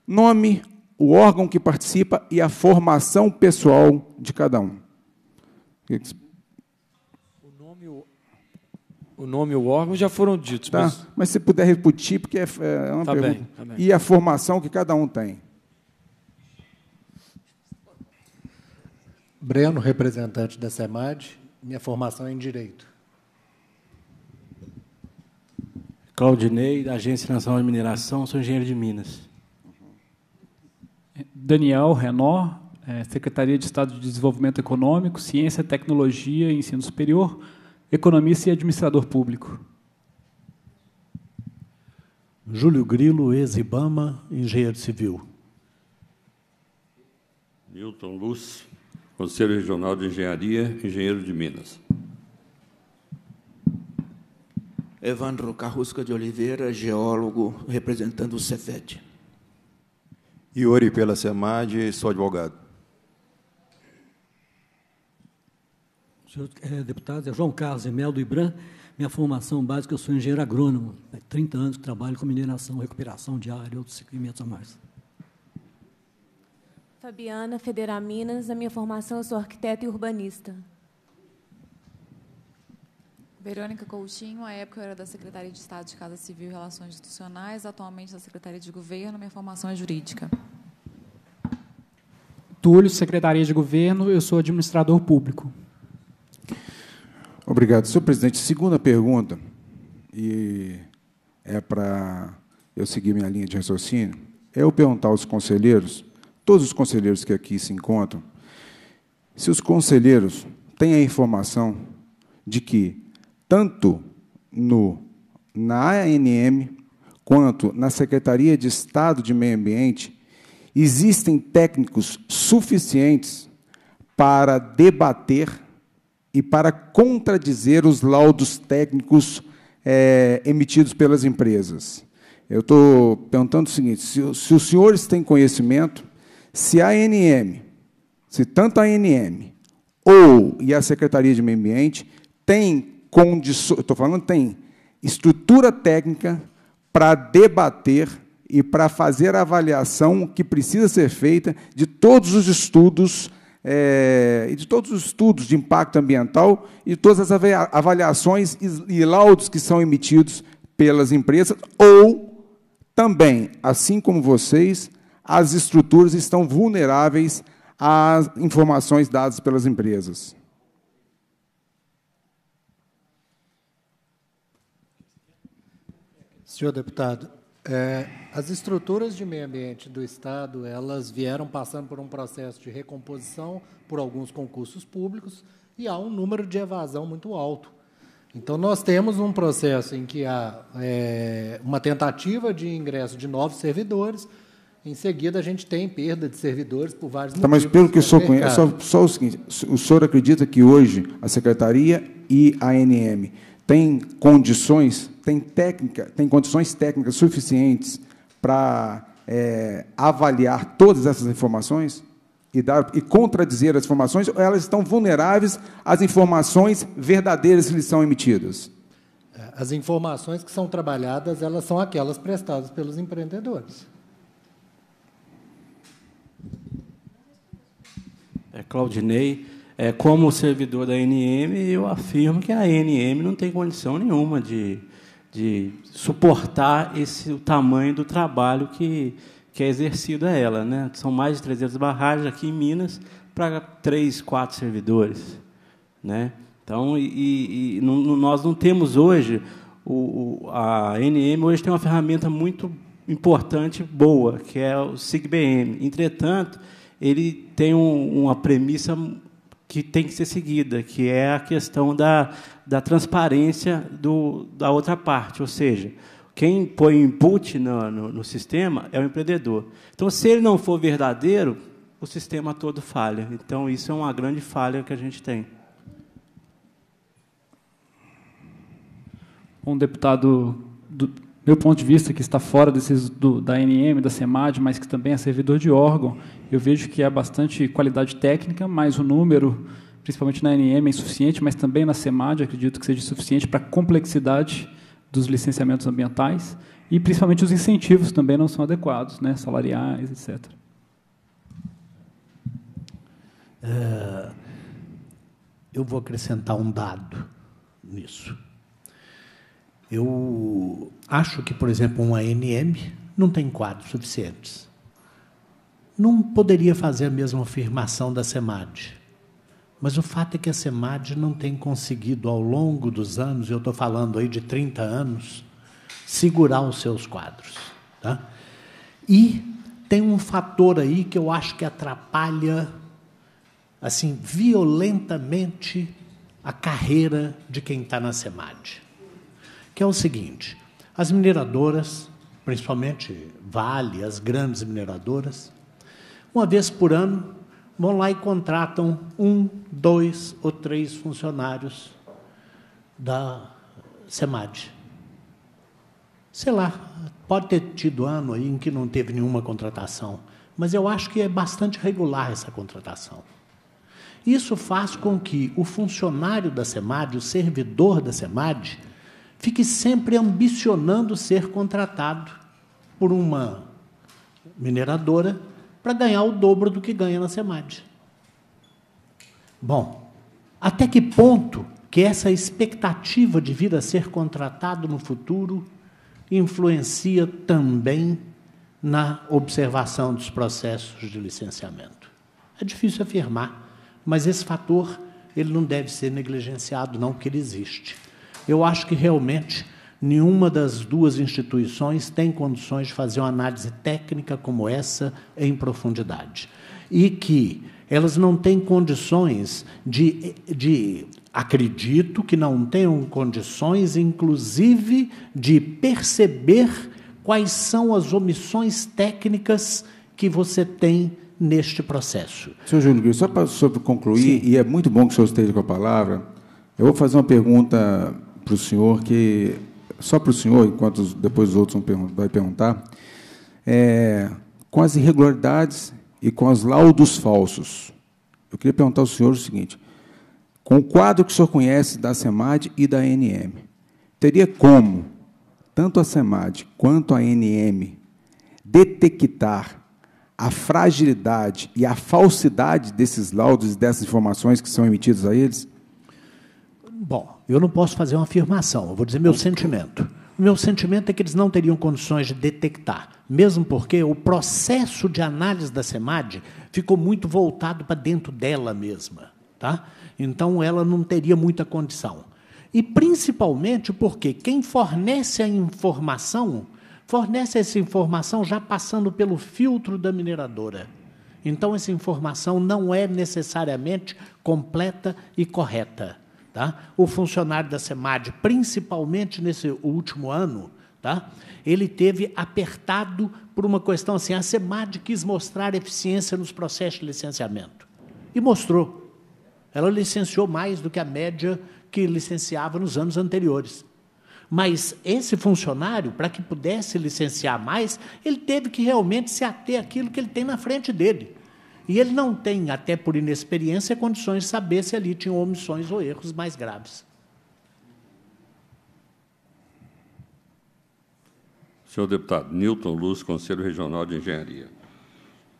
nome, o órgão que participa e a formação pessoal de cada um. O nome e o órgão já foram ditos. Tá, mas... mas se puder repetir, porque é, é uma tá pergunta. Bem, tá bem. E a formação que cada um tem? Breno, representante da SEMAD. Minha formação é em Direito. Claudinei, da Agência Nacional de Mineração, sou engenheiro de Minas. Daniel Renato, Secretaria de Estado de Desenvolvimento Econômico, Ciência, Tecnologia e Ensino Superior, economista e administrador público. Júlio Grilo, ex-IBAMA, engenheiro civil. Newton Luz, Conselho Regional de Engenharia, engenheiro de Minas. Evandro Carrusca de Oliveira, geólogo, representando o CEFET. Yuri, pela SEMAD, sou advogado. Deputado, é João Carlos de Mello, do IBRAM. Minha formação básica, eu sou engenheiro agrônomo. Há trinta anos que trabalho com mineração, recuperação de área e outros segmentos a mais. Fabiana, Federa Minas. Na minha formação, eu sou arquiteta e urbanista. Verônica Coutinho. À época, eu era da Secretaria de Estado de Casa Civil e Relações Institucionais, atualmente da Secretaria de Governo. Minha formação é jurídica. Túlio, Secretaria de Governo. Eu sou administrador público. Obrigado, senhor presidente. Segunda pergunta, e é para eu seguir minha linha de raciocínio, é eu perguntar aos conselheiros, todos os conselheiros que aqui se encontram, se os conselheiros têm a informação de que, tanto no, na A N M quanto na Secretaria de Estado de Meio Ambiente, existem técnicos suficientes para debater e para contradizer os laudos técnicos é, emitidos pelas empresas. Eu estou perguntando o seguinte, se, se os senhores têm conhecimento, se a ANM, se tanto a ANM ou e a Secretaria de Meio Ambiente tem condições, estou falando, tem estrutura técnica para debater e para fazer a avaliação que precisa ser feita de todos os estudos É, de todos os estudos de impacto ambiental e todas as avaliações e laudos que são emitidos pelas empresas, ou também, assim como vocês, as estruturas estão vulneráveis às informações dadas pelas empresas. Senhor deputado, É, as estruturas de meio ambiente do Estado, elas vieram passando por um processo de recomposição por alguns concursos públicos e há um número de evasão muito alto. Então, nós temos um processo em que há é, uma tentativa de ingresso de novos servidores, em seguida a gente tem perda de servidores por vários tá, motivos. Mas, pelo que o senhor conhece, só, só o seguinte, o senhor acredita que hoje a Secretaria e a A N M tem condições, tem técnica, tem condições técnicas suficientes para é, avaliar todas essas informações e, dar, e contradizer as informações, ou elas estão vulneráveis às informações verdadeiras que lhes são emitidas? as informações que são trabalhadas, elas são aquelas prestadas pelos empreendedores. É, Claudinei, é, como servidor da A N M, eu afirmo que a A N M não tem condição nenhuma de, de suportar esse, o tamanho do trabalho que, que é exercido a ela, né? São mais de trezentas barragens aqui em Minas para três, quatro servidores, né? Então, e, e, no, nós não temos hoje, o, a A N M hoje tem uma ferramenta muito importante, boa, que é o SIGBM. Entretanto, ele tem um, uma premissa que tem que ser seguida, que é a questão da, da transparência do, da outra parte, ou seja, quem põe input no, no, no sistema é o empreendedor. Então, se ele não for verdadeiro, o sistema todo falha. Então, isso é uma grande falha que a gente tem. Um deputado, do meu ponto de vista, que está fora desses, do, da A N M, da SEMAD, mas que também é servidor de órgão, eu vejo que há bastante qualidade técnica, mas o número, principalmente na A N M, é insuficiente, mas também na SEMAD, acredito que seja suficiente para a complexidade dos licenciamentos ambientais e, principalmente, os incentivos também não são adequados, né, salariais, et cetera. É, eu vou acrescentar um dado nisso. Eu acho que, por exemplo, um A N M não tem quadros suficientes. Não poderia fazer a mesma afirmação da SEMAD, mas o fato é que a SEMAD não tem conseguido, ao longo dos anos, eu estou falando aí de trinta anos, segurar os seus quadros. Tá? E tem um fator aí que eu acho que atrapalha assim, violentamente a carreira de quem está na SEMAD, que é o seguinte, as mineradoras, principalmente Vale, as grandes mineradoras, uma vez por ano, vão lá e contratam um, dois ou três funcionários da SEMAD. Sei lá, pode ter tido ano aí em que não teve nenhuma contratação, mas eu acho que é bastante regular essa contratação. Isso faz com que o funcionário da SEMAD, o servidor da SEMAD, fique sempre ambicionando ser contratado por uma mineradora para ganhar o dobro do que ganha na SEMAD. Bom, até que ponto que essa expectativa de vir a ser contratado no futuro influencia também na observação dos processos de licenciamento? É difícil afirmar, mas esse fator ele não deve ser negligenciado, não, porque ele existe. Eu acho que, realmente, nenhuma das duas instituições tem condições de fazer uma análise técnica como essa em profundidade. E que elas não têm condições de... de acredito que não tenham condições, inclusive, de perceber quais são as omissões técnicas que você tem neste processo. senhor Júlio Grilo, só para concluir, sim, e é muito bom que o senhor esteja com a palavra, eu vou fazer uma pergunta... para o senhor, que só para o senhor, enquanto depois os outros vão vai perguntar, é, com as irregularidades e com os laudos falsos, eu queria perguntar ao senhor o seguinte, com o quadro que o senhor conhece da SEMAD e da A N M, teria como, tanto a SEMAD quanto a A N M, detectar a fragilidade e a falsidade desses laudos e dessas informações que são emitidas a eles? Bom, eu não posso fazer uma afirmação, eu vou dizer meu sentimento. O meu sentimento é que eles não teriam condições de detectar, mesmo porque o processo de análise da SEMAD ficou muito voltado para dentro dela mesma. Tá? Então, ela não teria muita condição. E, principalmente, porque quem fornece a informação, fornece essa informação já passando pelo filtro da mineradora. Então, essa informação não é necessariamente completa e correta. Tá? O funcionário da SEMAD, principalmente nesse último ano, tá? Ele teve apertado por uma questão assim, a SEMAD quis mostrar eficiência nos processos de licenciamento. E mostrou. Ela licenciou mais do que a média que licenciava nos anos anteriores. Mas esse funcionário, para que pudesse licenciar mais, ele teve que realmente se ater àquilo que ele tem na frente dele. E ele não tem, até por inexperiência, condições de saber se ali tinham omissões ou erros mais graves. Senhor deputado Newton Luz, Conselho Regional de Engenharia.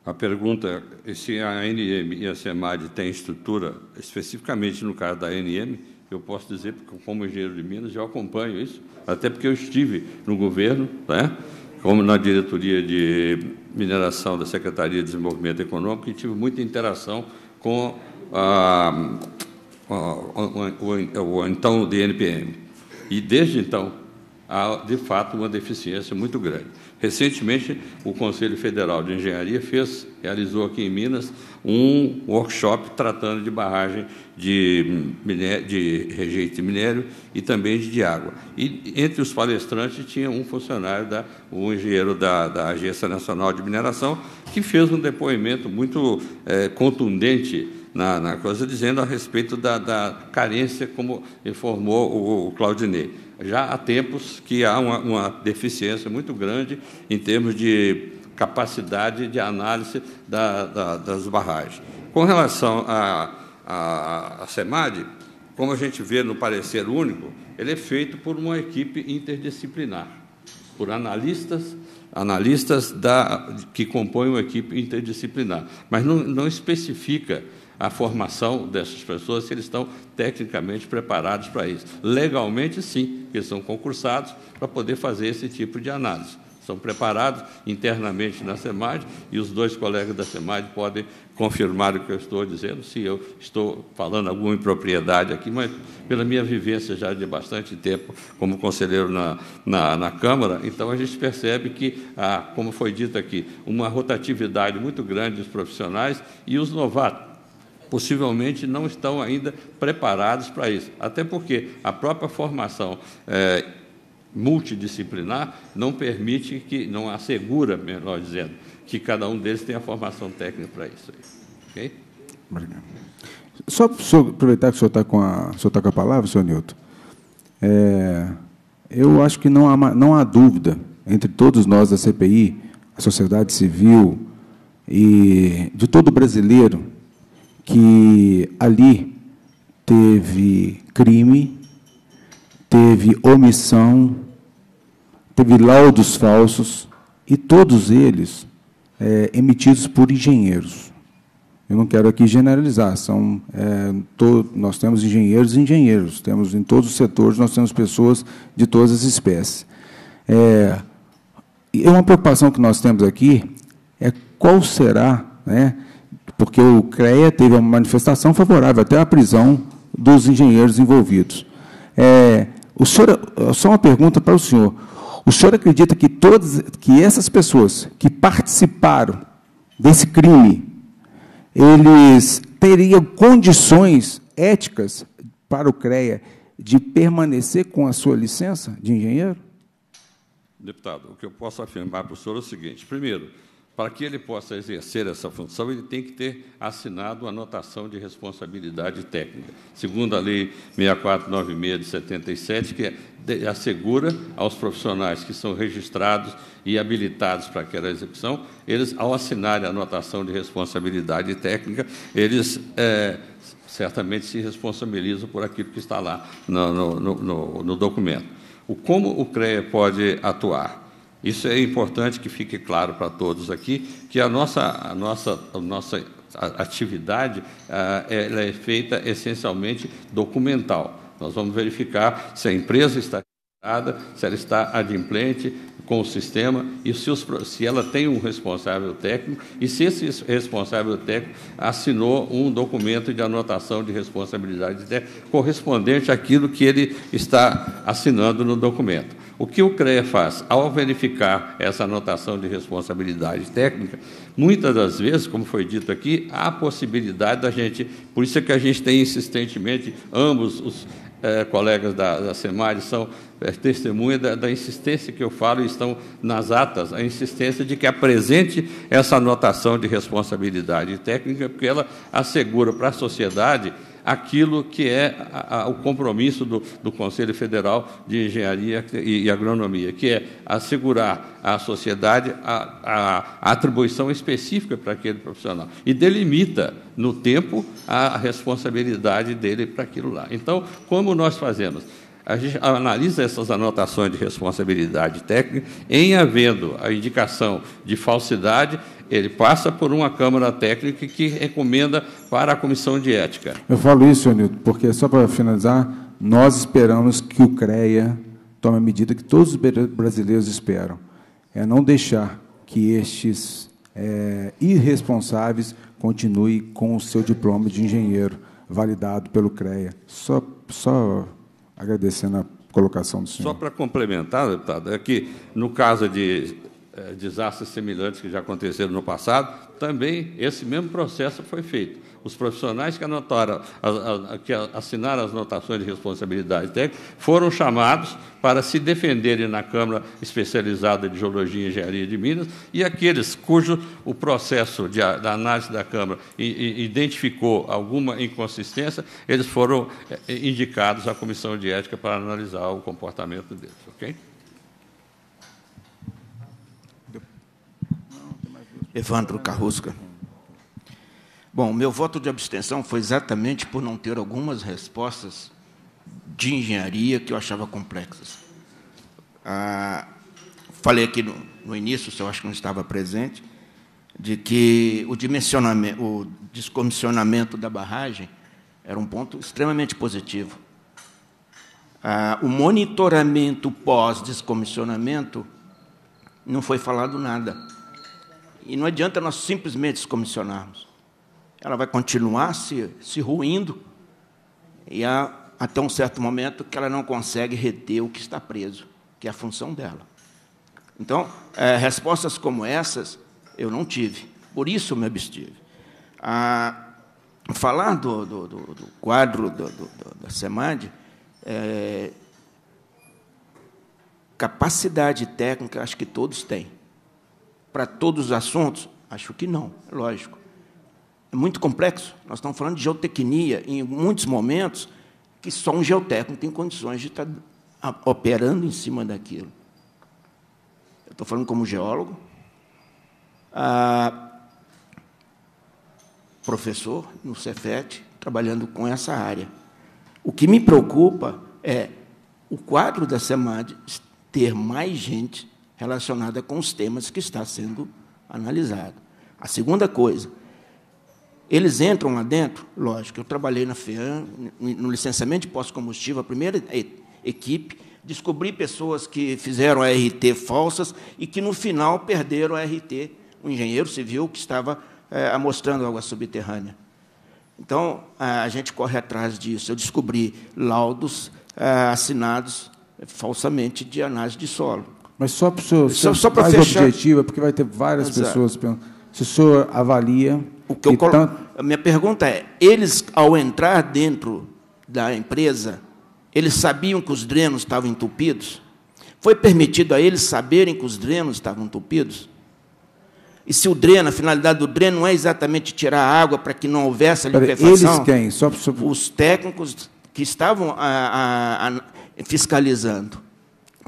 A pergunta é se a A N M e a SEMAD têm estrutura, especificamente no caso da A N M, eu posso dizer, porque como engenheiro de Minas, eu acompanho isso, até porque eu estive no governo, né, como na diretoria de mineração da Secretaria de Desenvolvimento Econômico, e tive muita interação com a, a, o, o, o então D N P M. E desde então, há, de fato, uma deficiência muito grande. Recentemente, o Conselho Federal de Engenharia fez, realizou aqui em Minas um workshop tratando de barragem de, minério, de rejeito de minério e também de água. E entre os palestrantes tinha um funcionário, da, um engenheiro da, da Agência Nacional de Mineração, que fez um depoimento muito é, contundente na, na coisa, dizendo a respeito da, da carência, como informou o, o Claudinei. Já há tempos que há uma, uma deficiência muito grande em termos de capacidade de análise da, da, das barragens. Com relação à SEMAD, como a gente vê no parecer único, ele é feito por uma equipe interdisciplinar, por analistas, analistas da, que compõem uma equipe interdisciplinar, mas não, não especifica a formação dessas pessoas, se eles estão tecnicamente preparados para isso. Legalmente, sim, eles são concursados para poder fazer esse tipo de análise. São preparados internamente na SEMAD, e os dois colegas da SEMAD podem confirmar o que eu estou dizendo, se eu estou falando alguma impropriedade aqui, mas pela minha vivência já de bastante tempo como conselheiro na, na, na Câmara, então a gente percebe que, ah, como foi dito aqui, uma rotatividade muito grande dos profissionais, e os novatos possivelmente não estão ainda preparados para isso, até porque a própria formação é, multidisciplinar não permite que, não assegura, melhor dizendo, que cada um deles tenha formação técnica para isso. Ok? Obrigado. Só para aproveitar que o senhor está com a, o senhor está com a palavra, senhor Newton, é, eu acho que não há, não há dúvida entre todos nós da C P I, a sociedade civil e de todo brasileiro, que ali teve crime, teve omissão, teve laudos falsos, e todos eles é, emitidos por engenheiros. Eu não quero aqui generalizar, são, é, to, nós temos engenheiros e engenheiros, temos em todos os setores, nós temos pessoas de todas as espécies. É, e uma preocupação que nós temos aqui é qual será, né, porque o CREA teve uma manifestação favorável até à prisão dos engenheiros envolvidos. É, o senhor, só uma pergunta para o senhor. O senhor acredita que, todas, que essas pessoas que participaram desse crime, eles teriam condições éticas para o CREA de permanecer com a sua licença de engenheiro? Deputado, o que eu posso afirmar para o senhor é o seguinte. Primeiro, para que ele possa exercer essa função, ele tem que ter assinado a anotação de responsabilidade técnica, segundo a Lei seis mil quatrocentos e noventa e seis, de setenta e sete, que assegura aos profissionais que são registrados e habilitados para aquela execução, eles, ao assinarem a anotação de responsabilidade técnica, eles é, certamente se responsabilizam por aquilo que está lá no, no, no, no documento. O, como o CREA pode atuar? Isso é importante que fique claro para todos aqui, que a nossa, a nossa, a nossa atividade ah, ela é feita essencialmente documental. Nós vamos verificar se a empresa está registrada, se ela está adimplente com o sistema e se, os, se ela tem um responsável técnico e se esse responsável técnico assinou um documento de anotação de responsabilidade técnica correspondente àquilo que ele está assinando no documento. O que o CREA faz? Ao verificar essa anotação de responsabilidade técnica, muitas das vezes, como foi dito aqui, há a possibilidade da gente... Por isso é que a gente tem insistentemente, ambos os eh, colegas da, da SEMAD são eh, testemunha da, da insistência que eu falo, e estão nas atas, a insistência de que apresente essa anotação de responsabilidade técnica, porque ela assegura para a sociedade aquilo que é a, a, o compromisso do, do Conselho Federal de Engenharia e, e Agronomia, que é assegurar à sociedade a, a, a atribuição específica para aquele profissional e delimita, no tempo, a responsabilidade dele para aquilo lá. Então, como nós fazemos? a gente analisa essas anotações de responsabilidade técnica, em havendo a indicação de falsidade, ele passa por uma Câmara Técnica que recomenda para a Comissão de Ética. Eu falo isso, senhor Newton, porque, só para finalizar, nós esperamos que o CREA tome a medida que todos os brasileiros esperam, é não deixar que estes é, irresponsáveis continuem com o seu diploma de engenheiro, validado pelo CREA. Só, só agradecendo a colocação do senhor. Só para complementar, deputado, é que, no caso de é, desastres semelhantes que já aconteceram no passado, também esse mesmo processo foi feito. Os profissionais que anotaram, a, a, que assinaram as notações de responsabilidade técnica foram chamados para se defenderem na Câmara Especializada de Geologia e Engenharia de Minas, e aqueles cujo o processo de, da análise da Câmara i, i, identificou alguma inconsistência, eles foram indicados à Comissão de Ética para analisar o comportamento deles. Ok? Evandro Carrusca. Bom, meu voto de abstenção foi exatamente por não ter algumas respostas de engenharia que eu achava complexas. Ah, falei aqui no, no início, se eu acho que não estava presente, de que o dimensionamento, o descomissionamento da barragem era um ponto extremamente positivo. Ah, o monitoramento pós-descomissionamento não foi falado nada. E não adianta nós simplesmente descomissionarmos. Ela vai continuar se, se ruindo, e há, até um certo momento que ela não consegue reter o que está preso, que é a função dela. Então, é, respostas como essas eu não tive, por isso eu me abstive. Ah, falar do, do, do, do quadro do, do, da SEMAD, é, capacidade técnica, acho que todos têm. Para todos os assuntos, acho que não, é lógico. É muito complexo. Nós estamos falando de geotecnia em muitos momentos que só um geotécnico tem condições de estar operando em cima daquilo. Eu estou falando como geólogo, ah, professor no CEFET, trabalhando com essa área. O que me preocupa é o quadro da SEMAD ter mais gente relacionada com os temas que está sendo analisado. A segunda coisa, eles entram lá dentro? Lógico, eu trabalhei na FEAM, no licenciamento de pós-combustível, a primeira equipe, descobri pessoas que fizeram A R T falsas e que, no final, perderam a A R T, um engenheiro civil que estava é, amostrando água subterrânea. Então, a gente corre atrás disso. Eu descobri laudos é, assinados falsamente de análise de solo. Mas só para o senhor, só, só para fechar... objetivo, é porque vai ter várias Exato. pessoas perguntando. Se o senhor avalia... O que eu colo... A minha pergunta é, eles, ao entrar dentro da empresa, eles sabiam que os drenos estavam entupidos? Foi permitido a eles saberem que os drenos estavam entupidos? E se o dreno, a finalidade do dreno não é exatamente tirar a água para que não houvesse a liquefação? Eles quem? Só para... Os técnicos que estavam a, a, a, fiscalizando,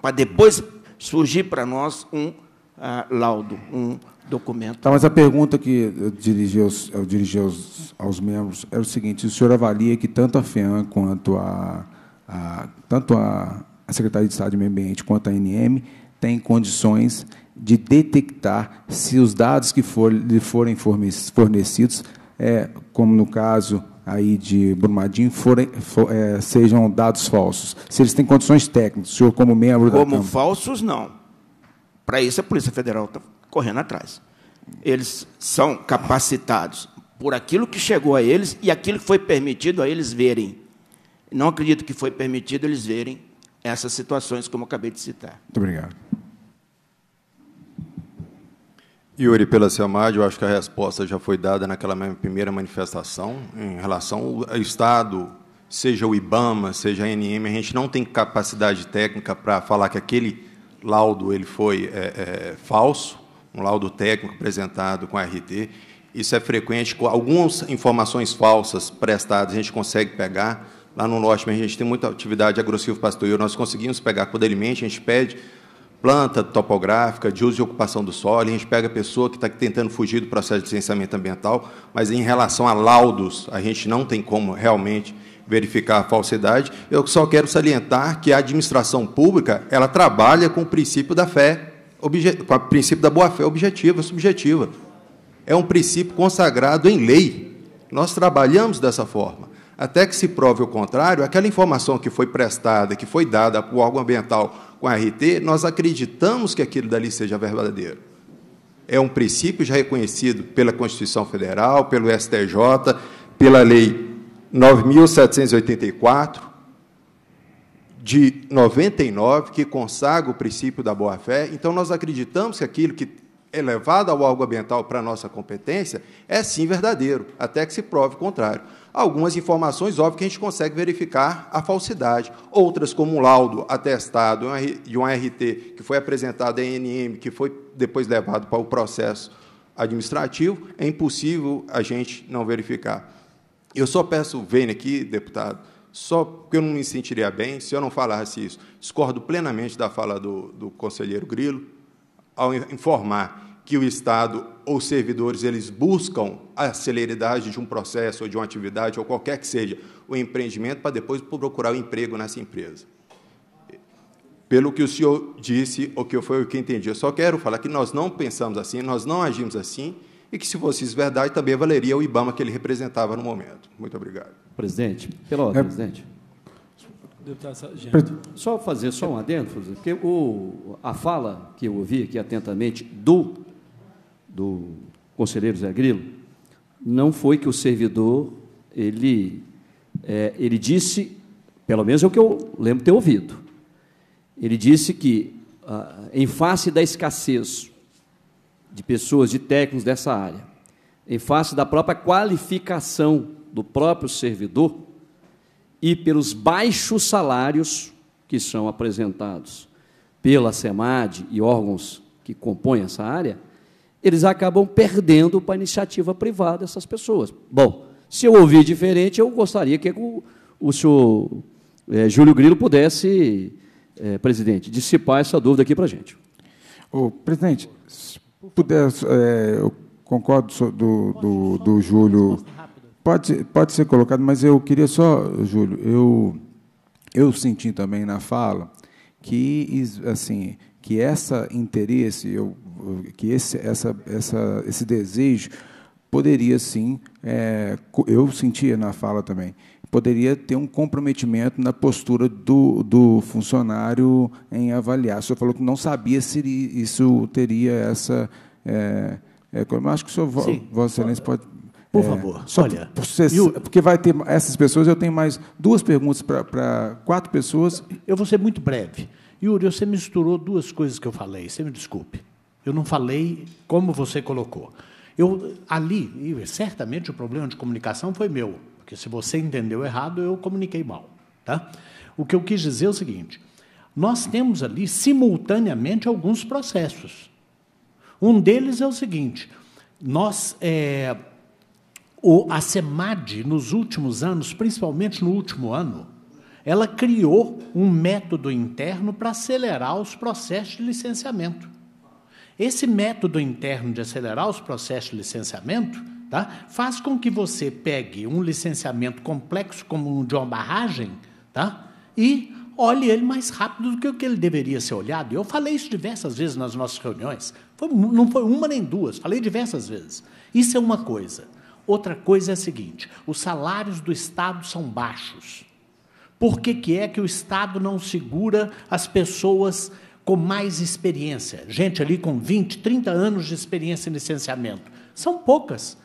para depois surgir para nós um a, laudo, um... documento. Tá, mas a pergunta que eu dirigi, aos, eu dirigi aos, aos membros é o seguinte, o senhor avalia que tanto a FEAM quanto a, a, tanto a Secretaria de Estado de Meio Ambiente quanto a A N M têm condições de detectar se os dados que for, lhe forem fornecidos, é, como no caso aí de Brumadinho, forem, for, é, sejam dados falsos, se eles têm condições técnicas, o senhor como membro como da Como falsos, não. Para isso, a Polícia Federal está correndo atrás. Eles são capacitados por aquilo que chegou a eles e aquilo que foi permitido a eles verem. Não acredito que foi permitido eles verem essas situações, como eu acabei de citar. Muito obrigado. Yuri, pela SEMAD, eu acho que a resposta já foi dada naquela mesma primeira manifestação, em relação ao Estado, seja o IBAMA, seja a A N M, a gente não tem capacidade técnica para falar que aquele laudo ele foi é, é, falso, um laudo técnico apresentado com a R T. Isso é frequente. Com algumas informações falsas prestadas, a gente consegue pegar. Lá no norte, a gente tem muita atividade agrossilvo pastoreiro, nós conseguimos pegar com delimente, a gente pede planta topográfica, de uso e ocupação do solo, a gente pega a pessoa que está tentando fugir do processo de licenciamento ambiental, mas, em relação a laudos, a gente não tem como realmente verificar a falsidade. Eu só quero salientar que a administração pública ela trabalha com o princípio da fé, com o princípio da boa-fé objetiva, subjetiva. É um princípio consagrado em lei. Nós trabalhamos dessa forma. Até que se prove o contrário, aquela informação que foi prestada, que foi dada para o órgão ambiental com a R T, nós acreditamos que aquilo dali seja verdadeiro. É um princípio já reconhecido pela Constituição Federal, pelo S T J, pela Lei nove mil setecentos e oitenta e quatro, de noventa e nove, que consagra o princípio da boa-fé. Então, nós acreditamos que aquilo que é levado ao órgão ambiental para a nossa competência é, sim, verdadeiro, até que se prove o contrário. Algumas informações, óbvio, que a gente consegue verificar a falsidade. Outras, como um laudo atestado de um A R T que foi apresentado em A N M, que foi depois levado para o processo administrativo, é impossível a gente não verificar. Eu só peço, venha aqui, deputado, só porque eu não me sentiria bem se eu não falasse isso. Discordo plenamente da fala do, do conselheiro Grilo, ao informar que o Estado ou servidores eles buscam a celeridade de um processo ou de uma atividade, ou qualquer que seja, o empreendimento, para depois procurar um emprego nessa empresa. Pelo que o senhor disse, o que foi o que entendi, eu só quero falar que nós não pensamos assim, nós não agimos assim, e que, se fosse verdade, também valeria o IBAMA que ele representava no momento. Muito obrigado. Presidente, pela ordem, é... presidente. Deputado Sargento. Só fazer só um adendo, porque o, a fala que eu ouvi aqui atentamente do do conselheiro Zé Grilo, não foi que o servidor, ele, é, ele disse, pelo menos é o que eu lembro ter ouvido, ele disse que, ah, em face da escassez de pessoas, de técnicos dessa área, em face da própria qualificação do próprio servidor e pelos baixos salários que são apresentados pela SEMAD e órgãos que compõem essa área, eles acabam perdendo para a iniciativa privada essas pessoas. Bom, se eu ouvir diferente, eu gostaria que o, o senhor é, Júlio Grilo pudesse, é, presidente, dissipar essa dúvida aqui para a gente. Ô, presidente, se puder, é, eu concordo do, do, do Júlio. Pode, pode ser colocado, mas eu queria só, Júlio, eu, eu senti também na fala que, assim, que essa interesse, eu, que esse, essa, essa, esse desejo poderia, sim, é, eu sentia na fala também, poderia ter um comprometimento na postura do, do funcionário em avaliar. O senhor falou que não sabia se isso teria essa... É, é, eu acho que o senhor, sim. Vossa Excelência, pode... Por é, favor, só olha... Por, por ser, eu, porque vai ter essas pessoas, eu tenho mais duas perguntas para quatro pessoas. Eu vou ser muito breve. Yuri, você misturou duas coisas que eu falei, você me desculpe. Eu não falei como você colocou. Eu, ali, e certamente o problema de comunicação foi meu, porque se você entendeu errado, eu comuniquei mal. Tá? O que eu quis dizer é o seguinte, nós temos ali, simultaneamente, alguns processos. Um deles é o seguinte, nós, é, o, a SEMAD, nos últimos anos, principalmente no último ano, ela criou um método interno para acelerar os processos de licenciamento. Esse método interno de acelerar os processos de licenciamento, tá, faz com que você pegue um licenciamento complexo como o de uma barragem, tá, e olhe ele mais rápido do que o que ele deveria ser olhado. Eu falei isso diversas vezes nas nossas reuniões. Foi, não foi uma nem duas, falei diversas vezes. Isso é uma coisa. Outra coisa é a seguinte, os salários do Estado são baixos. Por que, que é que o Estado não segura as pessoas com mais experiência? Gente ali com vinte, trinta anos de experiência em licenciamento. São poucas.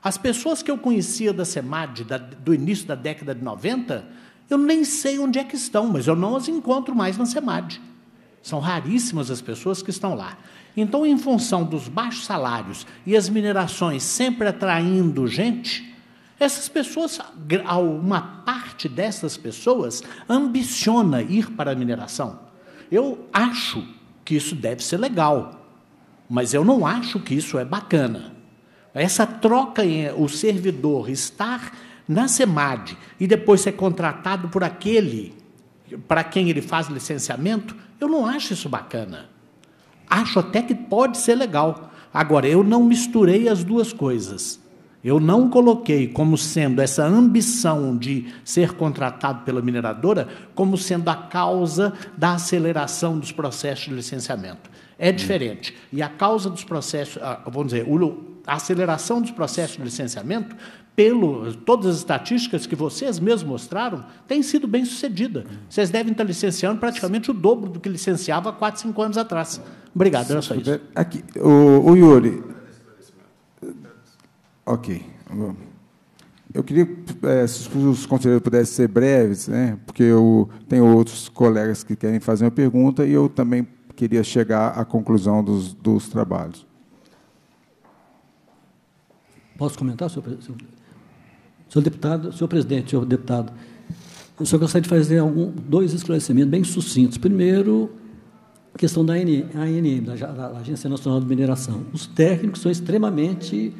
As pessoas que eu conhecia da SEMAD da, do início da década de noventa, eu nem sei onde é que estão, mas eu não as encontro mais na SEMAD. São raríssimas as pessoas que estão lá. Então, em função dos baixos salários e as minerações sempre atraindo gente... Essas pessoas, uma parte dessas pessoas, ambiciona ir para a mineração. Eu acho que isso deve ser legal, mas eu não acho que isso é bacana. Essa troca, o servidor estar na SEMAD e depois ser contratado por aquele para quem ele faz licenciamento, eu não acho isso bacana. Acho até que pode ser legal. Agora, eu não misturei as duas coisas. Eu não coloquei como sendo essa ambição de ser contratado pela mineradora como sendo a causa da aceleração dos processos de licenciamento. É diferente. E a causa dos processos, vamos dizer, a aceleração dos processos de licenciamento, pelo, todas as estatísticas que vocês mesmos mostraram, tem sido bem sucedida. Vocês devem estar licenciando praticamente o dobro do que licenciava há quatro, cinco anos atrás. Obrigado, era só isso. Aqui, o, o Yuri. Ok. Eu queria, é, se os conselheiros pudessem ser breves, né, porque eu tenho outros colegas que querem fazer uma pergunta e eu também queria chegar à conclusão dos, dos trabalhos. Posso comentar, senhor, senhor, senhor deputado, senhor presidente, senhor deputado? Eu só gostaria de fazer algum, dois esclarecimentos bem sucintos. Primeiro, a questão da A N M, da, da Agência Nacional de Mineração. Os técnicos são extremamente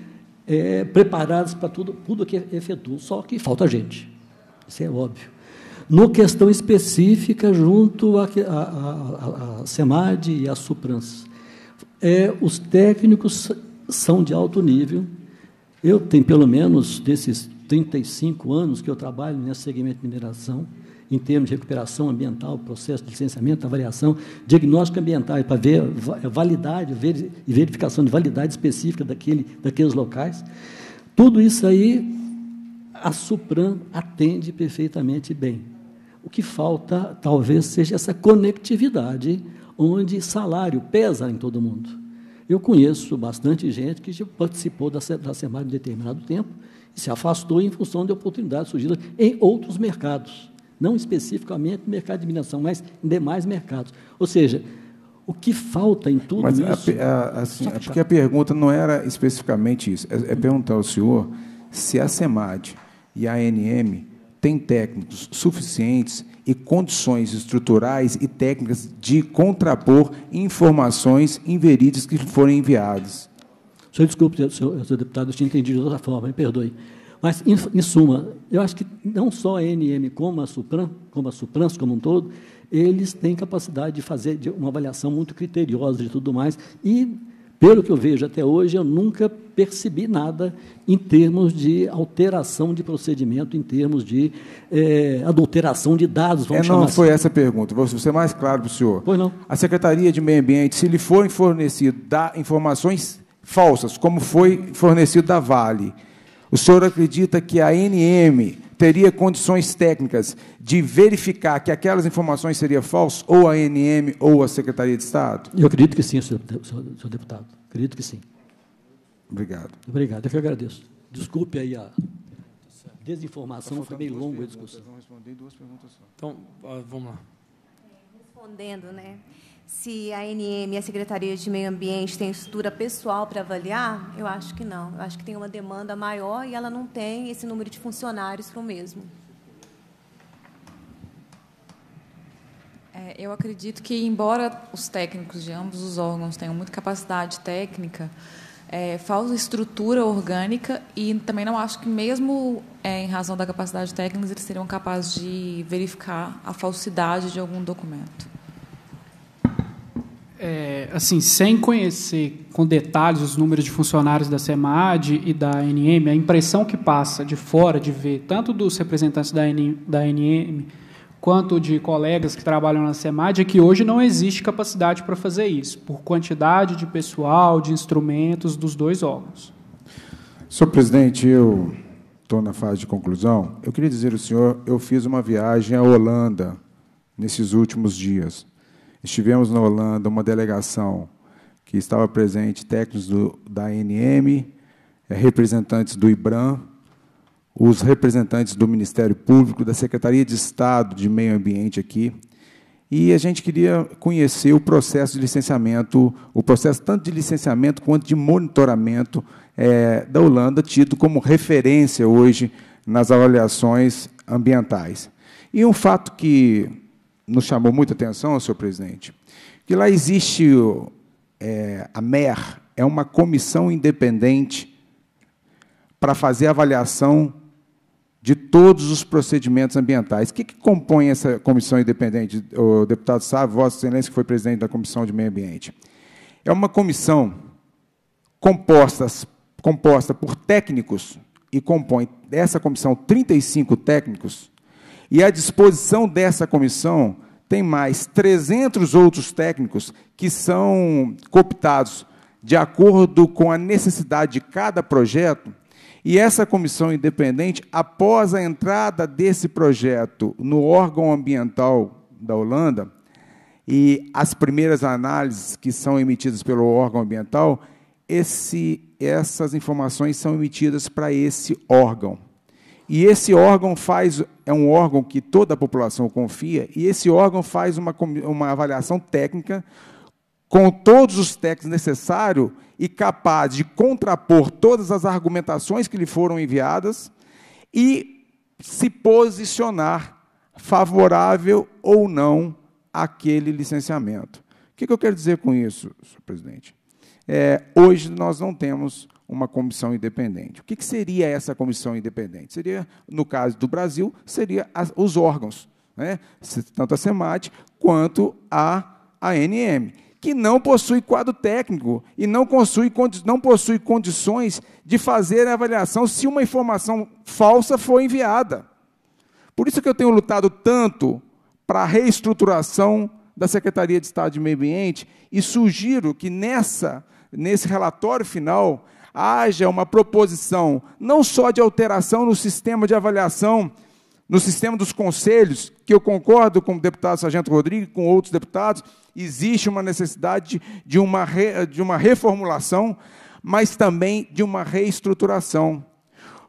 É, preparados para tudo, tudo que efetuam, só que falta gente. Isso é óbvio. No questão específica, junto à SEMAD e à SUPRAM, é, os técnicos são de alto nível. Eu tenho, pelo menos, desses trinta e cinco anos que eu trabalho nesse segmento de mineração, em termos de recuperação ambiental, processo de licenciamento, avaliação, diagnóstico ambiental, para ver validade e verificação de validade específica daquele, daqueles locais. Tudo isso aí, a SUPRAM atende perfeitamente bem. O que falta, talvez, seja essa conectividade, onde salário pesa em todo mundo. Eu conheço bastante gente que participou da, da SEMAD em determinado tempo e se afastou em função de oportunidades surgidas em outros mercados, não especificamente no mercado de mineração, mas em demais mercados. Ou seja, o que falta em tudo mas isso... A, a, assim, é porque a pergunta não era especificamente isso. É, é perguntar ao senhor se a SEMAD e a A N M têm técnicos suficientes e condições estruturais e técnicas de contrapor informações inverídicas que forem enviadas. Senhor, desculpe, senhor, senhor deputado, eu tinha entendido de outra forma, me perdoe. Mas, em, em suma, eu acho que não só a A N M como a SUPRAM, como a SUPRAM como um todo, eles têm capacidade de fazer uma avaliação muito criteriosa de tudo mais. E, pelo que eu vejo até hoje, eu nunca percebi nada em termos de alteração de procedimento, em termos de é, adulteração de dados, vamos é, chamar não assim. Foi essa a pergunta. Vou ser mais claro para o senhor. Pois não. A Secretaria de Meio Ambiente, se lhe forem fornecidas informações falsas, como foi fornecido da Vale, o senhor acredita que a A N M teria condições técnicas de verificar que aquelas informações seriam falsas, ou a A N M ou a Secretaria de Estado? Eu acredito que sim, senhor, senhor, senhor deputado. Acredito que sim. Obrigado. Obrigado, eu que agradeço. Desculpe aí a desinformação, foi meio longa a discussão. Vão responder duas perguntas só. Então, vamos lá. Respondendo, né? Se a A N M e a Secretaria de Meio Ambiente têm estrutura pessoal para avaliar, eu acho que não. Eu acho que tem uma demanda maior e ela não tem esse número de funcionários para o mesmo. É, eu acredito que, embora os técnicos de ambos os órgãos tenham muita capacidade técnica, é, falta estrutura orgânica e também não acho que, mesmo é, em razão da capacidade técnica, eles seriam capazes de verificar a falsidade de algum documento. É, assim, sem conhecer com detalhes os números de funcionários da SEMAD e da A N M, a impressão que passa de fora, de ver tanto dos representantes da A N M quanto de colegas que trabalham na SEMAD, é que hoje não existe capacidade para fazer isso, por quantidade de pessoal, de instrumentos dos dois órgãos. Senhor presidente, eu estou na fase de conclusão. Eu queria dizer ao senhor, eu fiz uma viagem à Holanda nesses últimos dias. Estivemos na Holanda, uma delegação que estava presente, técnicos do, da A N M, representantes do IBRAM, os representantes do Ministério Público, da Secretaria de Estado de Meio Ambiente aqui, e a gente queria conhecer o processo de licenciamento, o processo tanto de licenciamento quanto de monitoramento é, da Holanda, tido como referência hoje nas avaliações ambientais. E um fato que nos chamou muita atenção, senhor presidente, que lá existe é, a M E R, é uma comissão independente para fazer avaliação de todos os procedimentos ambientais. O que, que compõe essa comissão independente? O deputado Sávio, Vossa Excelência, que foi presidente da Comissão de Meio Ambiente. É uma comissão composta composta por técnicos, e compõe dessa comissão trinta e cinco técnicos, e à disposição dessa comissão tem mais trezentos outros técnicos que são cooptados de acordo com a necessidade de cada projeto, e essa comissão independente, após a entrada desse projeto no órgão ambiental da Holanda, e as primeiras análises que são emitidas pelo órgão ambiental, esse, essas informações são emitidas para esse órgão. E esse órgão faz, é um órgão que toda a população confia, e esse órgão faz uma, uma avaliação técnica com todos os técnicos necessários e capaz de contrapor todas as argumentações que lhe foram enviadas e se posicionar favorável ou não àquele licenciamento. O que eu quero dizer com isso, senhor presidente? É, hoje nós não temos uma comissão independente. O que, que seria essa comissão independente? Seria, no caso do Brasil, seria as, os órgãos, né? Tanto a SEMAD quanto a A N M, que não possui quadro técnico e não possui, não possui condições de fazer a avaliação se uma informação falsa foi enviada. Por isso que eu tenho lutado tanto para a reestruturação da Secretaria de Estado de Meio Ambiente e sugiro que nessa, nesse relatório final haja uma proposição não só de alteração no sistema de avaliação, no sistema dos conselhos, que eu concordo com o deputado Sargento Rodrigues, com outros deputados, existe uma necessidade de uma, re, de uma reformulação, mas também de uma reestruturação.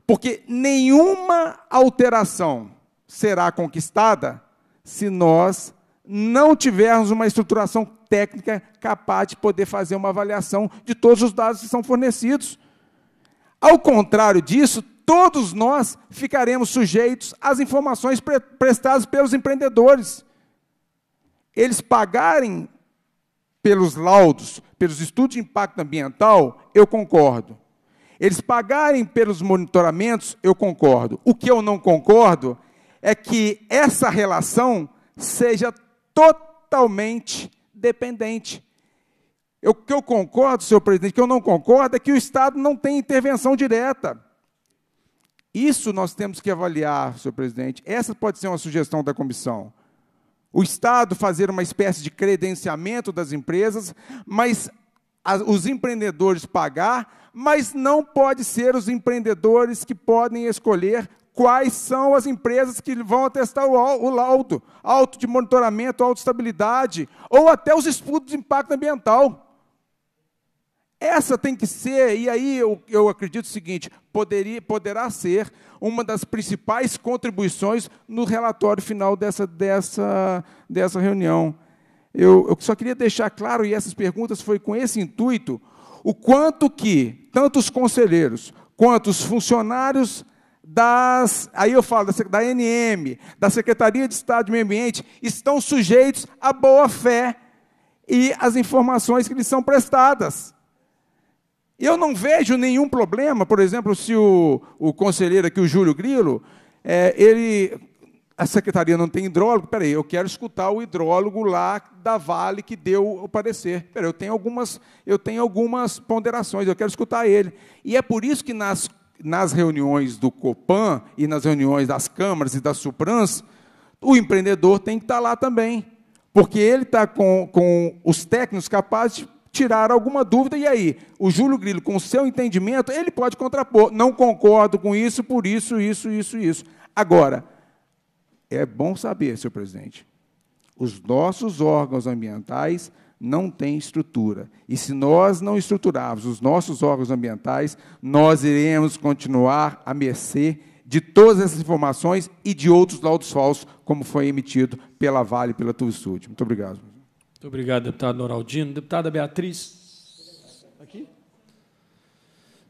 Porque nenhuma alteração será conquistada se nós não tivermos uma estruturação técnica capaz de poder fazer uma avaliação de todos os dados que são fornecidos. Ao contrário disso, todos nós ficaremos sujeitos às informações pre- prestadas pelos empreendedores. Eles pagarem pelos laudos, pelos estudos de impacto ambiental, eu concordo. Eles pagarem pelos monitoramentos, eu concordo. O que eu não concordo é que essa relação seja totalmente dependente. O que eu concordo, senhor presidente, que eu não concordo é que o Estado não tem intervenção direta. Isso nós temos que avaliar, senhor presidente. Essa pode ser uma sugestão da comissão. O Estado fazer uma espécie de credenciamento das empresas, mas a, os empreendedores pagar, mas não pode ser os empreendedores que podem escolher quais são as empresas que vão atestar o laudo, auto de monitoramento, autoestabilidade, ou até os estudos de impacto ambiental. Essa tem que ser, e aí eu, eu acredito o seguinte, poderia, poderá ser uma das principais contribuições no relatório final dessa, dessa, dessa reunião. Eu, eu só queria deixar claro, e essas perguntas foi com esse intuito, o quanto que tanto os conselheiros quanto os funcionários das, aí eu falo, da A N M, da Secretaria de Estado de Meio Ambiente, estão sujeitos à boa-fé e às informações que lhes são prestadas. Eu não vejo nenhum problema, por exemplo, se o, o conselheiro aqui, o Júlio Grilo, é, ele, a secretaria não tem hidrólogo, peraí, eu quero escutar o hidrólogo lá da Vale que deu o parecer. Peraí, eu tenho algumas, eu tenho algumas ponderações, eu quero escutar ele. E é por isso que nas nas reuniões do COPAM e nas reuniões das câmaras e das SUPRAMs, o empreendedor tem que estar lá também, porque ele está com, com os técnicos capazes de tirar alguma dúvida, e aí, o Júlio Grilo, com o seu entendimento, ele pode contrapor, não concordo com isso, por isso, isso, isso, isso. Agora, é bom saber, senhor presidente, os nossos órgãos ambientais não tem estrutura. E se nós não estruturarmos os nossos órgãos ambientais, nós iremos continuar à mercê de todas essas informações e de outros laudos falsos, como foi emitido pela Vale e pela TÜV SÜD. Muito obrigado. Muito obrigado, deputado Noraldino. Deputada Beatriz. Aqui?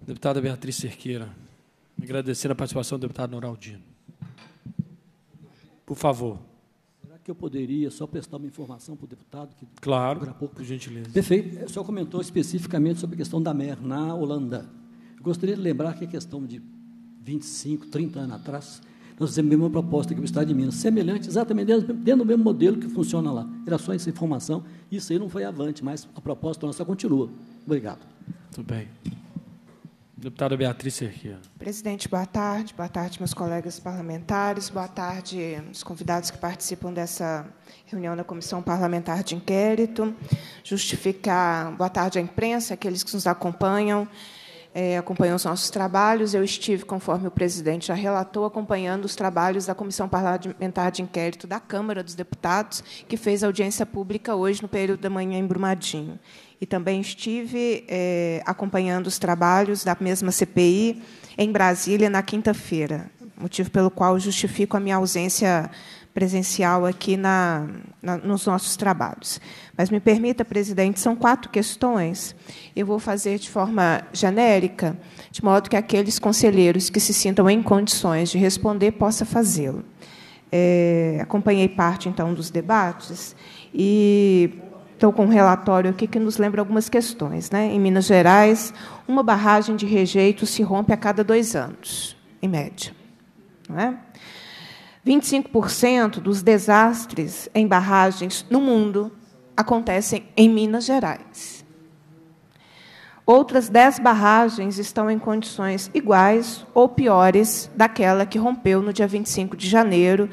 Deputada Beatriz Cerqueira. Agradecendo a participação do deputado Noraldino. Por favor. Que eu poderia só prestar uma informação para o deputado? Que claro, por pouco. Por gentileza. Perfeito. O senhor comentou especificamente sobre a questão da M E R na Holanda. Eu gostaria de lembrar que a questão de vinte e cinco, trinta anos atrás, nós fizemos a mesma proposta aqui no Estado de Minas, semelhante, exatamente dentro, dentro do mesmo modelo que funciona lá. Era só essa informação, isso aí não foi avante, mas a proposta nossa continua. Obrigado. Muito bem. Deputada Beatriz Cerqueira. Presidente, boa tarde. Boa tarde, meus colegas parlamentares. Boa tarde, os convidados que participam dessa reunião da Comissão Parlamentar de Inquérito. Justificar, boa tarde à imprensa, aqueles que nos acompanham, é, acompanham os nossos trabalhos. Eu estive, conforme o presidente já relatou, acompanhando os trabalhos da Comissão Parlamentar de Inquérito da Câmara dos Deputados, que fez audiência pública hoje, no período da manhã, em Brumadinho. E também estive é, acompanhando os trabalhos da mesma C P I em Brasília na quinta-feira, motivo pelo qual justifico a minha ausência presencial aqui na, na, nos nossos trabalhos. Mas me permita, presidente, são quatro questões. Eu vou fazer de forma genérica, de modo que aqueles conselheiros que se sintam em condições de responder possa fazê-lo. É, acompanhei parte, então, dos debates e... Estou com um relatório aqui que nos lembra algumas questões, né? Em Minas Gerais, uma barragem de rejeito se rompe a cada dois anos, em média. Não é? vinte e cinco por cento dos desastres em barragens no mundo acontecem em Minas Gerais. Outras dez barragens estão em condições iguais ou piores daquela que rompeu no dia vinte e cinco de janeiro,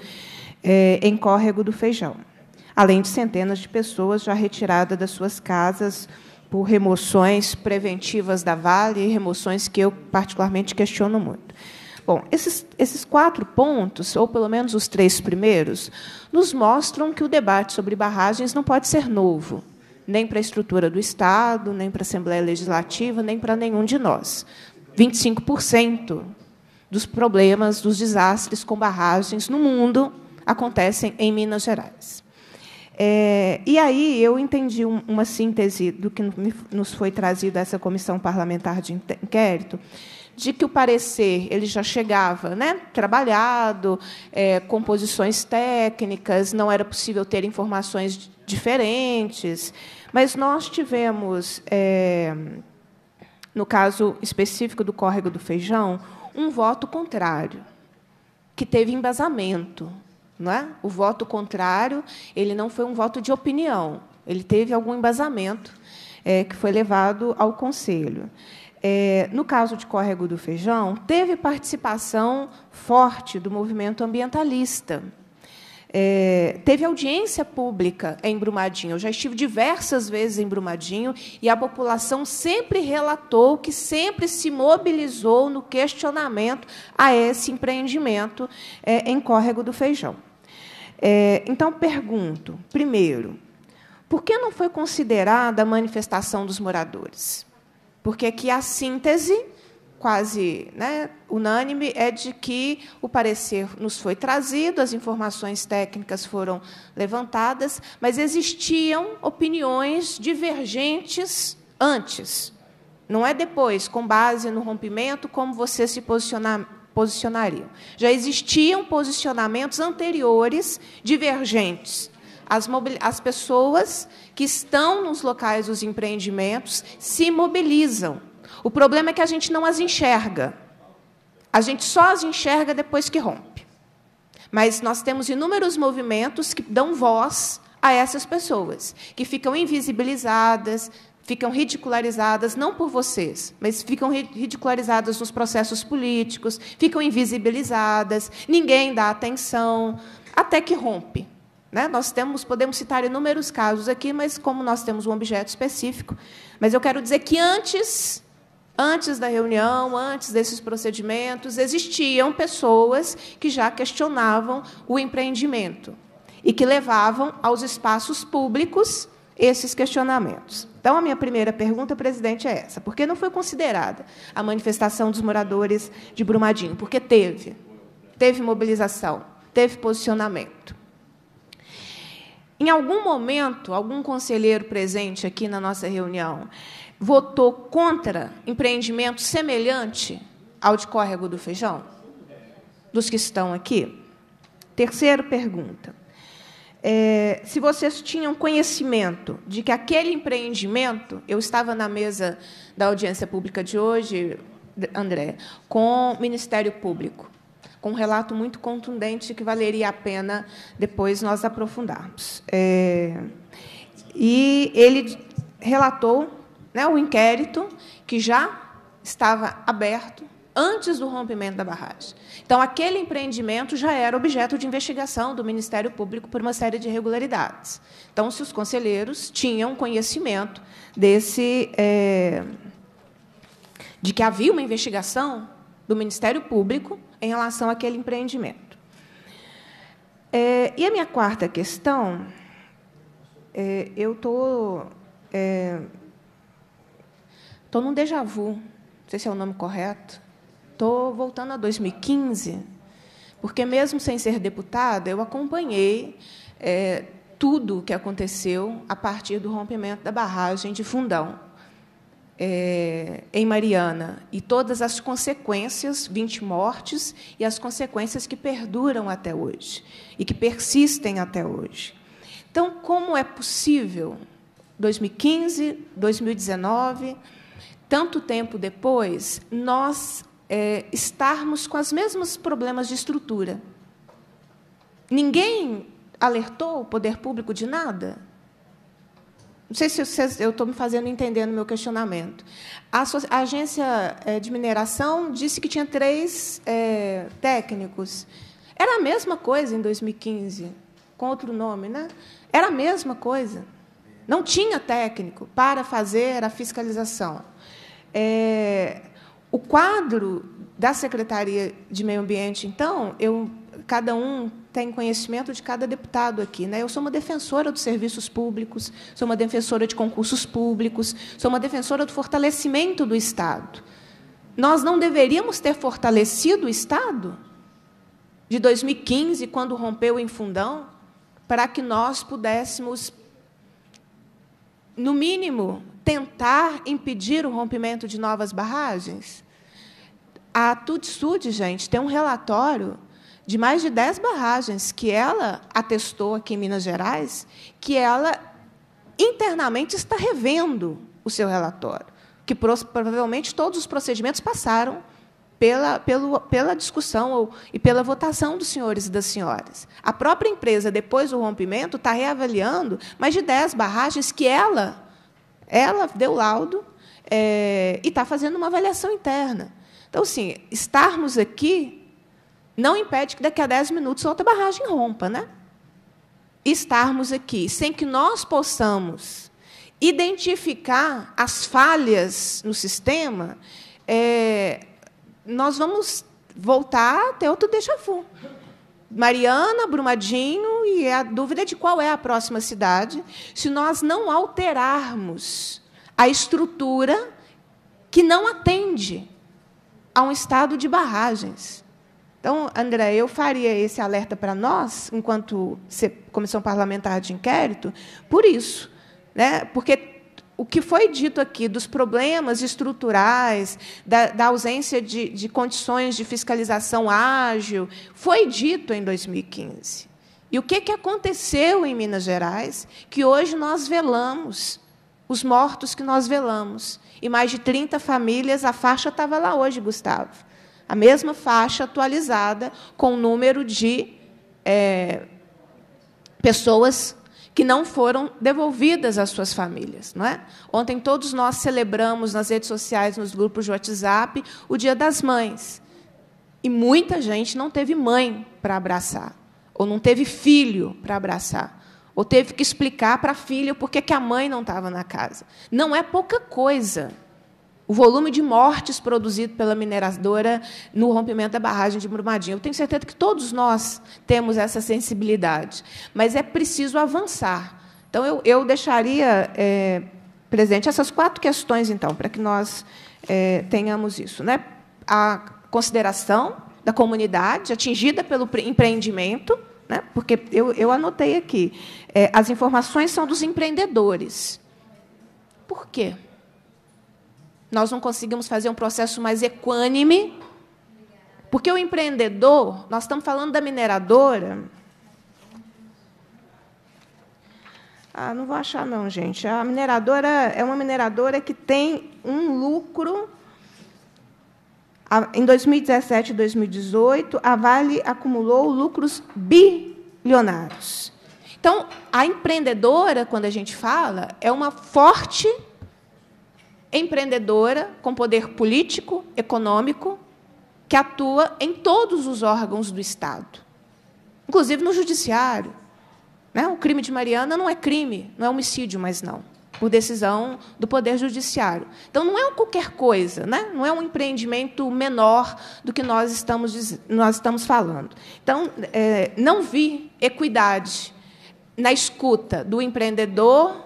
eh, em Córrego do Feijão, além de centenas de pessoas já retiradas das suas casas por remoções preventivas da Vale e remoções que eu particularmente questiono muito. Bom, esses, esses quatro pontos, ou pelo menos os três primeiros, nos mostram que o debate sobre barragens não pode ser novo, nem para a estrutura do Estado, nem para a Assembleia Legislativa, nem para nenhum de nós. vinte e cinco por cento dos problemas, dos desastres com barragens no mundo acontecem em Minas Gerais. É, e aí eu entendi uma síntese do que nos foi trazido a essa comissão parlamentar de inquérito, de que o parecer ele já chegava, né, trabalhado, é, com posições técnicas, não era possível ter informações diferentes, mas nós tivemos, é, no caso específico do Córrego do Feijão, um voto contrário, que teve embasamento. Não é? O voto contrário, ele não foi um voto de opinião, ele teve algum embasamento, é, que foi levado ao Conselho. É, no caso de Córrego do Feijão, teve participação forte do movimento ambientalista. É, teve audiência pública em Brumadinho. Eu já estive diversas vezes em Brumadinho e a população sempre relatou que sempre se mobilizou no questionamento a esse empreendimento, é, em Córrego do Feijão. É, então, pergunto, primeiro, por que não foi considerada a manifestação dos moradores? Porque aqui a síntese quase, né, unânime, é de que o parecer nos foi trazido, as informações técnicas foram levantadas, mas existiam opiniões divergentes antes. Não é depois, com base no rompimento, como você se posicionar, posicionaria. Já existiam posicionamentos anteriores divergentes. As, as pessoas que estão nos locais dos empreendimentos se mobilizam. O problema é que a gente não as enxerga. A gente só as enxerga depois que rompe. Mas nós temos inúmeros movimentos que dão voz a essas pessoas, que ficam invisibilizadas, ficam ridicularizadas, não por vocês, mas ficam ridicularizadas nos processos políticos, ficam invisibilizadas, ninguém dá atenção, até que rompe. Né? Nós temos, podemos citar inúmeros casos aqui, mas como nós temos um objeto específico. Mas eu quero dizer que antes... Antes da reunião, antes desses procedimentos, existiam pessoas que já questionavam o empreendimento e que levavam aos espaços públicos esses questionamentos. Então, a minha primeira pergunta, presidente, é essa. Por que não foi considerada a manifestação dos moradores de Brumadinho? Porque teve. Teve mobilização, teve posicionamento. Em algum momento, algum conselheiro presente aqui na nossa reunião votou contra empreendimento semelhante ao de Córrego do Feijão? Dos que estão aqui? Terceira pergunta. É, se vocês tinham conhecimento de que aquele empreendimento... Eu estava na mesa da audiência pública de hoje, André, com o Ministério Público, com um relato muito contundente que valeria a pena depois nós aprofundarmos. É, e ele relatou, né, o inquérito que já estava aberto antes do rompimento da barragem. Então, aquele empreendimento já era objeto de investigação do Ministério Público por uma série de irregularidades. Então, se os conselheiros tinham conhecimento desse, é, de que havia uma investigação do Ministério Público em relação àquele empreendimento. É, e a minha quarta questão, é, eu tô, é, tô num déjà vu, não sei se é o nome correto. Estou voltando a dois mil e quinze, porque, mesmo sem ser deputada, eu acompanhei é, tudo o que aconteceu a partir do rompimento da barragem de Fundão, é, em Mariana, e todas as consequências, vinte mortes, e as consequências que perduram até hoje e que persistem até hoje. Então, como é possível, dois mil e quinze, dois mil e dezenove, tanto tempo depois, nós... É, estarmos com os mesmos problemas de estrutura? Ninguém alertou o poder público de nada? Não sei se vocês, eu estou me fazendo entender no meu questionamento. A, a agência de mineração disse que tinha três é, técnicos. Era a mesma coisa em dois mil e quinze, com outro nome, né? Era a mesma coisa. Não tinha técnico para fazer a fiscalização. É, O quadro da Secretaria de Meio Ambiente, então, eu, cada um tem conhecimento de cada deputado aqui, né? Eu sou uma defensora dos serviços públicos, sou uma defensora de concursos públicos, sou uma defensora do fortalecimento do Estado. Nós não deveríamos ter fortalecido o Estado de dois mil e quinze, quando rompeu em Fundão, para que nós pudéssemos, no mínimo, tentar impedir o rompimento de novas barragens? A TÜV SÜD, gente, tem um relatório de mais de dez barragens que ela atestou aqui em Minas Gerais, que ela internamente está revendo o seu relatório, que provavelmente todos os procedimentos passaram pela, pela, pela discussão ou, e pela votação dos senhores e das senhoras. A própria empresa, depois do rompimento, está reavaliando mais de dez barragens que ela, ela deu laudo é, e está fazendo uma avaliação interna. Então, assim, estarmos aqui não impede que daqui a dez minutos outra barragem rompa, né? Estarmos aqui sem que nós possamos identificar as falhas no sistema, é, nós vamos voltar até outro déjà vu. Mariana, Brumadinho, e a dúvida é de qual é a próxima cidade, se nós não alterarmos a estrutura que não atende a um estado de barragens. Então, André, eu faria esse alerta para nós, enquanto Comissão Parlamentar de Inquérito, por isso, né? Porque o que foi dito aqui dos problemas estruturais, da, da ausência de, de condições de fiscalização ágil, foi dito em dois mil e quinze. E o que, que aconteceu em Minas Gerais, que hoje nós velamos, os mortos que nós velamos, e mais de trinta famílias, a faixa estava lá hoje, Gustavo, a mesma faixa atualizada com o número de é, pessoas que não foram devolvidas às suas famílias, não é? Ontem todos nós celebramos nas redes sociais, nos grupos de WhatsApp, o Dia das Mães. E muita gente não teve mãe para abraçar, ou não teve filho para abraçar, ou teve que explicar para a filha por que a mãe não estava na casa. Não é pouca coisa o volume de mortes produzido pela mineradora no rompimento da barragem de Brumadinho. Eu tenho certeza que todos nós temos essa sensibilidade, mas é preciso avançar. Então, eu, eu deixaria, é, presidente, essas quatro questões, então, para que nós é, tenhamos isso, né? A consideração da comunidade atingida pelo empreendimento, né? Porque eu, eu anotei aqui, é, as informações são dos empreendedores. Por quê? Nós não conseguimos fazer um processo mais equânime, porque o empreendedor, nós estamos falando da mineradora... Ah, não vou achar, não, gente. A mineradora é uma mineradora que tem um lucro... Em dois mil e dezessete e dois mil e dezoito, a Vale acumulou lucros bilionários. Então, a empreendedora, quando a gente fala, é uma forte... empreendedora com poder político, econômico, que atua em todos os órgãos do Estado, inclusive no judiciário. O crime de Mariana não é crime, não é homicídio, mas não, por decisão do Poder Judiciário. Então, não é qualquer coisa, né? Não é um empreendimento menor do que nós estamos, nós estamos falando. Então, é, não vi equidade na escuta do empreendedor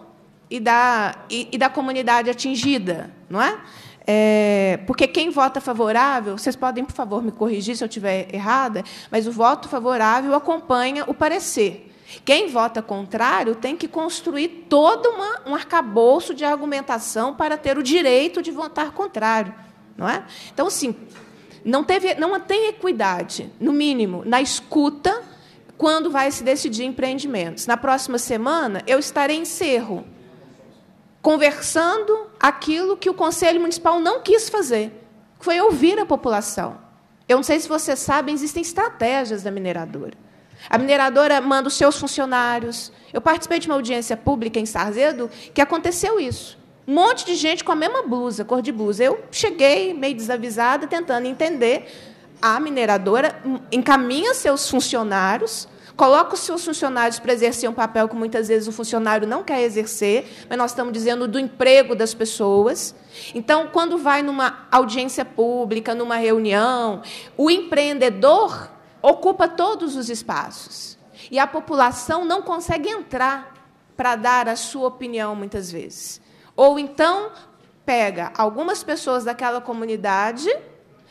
e da, e, e da comunidade atingida, não é? É, porque quem vota favorável, vocês podem, por favor, me corrigir se eu estiver errada, mas o voto favorável acompanha o parecer. Quem vota contrário tem que construir todo uma, um arcabouço de argumentação para ter o direito de votar contrário. Não é? Então, assim, não, teve, não tem equidade, no mínimo, na escuta, quando vai se decidir empreendimentos. Na próxima semana, eu estarei em Cerro, conversando aquilo que o Conselho Municipal não quis fazer, que foi ouvir a população. Eu não sei se vocês sabem, existem estratégias da mineradora. A mineradora manda os seus funcionários. Eu participei de uma audiência pública em Sarzedo que aconteceu isso. Um monte de gente com a mesma blusa, cor de blusa. Eu cheguei meio desavisada, tentando entender. A mineradora encaminha seus funcionários, coloca os seus funcionários para exercer um papel que, muitas vezes, o funcionário não quer exercer, mas nós estamos dizendo do emprego das pessoas. Então, quando vai numa audiência pública, numa reunião, o empreendedor ocupa todos os espaços. E a população não consegue entrar para dar a sua opinião, muitas vezes. Ou, então, pega algumas pessoas daquela comunidade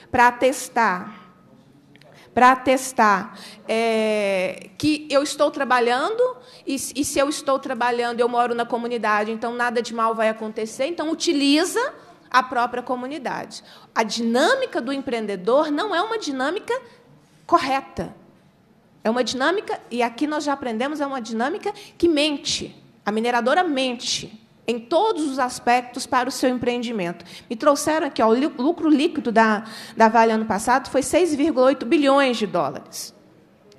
para atestar, para atestar é, que eu estou trabalhando, e, e, se eu estou trabalhando, eu moro na comunidade, então nada de mal vai acontecer. Então, utiliza a própria comunidade. A dinâmica do empreendedor não é uma dinâmica correta. É uma dinâmica, e aqui nós já aprendemos, é uma dinâmica que mente. A mineradora mente em todos os aspectos para o seu empreendimento. Me trouxeram aqui, ó, o lucro líquido da, da Vale ano passado foi seis vírgula oito bilhões de dólares.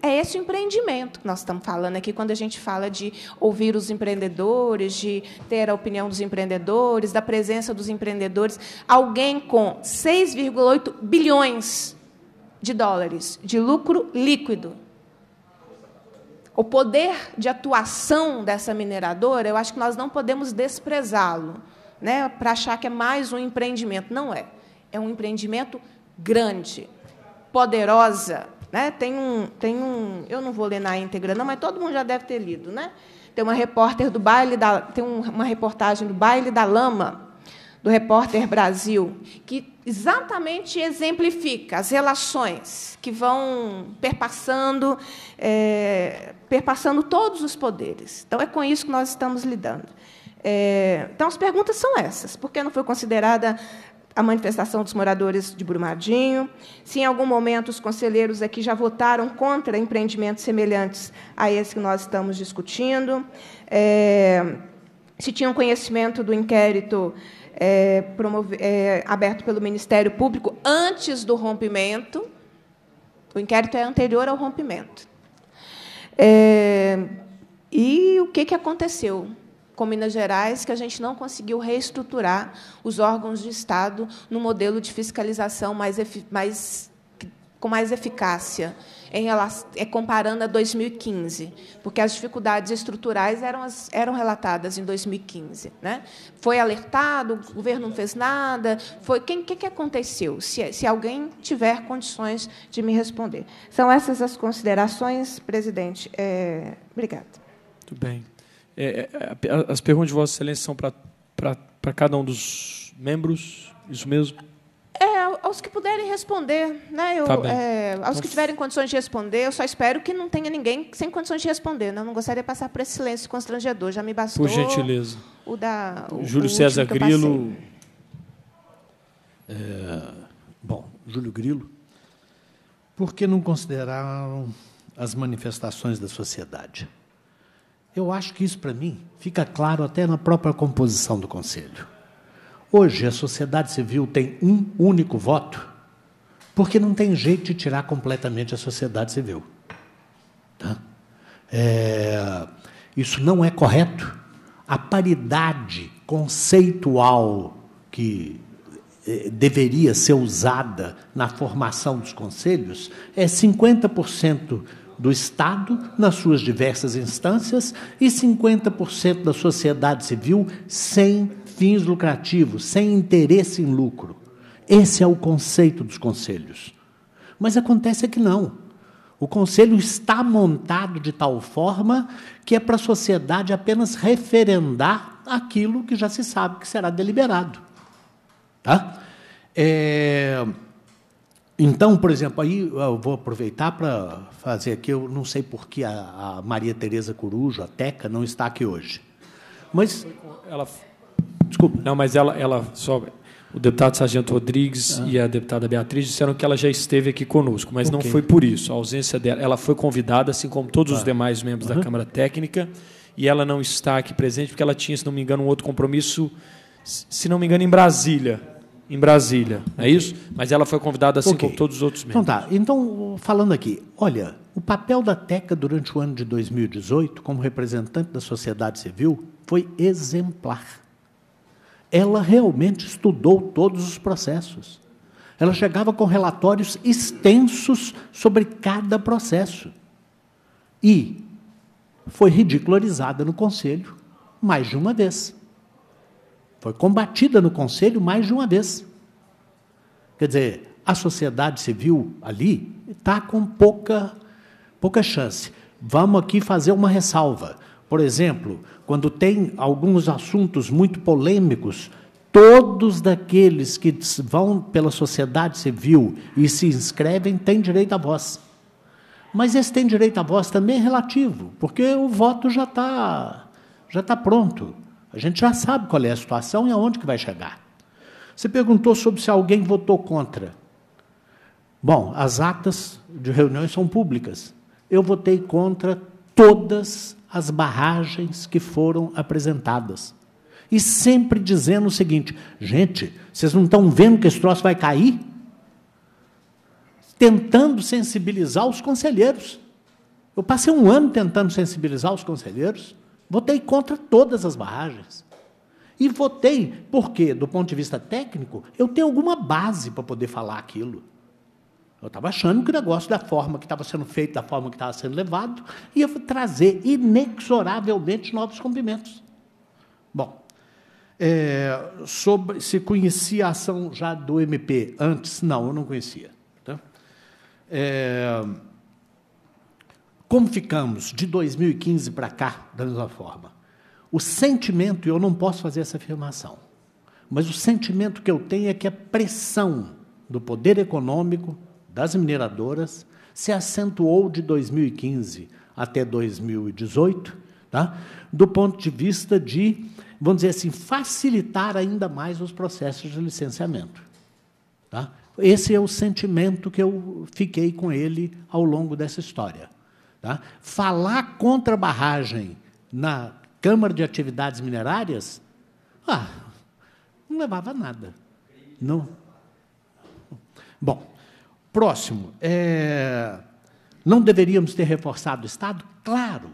É esse o empreendimento que nós estamos falando aqui, quando a gente fala de ouvir os empreendedores, de ter a opinião dos empreendedores, da presença dos empreendedores. Alguém com seis vírgula oito bilhões de dólares de lucro líquido. O poder de atuação dessa mineradora, eu acho que nós não podemos desprezá-lo, né, para achar que é mais um empreendimento. Não é. É um empreendimento grande, poderosa. Né? Tem um, tem um, eu não vou ler na íntegra, não, mas todo mundo já deve ter lido. Né? Tem uma repórter do baile da, tem uma reportagem do Baile da Lama, do Repórter Brasil, que exatamente exemplifica as relações que vão perpassando, é, perpassando todos os poderes. Então, é com isso que nós estamos lidando. É, então, as perguntas são essas. Por que não foi considerada a manifestação dos moradores de Brumadinho? Se, em algum momento, os conselheiros aqui já votaram contra empreendimentos semelhantes a esse que nós estamos discutindo? É, se tinham conhecimento do inquérito É, promover, é, aberto pelo Ministério Público antes do rompimento. O inquérito é anterior ao rompimento. É, e o que, que aconteceu com Minas Gerais, que a gente não conseguiu reestruturar os órgãos de Estado no modelo de fiscalização mais, mais, com mais eficácia, em relação, é, comparando a dois mil e quinze, porque as dificuldades estruturais eram, as, eram relatadas em dois mil e quinze. Né? Foi alertado, o governo não fez nada. O que, que aconteceu? Se, se alguém tiver condições de me responder. São essas as considerações, presidente. É, obrigada. Muito bem. É, as perguntas de Vossa Excelência são para, para, para cada um dos membros? Isso mesmo? É, aos que puderem responder, né? Eu, tá é, aos que tiverem condições de responder, eu só espero que não tenha ninguém sem condições de responder. Né? Eu não gostaria de passar por esse silêncio constrangedor, já me bastou. Por gentileza. O da o, Júlio o César Grilo. É, bom, Júlio Grilo. Por que não consideraram as manifestações da sociedade? Eu acho que isso, para mim, fica claro até na própria composição do Conselho. Hoje, a sociedade civil tem um único voto, porque não tem jeito de tirar completamente a sociedade civil. Tá? É, isso não é correto. A paridade conceitual que deveria ser usada na formação dos conselhos é cinquenta por cento do Estado, nas suas diversas instâncias, e cinquenta por cento da sociedade civil sem fins lucrativos, sem interesse em lucro. Esse é o conceito dos conselhos. Mas acontece que não. O conselho está montado de tal forma que é para a sociedade apenas referendar aquilo que já se sabe que será deliberado. Tá? É... Então, por exemplo, aí eu vou aproveitar para fazer aqui, eu não sei por que a, a Maria Teresa Corujo, a Teca, não está aqui hoje. Mas ela, desculpa. Não, mas ela, ela só, o deputado Sargento Rodrigues ah. e a deputada Beatriz disseram que ela já esteve aqui conosco, mas okay. não foi por isso. A ausência dela, ela foi convidada, assim como todos ah. os demais membros uhum. da Câmara Técnica, e ela não está aqui presente porque ela tinha, se não me engano, um outro compromisso, se não me engano, em Brasília. Em Brasília, não é isso? Mas ela foi convidada, assim okay. como todos os outros membros. Então, tá. Então, falando aqui, olha, o papel da Teca durante o ano de dois mil e dezoito, como representante da sociedade civil, foi exemplar. Ela realmente estudou todos os processos. Ela chegava com relatórios extensos sobre cada processo. E foi ridicularizada no Conselho mais de uma vez. Foi combatida no Conselho mais de uma vez. Quer dizer, a sociedade civil ali está com pouca, pouca chance. Vamos aqui fazer uma ressalva. Por exemplo, quando tem alguns assuntos muito polêmicos, todos daqueles que vão pela sociedade civil e se inscrevem têm direito à voz. Mas esse tem direito à voz também é relativo, porque o voto já está já tá pronto. A gente já sabe qual é a situação e aonde que vai chegar. Você perguntou sobre se alguém votou contra. Bom, as atas de reuniões são públicas. Eu votei contra todas as barragens que foram apresentadas. E sempre dizendo o seguinte, gente, vocês não estão vendo que esse troço vai cair? Tentando sensibilizar os conselheiros. Eu passei um ano tentando sensibilizar os conselheiros. Votei contra todas as barragens. E votei porque, do ponto de vista técnico, eu tenho alguma base para poder falar aquilo. Eu estava achando que o negócio, da forma que estava sendo feito, da forma que estava sendo levado, ia trazer inexoravelmente novos rompimentos. Bom, é, sobre, se conhecia a ação já do M P antes? Não, eu não conhecia. Tá? É, Como ficamos de dois mil e quinze para cá, da mesma forma? O sentimento, e eu não posso fazer essa afirmação, mas o sentimento que eu tenho é que a pressão do poder econômico, das mineradoras, se acentuou de dois mil e quinze até dois mil e dezoito, tá? Do ponto de vista de, vamos dizer assim, facilitar ainda mais os processos de licenciamento. Tá? Esse é o sentimento que eu fiquei com ele ao longo dessa história. Tá? Falar contra a barragem na Câmara de Atividades Minerárias, ah, não levava a nada. Não. Bom, próximo. É, não deveríamos ter reforçado o Estado? Claro.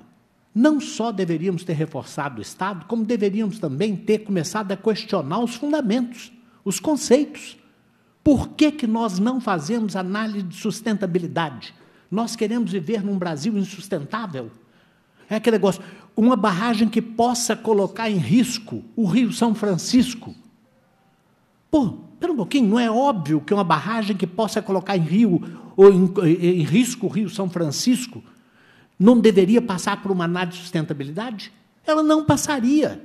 Não só deveríamos ter reforçado o Estado, como deveríamos também ter começado a questionar os fundamentos, os conceitos. Por que que nós não fazemos análise de sustentabilidade? Nós queremos viver num Brasil insustentável? É aquele negócio, uma barragem que possa colocar em risco o Rio São Francisco. Pô, pera um pouquinho, não é óbvio que uma barragem que possa colocar em, rio, ou em, em risco o Rio São Francisco não deveria passar por uma análise de sustentabilidade? Ela não passaria.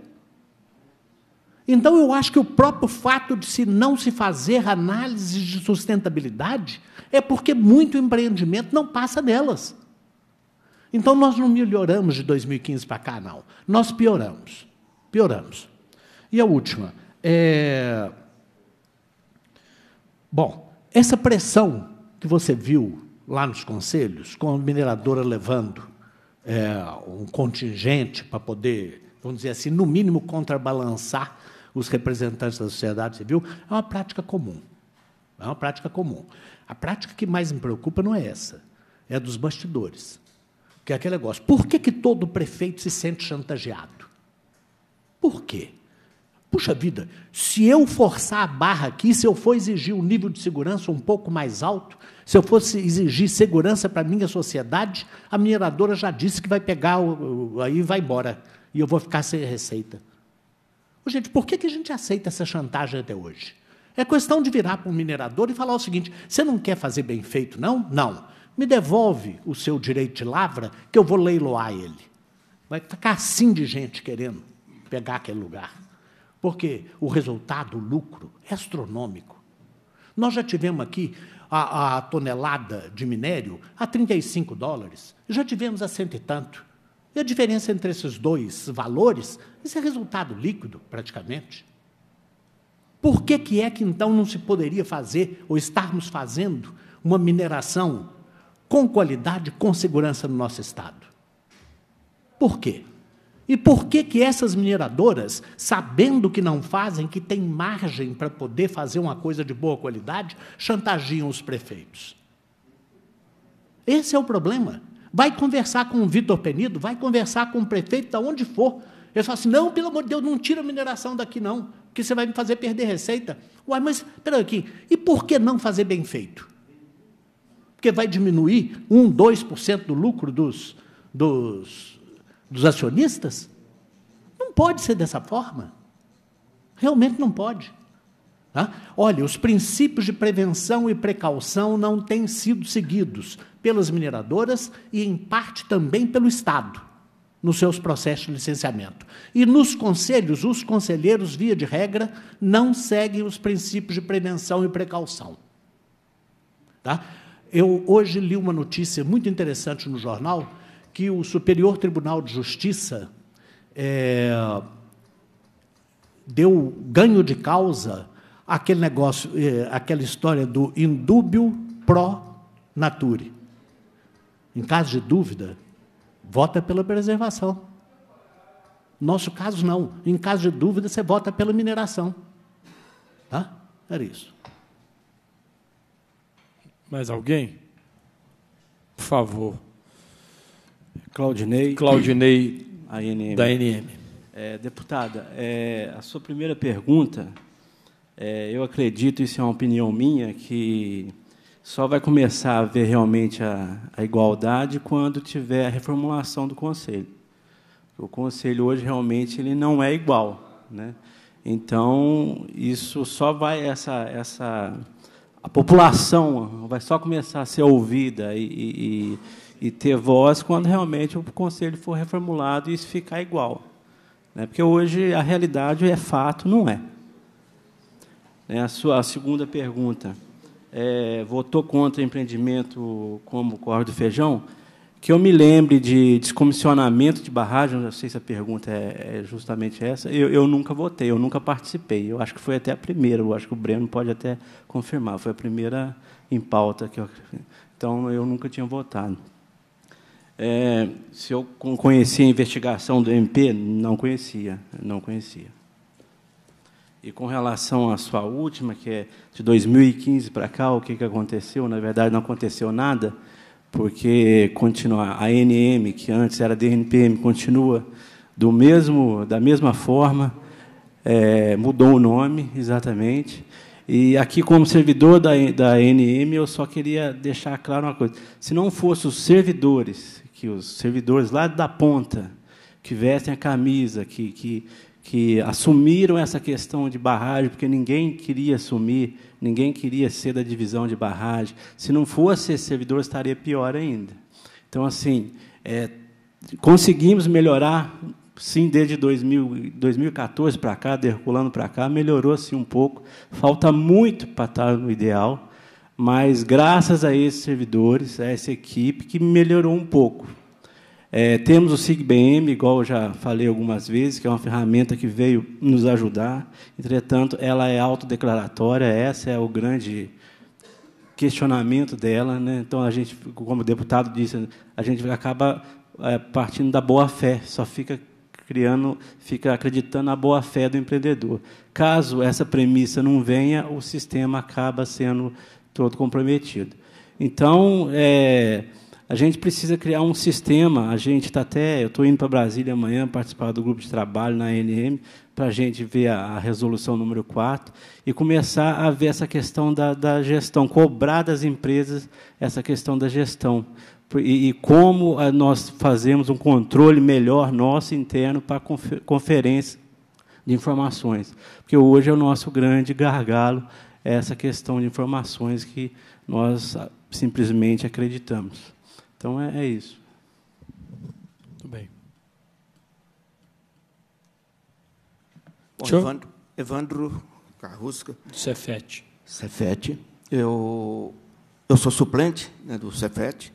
Então, eu acho que o próprio fato de se não se fazer análise de sustentabilidade é porque muito empreendimento não passa delas. Então, nós não melhoramos de dois mil e quinze para cá, não. Nós pioramos. Pioramos. E a última. É... Bom, essa pressão que você viu lá nos conselhos, com a mineradora levando é, um contingente para poder, vamos dizer assim, no mínimo contrabalançar os representantes da sociedade civil, é uma prática comum. É uma prática comum. A prática que mais me preocupa não é essa, é a dos bastidores, que é aquele negócio. Por que que todo prefeito se sente chantageado? Por quê? Puxa vida, se eu forçar a barra aqui, se eu for exigir um nível de segurança um pouco mais alto, se eu fosse exigir segurança para a minha sociedade, a mineradora já disse que vai pegar, o, o, aí vai embora, e eu vou ficar sem receita. Ô, gente, por que, que a gente aceita essa chantagem até hoje? É questão de virar para um minerador e falar o seguinte, você não quer fazer bem feito, não? Não. Me devolve o seu direito de lavra, que eu vou leiloar ele. Vai ficar assim de gente querendo pegar aquele lugar. Porque o resultado, o lucro, é astronômico. Nós já tivemos aqui a, a tonelada de minério a trinta e cinco dólares, já tivemos a cento e tanto. E a diferença entre esses dois valores, isso é resultado líquido, praticamente. Por que, que é que, então, não se poderia fazer, ou estarmos fazendo, uma mineração com qualidade, com segurança no nosso Estado? Por quê? E por que, que essas mineradoras, sabendo que não fazem, que tem margem para poder fazer uma coisa de boa qualidade, chantageiam os prefeitos? Esse é o problema. Vai conversar com o Vitor Penido, vai conversar com o prefeito de onde for. Ele fala assim, não, pelo amor de Deus, não tira a mineração daqui, não, porque você vai me fazer perder receita. Uai, mas, espera aqui, e por que não fazer bem feito? Porque vai diminuir um, dois por cento do lucro dos, dos, dos acionistas? Não pode ser dessa forma. Realmente não pode. Tá? Olha, os princípios de prevenção e precaução não têm sido seguidos pelas mineradoras e, em parte, também pelo Estado, nos seus processos de licenciamento. E nos conselhos, os conselheiros, via de regra, não seguem os princípios de prevenção e precaução. Tá? Eu hoje li uma notícia muito interessante no jornal que o Superior Tribunal de Justiça é, deu ganho de causa aquele negócio, aquela história do indúbio pro nature. Em caso de dúvida, vota pela preservação. Nosso caso, não. Em caso de dúvida, você vota pela mineração. Tá? Era isso. Mais alguém? Por favor. Claudinei. Claudinei, A N M. Da A N M. É, deputada, é, a sua primeira pergunta... É, eu acredito, isso é uma opinião minha, que só vai começar a haver realmente a, a igualdade quando tiver a reformulação do Conselho. O Conselho hoje realmente ele não é igual, né? Então isso só vai essa essa a população vai só começar a ser ouvida e, e, e ter voz quando realmente o Conselho for reformulado e isso ficar igual, né? Porque hoje a realidade é fato, não é? A sua a segunda pergunta, é, votou contra empreendimento como o Córrego do Feijão? Que eu me lembre de descomissionamento de barragem, não sei se a pergunta é, é justamente essa, eu, eu nunca votei, eu nunca participei, eu acho que foi até a primeira, eu acho que o Breno pode até confirmar, foi a primeira em pauta, que eu, então eu nunca tinha votado. É, se eu conhecia a investigação do M P, não conhecia, não conhecia. E, com relação à sua última, que é de dois mil e quinze para cá, o que, que aconteceu? Na verdade, não aconteceu nada, porque continua a A N M, que antes era D N P M, continua do mesmo, da mesma forma, é, mudou o nome, exatamente. E, aqui, como servidor da, da A N M, eu só queria deixar claro uma coisa. Se não fossem os servidores, que os servidores lá da ponta, que vestem a camisa, que... que que assumiram essa questão de barragem, porque ninguém queria assumir, ninguém queria ser da divisão de barragem. Se não fosse esse servidor, estaria pior ainda. Então, assim, é, conseguimos melhorar, sim, desde dois mil, dois mil e quatorze para cá, derculando para cá, melhorou-se um pouco. Falta muito para estar no ideal, mas, graças a esses servidores, a essa equipe, que melhorou um pouco. É, temos o SIGBM, igual eu já falei algumas vezes, que é uma ferramenta que veio nos ajudar. Entretanto, ela é autodeclaratória, esse é o grande questionamento dela, né? Então, a gente, como o deputado disse, a gente acaba é, partindo da boa-fé, só fica criando, fica acreditando na boa-fé do empreendedor. Caso essa premissa não venha, o sistema acaba sendo todo comprometido. Então, é... A gente precisa criar um sistema. A gente está até... Eu estou indo para Brasília amanhã participar do grupo de trabalho na A N M para a gente ver a, a resolução número quatro e começar a ver essa questão da, da gestão, cobrar das empresas essa questão da gestão. E, e como nós fazemos um controle melhor nosso interno para a conferência de informações. Porque hoje é o nosso grande gargalo, é essa questão de informações que nós simplesmente acreditamos. Então, é, é isso. Muito bem. Bom, Evandro, Evandro Carrusca. Do CEFET. CEFET. Eu, eu sou suplente, né, do CEFET,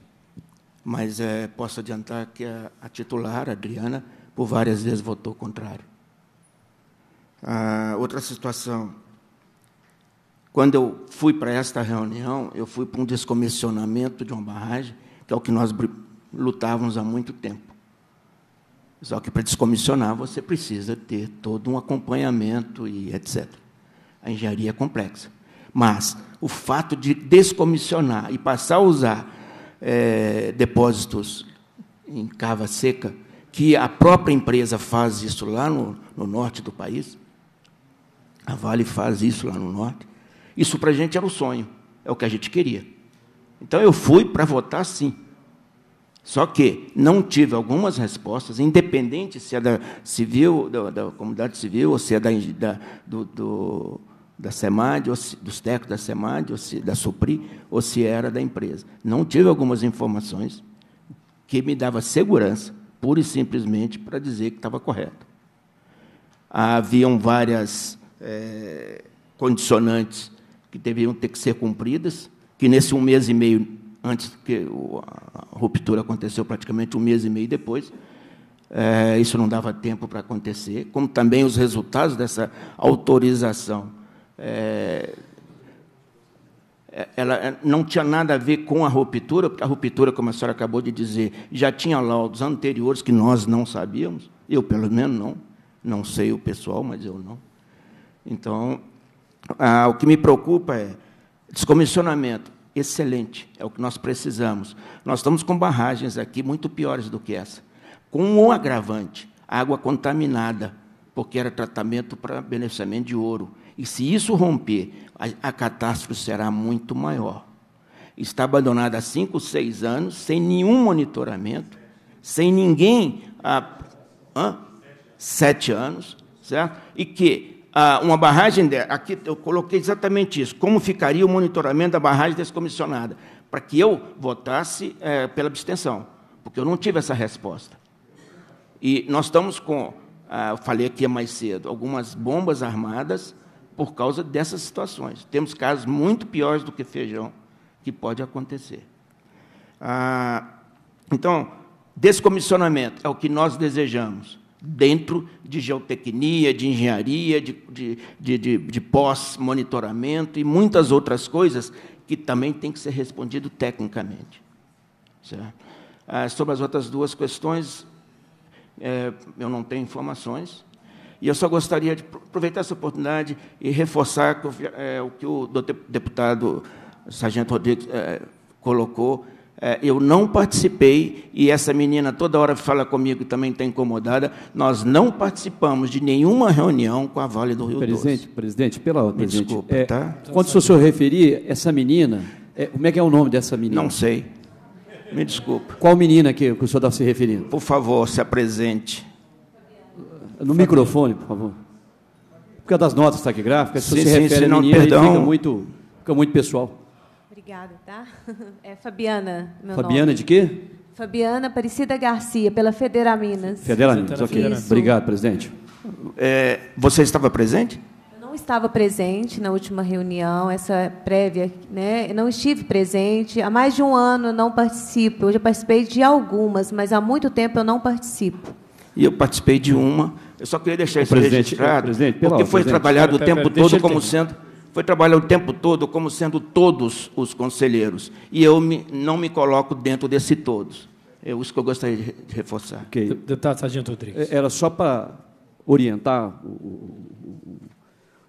mas é, posso adiantar que a, a titular, a Adriana, por várias vezes votou contrário. Ah, outra situação. Quando eu fui para esta reunião, eu fui para um descomissionamento de uma barragem, que é o que nós lutávamos há muito tempo. Só que, para descomissionar, você precisa ter todo um acompanhamento e etcétera. A engenharia é complexa. Mas o fato de descomissionar e passar a usar é, depósitos em cava seca, que a própria empresa faz isso lá no, no norte do país, a Vale faz isso lá no norte, isso para a gente era um sonho, é o que a gente queria. Então, eu fui para votar sim. Só que não tive algumas respostas, independente se é da civil, da, da comunidade civil, ou se é da, da, do, do, da SEMAD, ou se, dos técnicos da SEMAD, ou se da SUPRE, ou se era da empresa. Não tive algumas informações que me dava segurança, pura e simplesmente, para dizer que estava correto. Haviam várias é, condicionantes que deviam ter que ser cumpridas, que nesse um mês e meio, antes que a ruptura aconteceu, praticamente um mês e meio depois, é, isso não dava tempo para acontecer, como também os resultados dessa autorização. É, ela não tinha nada a ver com a ruptura, porque a ruptura, como a senhora acabou de dizer, já tinha laudos anteriores que nós não sabíamos, eu, pelo menos, não. Não sei o pessoal, mas eu não. Então, a, o que me preocupa é descomissionamento, excelente, é o que nós precisamos. Nós estamos com barragens aqui muito piores do que essa, com um agravante, água contaminada, porque era tratamento para beneficiamento de ouro. E se isso romper, a, a catástrofe será muito maior. Está abandonada há cinco, seis anos, sem nenhum monitoramento, sem ninguém há hã? sete anos, certo? E que uma barragem, de, aqui eu coloquei exatamente isso, como ficaria o monitoramento da barragem descomissionada, para que eu votasse é, pela abstenção, porque eu não tive essa resposta. E nós estamos com, ah, eu falei aqui mais cedo, algumas bombas armadas por causa dessas situações. Temos casos muito piores do que Feijão, que pode acontecer. Ah, então, descomissionamento é o que nós desejamos, dentro de geotecnia, de engenharia, de, de, de, de, de pós-monitoramento e muitas outras coisas que também tem que ser respondido tecnicamente. Certo? Ah, sobre as outras duas questões, é, eu não tenho informações, e eu só gostaria de aproveitar essa oportunidade e reforçar que, é, o que o deputado Sargento Rodrigues é, colocou. Eu não participei, e essa menina toda hora fala comigo e também está incomodada, nós não participamos de nenhuma reunião com a Vale do Rio Doce. Presidente, presidente, pela ordem. Me desculpe, é, tá? Quando o senhor referir, essa menina, é, como é que é o nome dessa menina? Não sei. Me desculpe. Qual menina que, que o senhor está se referindo? Por favor, se apresente. No microfone, por favor. Por causa das notas taquigráficas, se sim, você sim, refere senão, a menina, perdão. Fica muito, fica muito pessoal. Obrigada, tá? É Fabiana, meu nome. Fabiana de quê? Fabiana Aparecida Garcia, pela Federa Minas. Federa Minas, ok. Obrigado, presidente. É, você estava presente? Eu não estava presente na última reunião, essa prévia, né? Eu não estive presente. Há mais de um ano eu não participo. Eu já participei de algumas, mas há muito tempo eu não participo. E eu participei de uma. Eu só queria deixar isso registrado, presidente, porque foi trabalhado o tempo todo como sendo... Foi trabalhar o tempo todo como sendo todos os conselheiros. E eu me, não me coloco dentro desse todos. É isso que eu gostaria de reforçar. Okay. Deputado Sargento Rodrigues. Era só para orientar o, o,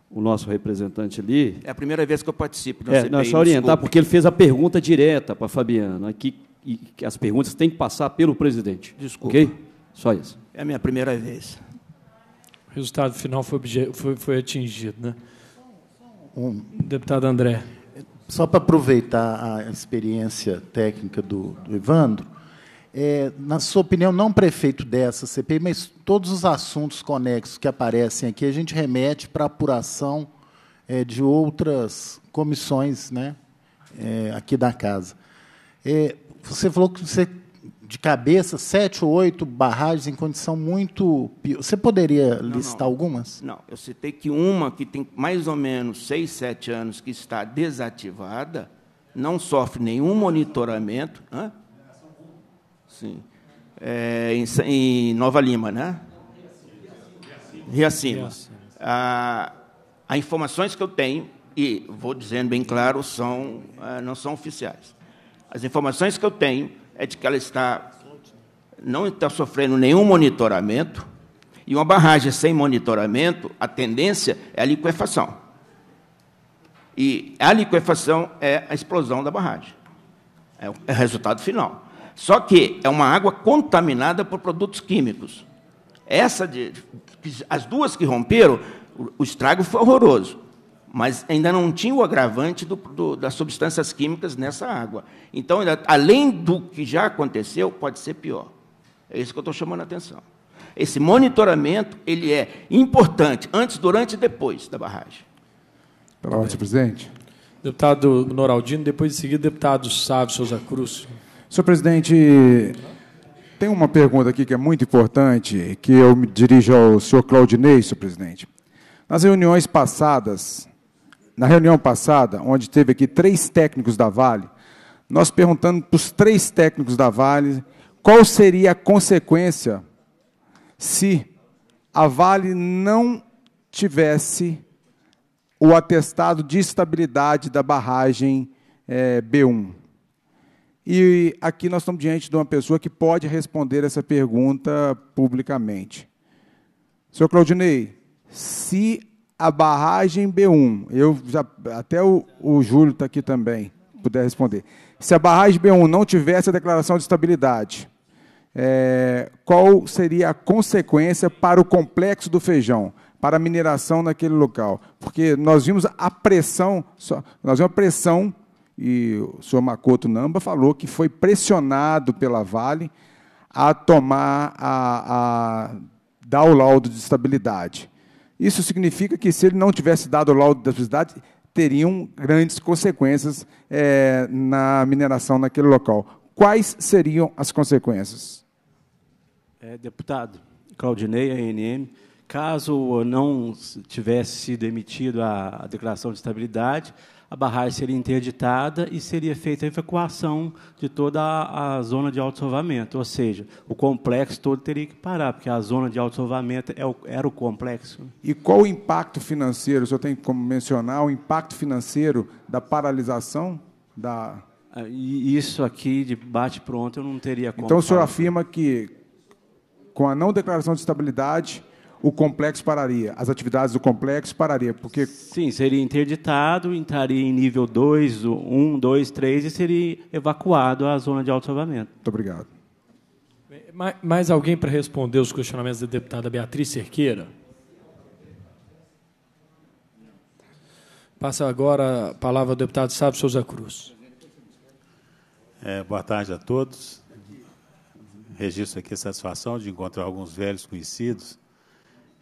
o nosso representante ali. É a primeira vez que eu participo. Não, é, não, é só orientar, desculpa. Porque ele fez a pergunta direta para a Fabiana, que e que as perguntas têm que passar pelo presidente. Desculpa. Ok? Só isso. É a minha primeira vez. O resultado final foi, foi, foi atingido, né? Um, Deputado André. Só para aproveitar a experiência técnica do, do Evandro, é, na sua opinião, não prefeito dessa C P I, mas todos os assuntos conexos que aparecem aqui, a gente remete para apuração é, de outras comissões, né, é, aqui da Casa. É, você falou que você, de cabeça, sete ou oito barragens em condição muito pior. Você poderia listar não, não. algumas? Não, eu citei que uma que tem mais ou menos seis, sete anos que está desativada, não sofre nenhum monitoramento. Hã? Sim. É, em, em Nova Lima, né? Riacima. Ah, as informações que eu tenho, e vou dizendo bem claro, são, não são oficiais. As informações que eu tenho é de que ela está, não está sofrendo nenhum monitoramento, e uma barragem sem monitoramento, a tendência é a liquefação. E a liquefação é a explosão da barragem. É o resultado final. Só que é uma água contaminada por produtos químicos. Essa de, as duas que romperam, o estrago foi horroroso, mas ainda não tinha o agravante do, do, das substâncias químicas nessa água. Então, ainda, além do que já aconteceu, pode ser pior. É isso que eu estou chamando a atenção. Esse monitoramento ele é importante, antes, durante e depois da barragem. Pela ordem, presidente. Deputado Noraldino, depois em seguida, deputado Sávio Souza Cruz. Senhor presidente, tem uma pergunta aqui que é muito importante, que eu me dirijo ao senhor Claudinei, senhor presidente. Nas reuniões passadas... Na reunião passada, onde teve aqui três técnicos da Vale, nós perguntando para os três técnicos da Vale qual seria a consequência se a Vale não tivesse o atestado de estabilidade da barragem é, B um. E aqui nós estamos diante de uma pessoa que pode responder essa pergunta publicamente. Senhor Claudinei, se... a barragem B um, eu já, até o, o Júlio está aqui também, puder responder. Se a barragem B um não tivesse a declaração de estabilidade, é, qual seria a consequência para o complexo do feijão, para a mineração naquele local? Porque nós vimos a pressão, nós vimos a pressão, e o senhor Makoto Namba falou que foi pressionado pela Vale a tomar, a, a dar o laudo de estabilidade. Isso significa que, se ele não tivesse dado o laudo da cidade, teriam grandes consequências é, na mineração naquele local. Quais seriam as consequências? É, deputado Claudinei, A N M, caso não tivesse sido emitida a declaração de estabilidade, a barragem seria interditada e seria feita a evacuação de toda a, a zona de autossalvamento, ou seja, o complexo todo teria que parar, porque a zona de autossalvamento é o, era o complexo. E qual o impacto financeiro, o senhor tem como mencionar, o impacto financeiro da paralisação da... Isso aqui, de bate-pronto, eu não teria como... Então, o senhor afirma que, com a não declaração de estabilidade... o complexo pararia, as atividades do complexo pararia, porque... Sim, seria interditado, entraria em nível dois, um, dois, três e seria evacuado à zona de autossalvamento. Muito obrigado. Mais alguém para responder os questionamentos da deputada Beatriz Cerqueira? Passa agora a palavra ao deputado Sávio Souza Cruz. É, boa tarde a todos. Registro aqui a satisfação de encontrar alguns velhos conhecidos.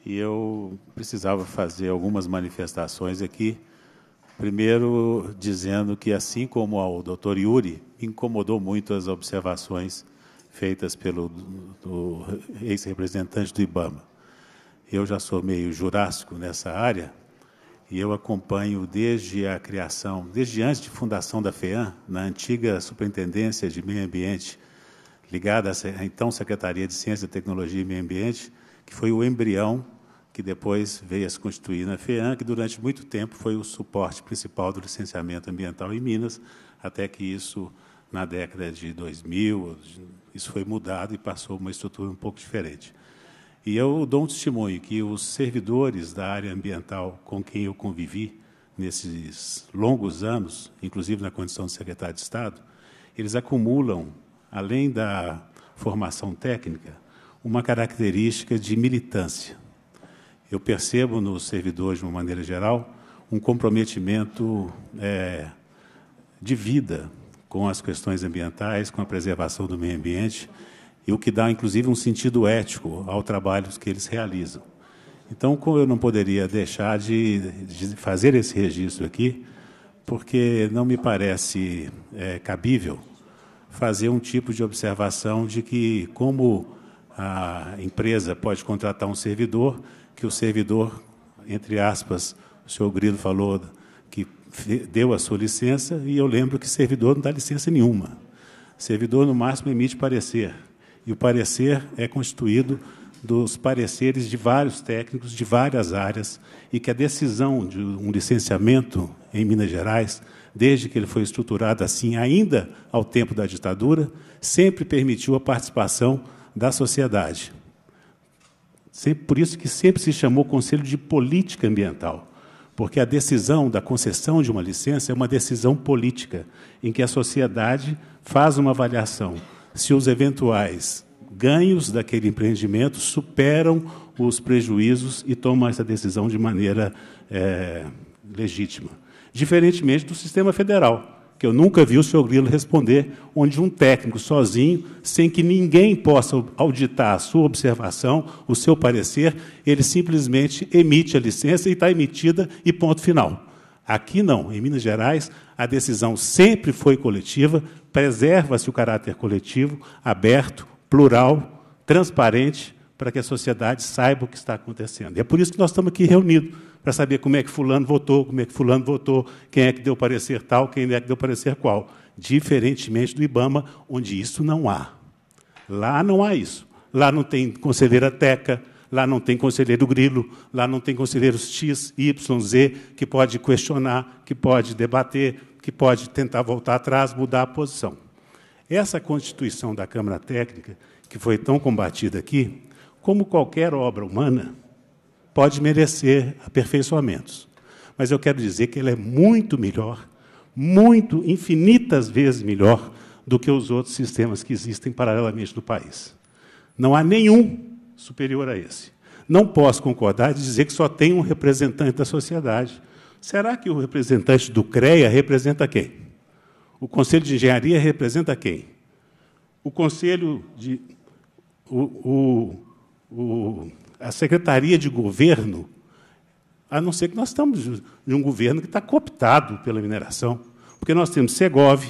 E eu precisava fazer algumas manifestações aqui, primeiro dizendo que, assim como ao doutor Yuri, incomodou muito as observações feitas pelo ex-representante do IBAMA. Eu já sou meio jurássico nessa área, e eu acompanho desde a criação, desde antes de fundação da FEAM, na antiga Superintendência de Meio Ambiente, ligada à então Secretaria de Ciência, Tecnologia e Meio Ambiente, que foi o embrião que depois veio a se constituir na FEAM, que durante muito tempo foi o suporte principal do licenciamento ambiental em Minas, até que isso, na década de dois mil, isso foi mudado e passou uma estrutura um pouco diferente. E eu dou um testemunho que os servidores da área ambiental com quem eu convivi nesses longos anos, inclusive na condição de secretário de Estado, eles acumulam além da formação técnica, uma característica de militância. Eu percebo nos servidores, de uma maneira geral, um comprometimento é, de vida com as questões ambientais, com a preservação do meio ambiente, e o que dá, inclusive, um sentido ético ao trabalho que eles realizam. Então, como eu não poderia deixar de, de fazer esse registro aqui, porque não me parece é, cabível fazer um tipo de observação de que, como a empresa pode contratar um servidor, que o servidor, entre aspas, o senhor Grilo falou que deu a sua licença, e eu lembro que servidor não dá licença nenhuma. Servidor, no máximo, emite parecer. E o parecer é constituído dos pareceres de vários técnicos, de várias áreas, e que a decisão de um licenciamento em Minas Gerais, desde que ele foi estruturado assim, ainda ao tempo da ditadura, sempre permitiu a participação da sociedade. Sempre, por isso que sempre se chamou Conselho de Política Ambiental, porque a decisão da concessão de uma licença é uma decisão política, em que a sociedade faz uma avaliação se os eventuais ganhos daquele empreendimento superam os prejuízos e toma essa decisão de maneira é, legítima. Diferentemente do sistema federal, que eu nunca vi o senhor Grilo responder, onde um técnico sozinho, sem que ninguém possa auditar a sua observação, o seu parecer, ele simplesmente emite a licença e está emitida e ponto final. Aqui não, em Minas Gerais, a decisão sempre foi coletiva, preserva-se o caráter coletivo, aberto, plural, transparente, para que a sociedade saiba o que está acontecendo. E é por isso que nós estamos aqui reunidos, para saber como é que fulano votou, como é que fulano votou, quem é que deu parecer tal, quem é que deu parecer qual. Diferentemente do IBAMA, onde isso não há. Lá não há isso. Lá não tem conselheira Teca, lá não tem conselheiro Grilo, lá não tem conselheiros X, Y, Z, que pode questionar, que pode debater, que pode tentar voltar atrás, mudar a posição. Essa constituição da Câmara Técnica, que foi tão combatida aqui, como qualquer obra humana, pode merecer aperfeiçoamentos. Mas eu quero dizer que ela é muito melhor, muito, infinitas vezes melhor do que os outros sistemas que existem paralelamente no país. Não há nenhum superior a esse. Não posso concordar de dizer que só tem um representante da sociedade. Será que o representante do CREA representa quem? O Conselho de Engenharia representa quem? O Conselho de... O, o, o, a Secretaria de Governo, a não ser que nós estamos de um governo que está cooptado pela mineração, porque nós temos Segov,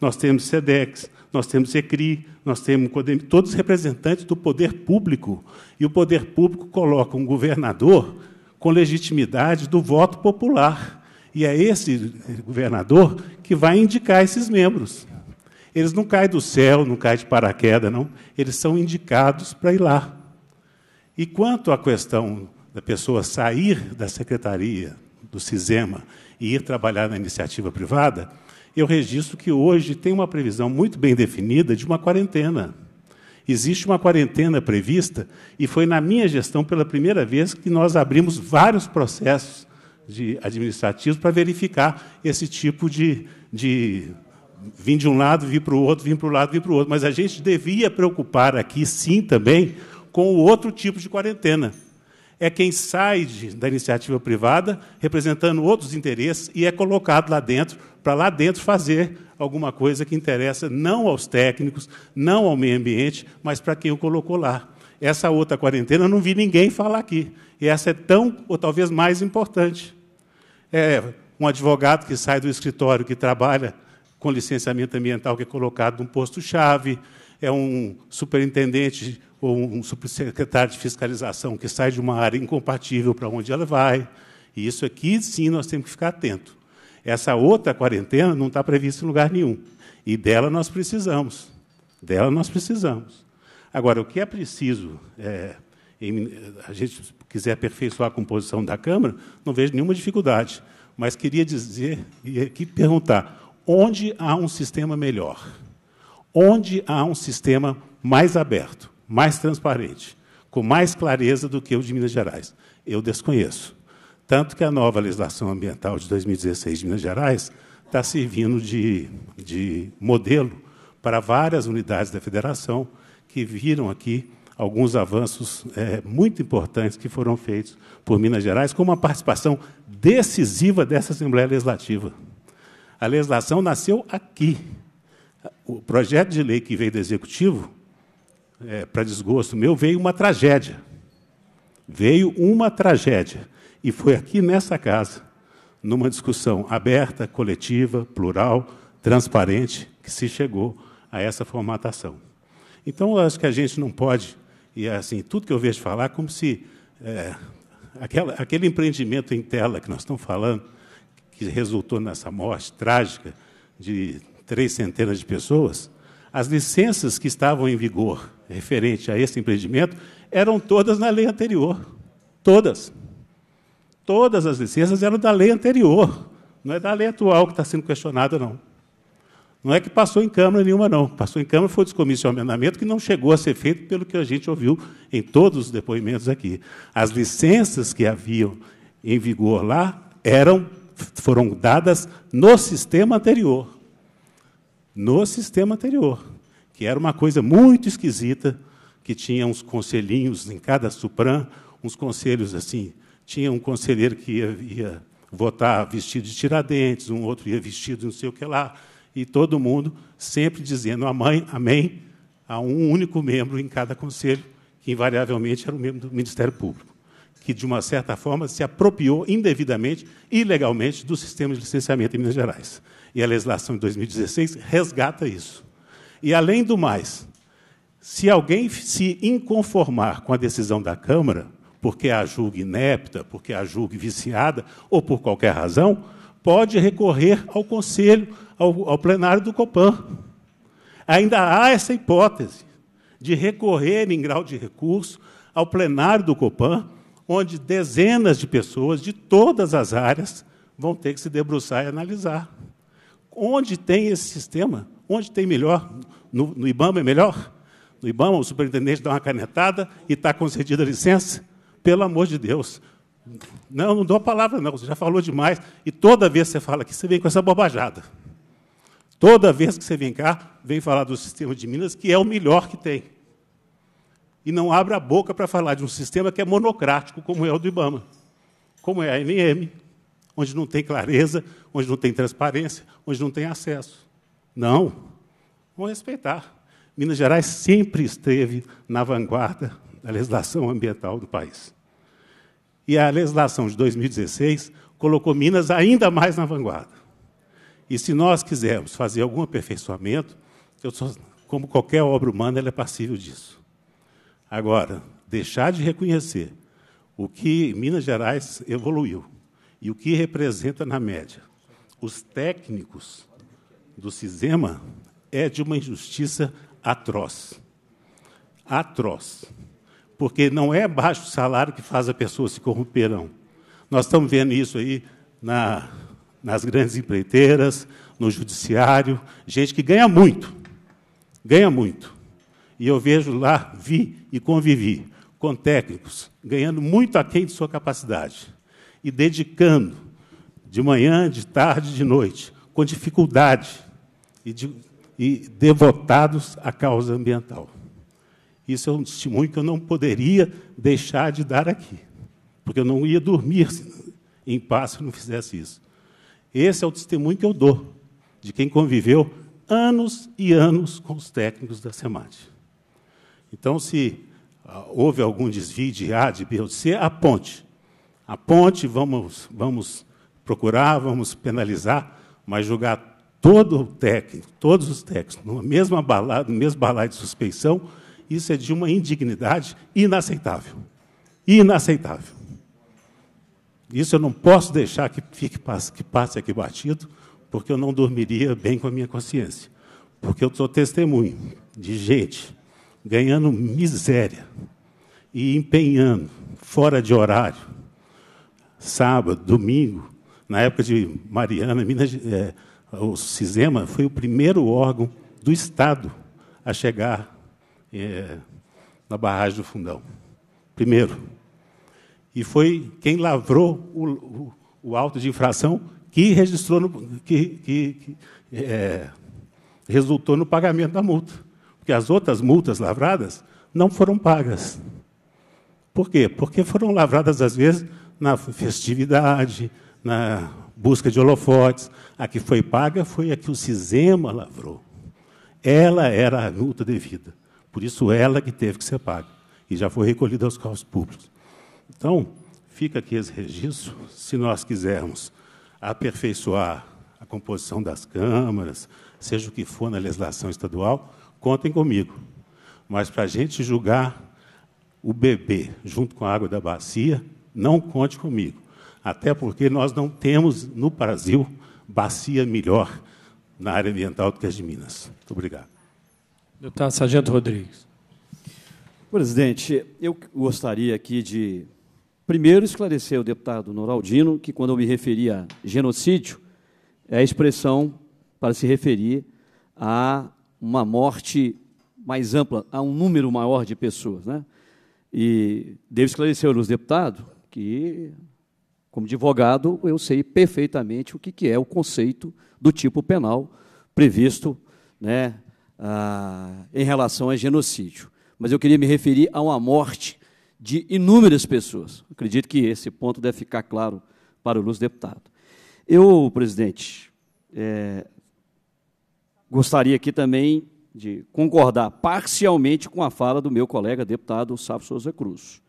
nós temos SEDEX, nós temos SECRI, nós temos CODEM, todos representantes do poder público. E o poder público coloca um governador com legitimidade do voto popular. E é esse governador que vai indicar esses membros. Eles não caem do céu, não caem de paraquedas, não. Eles são indicados para ir lá. E quanto à questão da pessoa sair da secretaria do SISEMA e ir trabalhar na iniciativa privada, eu registro que hoje tem uma previsão muito bem definida de uma quarentena. Existe uma quarentena prevista, e foi na minha gestão pela primeira vez que nós abrimos vários processos de administrativos para verificar esse tipo de... de vim de um lado, vim para o outro, vim para o lado, vim para o outro. Mas a gente devia preocupar aqui, sim, também, com o outro tipo de quarentena. É quem sai de, da iniciativa privada, representando outros interesses, e é colocado lá dentro, para lá dentro fazer alguma coisa que interessa não aos técnicos, não ao meio ambiente, mas para quem o colocou lá. Essa outra quarentena eu não vi ninguém falar aqui. E essa é tão, ou talvez mais importante. É um advogado que sai do escritório, que trabalha com licenciamento ambiental, que é colocado num posto-chave, é um superintendente ou um subsecretário de fiscalização que sai de uma área incompatível para onde ela vai. E isso aqui, sim, nós temos que ficar atentos. Essa outra quarentena não está prevista em lugar nenhum. E dela nós precisamos. Dela nós precisamos. Agora, o que é preciso, é, em, a gente quiser aperfeiçoar a composição da Câmara, não vejo nenhuma dificuldade. Mas queria dizer e aqui perguntar, onde há um sistema melhor? Onde há um sistema mais aberto, mais transparente, com mais clareza do que o de Minas Gerais? Eu desconheço. Tanto que a nova legislação ambiental de dois mil e dezesseis de Minas Gerais está servindo de, de modelo para várias unidades da federação que viram aqui alguns avanços é, muito importantes que foram feitos por Minas Gerais, com uma participação decisiva dessa Assembleia Legislativa. A legislação nasceu aqui. O projeto de lei que veio do Executivo, é, para desgosto meu, veio uma tragédia. Veio uma tragédia. E foi aqui nessa casa, numa discussão aberta, coletiva, plural, transparente, que se chegou a essa formatação. Então, eu acho que a gente não pode, e assim, tudo que eu vejo falar, como se é, aquela, aquele empreendimento em tela que nós estamos falando, que resultou nessa morte trágica de três centenas de pessoas, as licenças que estavam em vigor referente a esse empreendimento eram todas na lei anterior. Todas. Todas as licenças eram da lei anterior. Não é da lei atual que está sendo questionada, não. Não é que passou em Câmara nenhuma, não. Passou em Câmara foi o descomissionamento, que não chegou a ser feito pelo que a gente ouviu em todos os depoimentos aqui. As licenças que haviam em vigor lá eram, foram dadas no sistema anterior. No sistema anterior, que era uma coisa muito esquisita, que tinha uns conselhinhos em cada SUPRAM, uns conselhos assim... Tinha um conselheiro que ia, ia votar vestido de Tiradentes, um outro ia vestido de não sei o que lá, e todo mundo sempre dizendo amém, amém a um único membro em cada conselho, que invariavelmente era o membro do Ministério Público, que, de uma certa forma, se apropriou indevidamente, ilegalmente, do sistema de licenciamento em Minas Gerais. E a legislação de dois mil e dezesseis resgata isso. E, além do mais, se alguém se inconformar com a decisão da Câmara, porque a julgue inepta, porque a julgue viciada, ou por qualquer razão, pode recorrer ao Conselho, ao, ao plenário do COPAM. Ainda há essa hipótese de recorrer, em grau de recurso, ao plenário do COPAM, onde dezenas de pessoas de todas as áreas vão ter que se debruçar e analisar. Onde tem esse sistema? Onde tem melhor? No, no IBAMA é melhor? No IBAMA, o superintendente dá uma canetada e está concedida a licença? Pelo amor de Deus. Não, não dou a palavra, não. Você já falou demais. E toda vez que você fala aqui, você vem com essa bobajada. Toda vez que você vem cá, vem falar do sistema de Minas, que é o melhor que tem. E não abre a boca para falar de um sistema que é monocrático, como é o do IBAMA, como é a A N M, onde não tem clareza, onde não tem transparência, onde não tem acesso. Não. Vamos respeitar. Minas Gerais sempre esteve na vanguarda da legislação ambiental do país. E a legislação de dois mil e dezesseis colocou Minas ainda mais na vanguarda. E, se nós quisermos fazer algum aperfeiçoamento, eu sou, como qualquer obra humana, ela é passível disso. Agora, deixar de reconhecer o que Minas Gerais evoluiu e o que representa, na média, os técnicos do SISEMA, é de uma injustiça atroz. Atroz. Porque não é baixo salário que faz a pessoa se corromper, não. Nós estamos vendo isso aí na, nas grandes empreiteiras, no judiciário, gente que ganha muito, ganha muito. E eu vejo lá, vi e convivi com técnicos ganhando muito aquém de sua capacidade e dedicando de manhã, de tarde, de noite, com dificuldade e, de, e devotados à causa ambiental. Isso é um testemunho que eu não poderia deixar de dar aqui, porque eu não ia dormir em paz se eu não fizesse isso. Esse é o testemunho que eu dou, de quem conviveu anos e anos com os técnicos da SEMAD. Então, se houve algum desvio de A, de B ou de C, aponte. Aponte, vamos, vamos procurar, vamos penalizar, mas julgar todo o técnico, todos os técnicos, numa mesma balada, no mesmo balaio de suspeição, isso é de uma indignidade inaceitável. Inaceitável. Isso eu não posso deixar que, fique, que passe aqui batido, porque eu não dormiria bem com a minha consciência. Porque eu sou testemunho de gente ganhando miséria e empenhando, fora de horário, sábado, domingo. Na época de Mariana, Minas, é, o SISEMA foi o primeiro órgão do Estado a chegar... É, na barragem do Fundão, primeiro. E foi quem lavrou o, o, o auto de infração que registrou, no, que, que, que é, resultou no pagamento da multa, porque as outras multas lavradas não foram pagas. Por quê? Porque foram lavradas, às vezes, na festividade, na busca de holofotes. A que foi paga foi a que o Sisema lavrou. Ela era a multa devida. Por isso, ela que teve que ser paga. E já foi recolhida aos cofres públicos. Então, fica aqui esse registro. Se nós quisermos aperfeiçoar a composição das câmaras, seja o que for na legislação estadual, contem comigo. Mas, para a gente julgar o bebê junto com a água da bacia, não conte comigo. Até porque nós não temos, no Brasil, bacia melhor na área ambiental do que as de Minas. Muito obrigado. Deputado Sargento Rodrigues. Presidente, eu gostaria aqui de, primeiro, esclarecer o deputado Noraldino, que, quando eu me referi a genocídio, é a expressão para se referir a uma morte mais ampla, a um número maior de pessoas, né? E devo esclarecer aos deputados que, como advogado, eu sei perfeitamente o que é o conceito do tipo penal previsto, né, a, em relação a genocídio. Mas eu queria me referir a uma morte de inúmeras pessoas. Acredito que esse ponto deve ficar claro para o deputado. Eu, presidente, é, gostaria aqui também de concordar parcialmente com a fala do meu colega deputado Sávio Souza Cruz.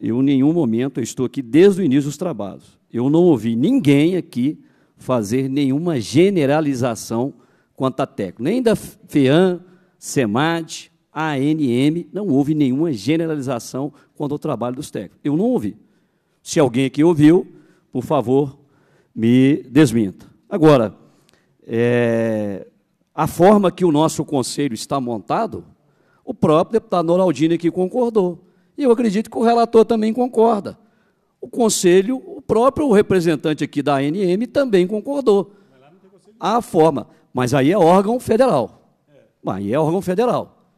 Eu, em nenhum momento, eu estou aqui desde o início dos trabalhos. Eu não ouvi ninguém aqui fazer nenhuma generalização quanto a técnico. Nem da FEAM, SEMAD, A N M, não houve nenhuma generalização quanto ao trabalho dos técnicos. Eu não ouvi. Se alguém aqui ouviu, por favor, me desminta. Agora, é... a forma que o nosso Conselho está montado, o próprio deputado Noraldino aqui concordou. E eu acredito que o relator também concorda. O Conselho, o próprio representante aqui da A N M também concordou. A forma. Mas aí é órgão federal. É. Aí é órgão federal.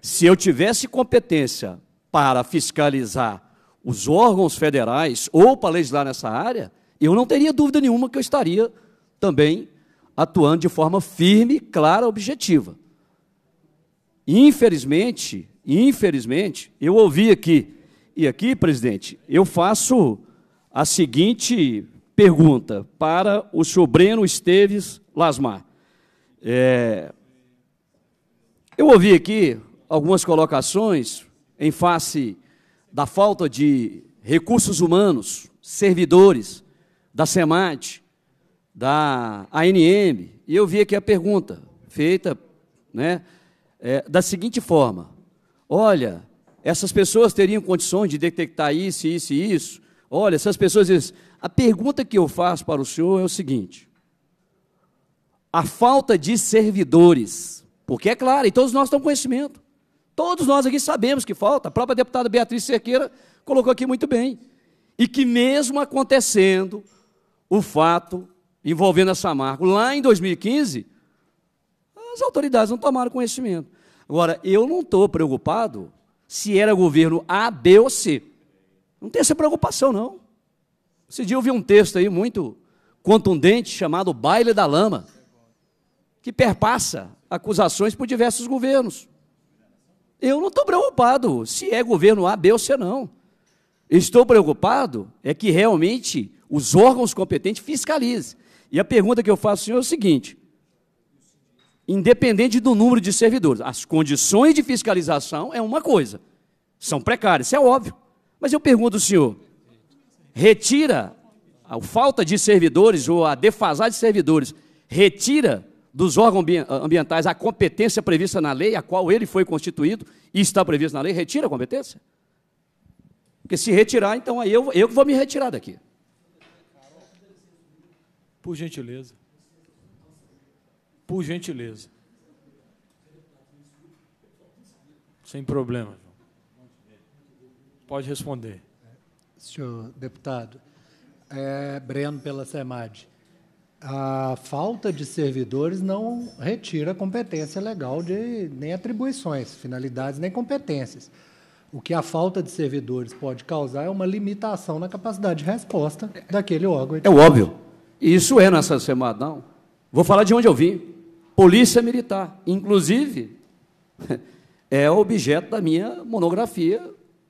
Se eu tivesse competência para fiscalizar os órgãos federais ou para legislar nessa área, eu não teria dúvida nenhuma que eu estaria também atuando de forma firme, clara, objetiva. Infelizmente, infelizmente, eu ouvi aqui, e aqui, presidente, eu faço a seguinte pergunta para o senhor Breno Esteves Lasmar. É, eu ouvi aqui algumas colocações em face da falta de recursos humanos, servidores da SEMAD, da A N M, e eu vi aqui a pergunta feita, né, é, da seguinte forma: olha, essas pessoas teriam condições de detectar isso, isso e isso? Olha, essas pessoas... Isso. A pergunta que eu faço para o senhor é o seguinte: a falta de servidores, porque é claro, e todos nós temos conhecimento, todos nós aqui sabemos que falta, a própria deputada Beatriz Cerqueira colocou aqui muito bem, e que mesmo acontecendo o fato envolvendo a Samarco, lá em dois mil e quinze, as autoridades não tomaram conhecimento. Agora, eu não estou preocupado se era governo A, B ou C. Não tem essa preocupação, não. Esse dia eu vi um texto aí muito contundente, chamado Baile da Lama, que perpassa acusações por diversos governos. Eu não estou preocupado se é governo A, B ou C, não. Estou preocupado é que realmente os órgãos competentes fiscalizem. E a pergunta que eu faço ao senhor é o seguinte: independente do número de servidores, as condições de fiscalização é uma coisa, são precárias, isso é óbvio. Mas eu pergunto ao senhor, retira a falta de servidores ou a defasagem de servidores, retira dos órgãos ambientais a competência prevista na lei, a qual ele foi constituído e está prevista na lei, retira a competência? Porque se retirar, então aí eu, eu vou me retirar daqui. Por gentileza. Por gentileza. Sem problema, João. Pode responder. Senhor deputado, é, Breno pela SEMAD, a falta de servidores não retira competência legal de nem atribuições, finalidades, nem competências. O que a falta de servidores pode causar é uma limitação na capacidade de resposta daquele órgão. É óbvio. Isso é nessa semana, não. Vou falar de onde eu vim. Polícia Militar, inclusive, é objeto da minha monografia,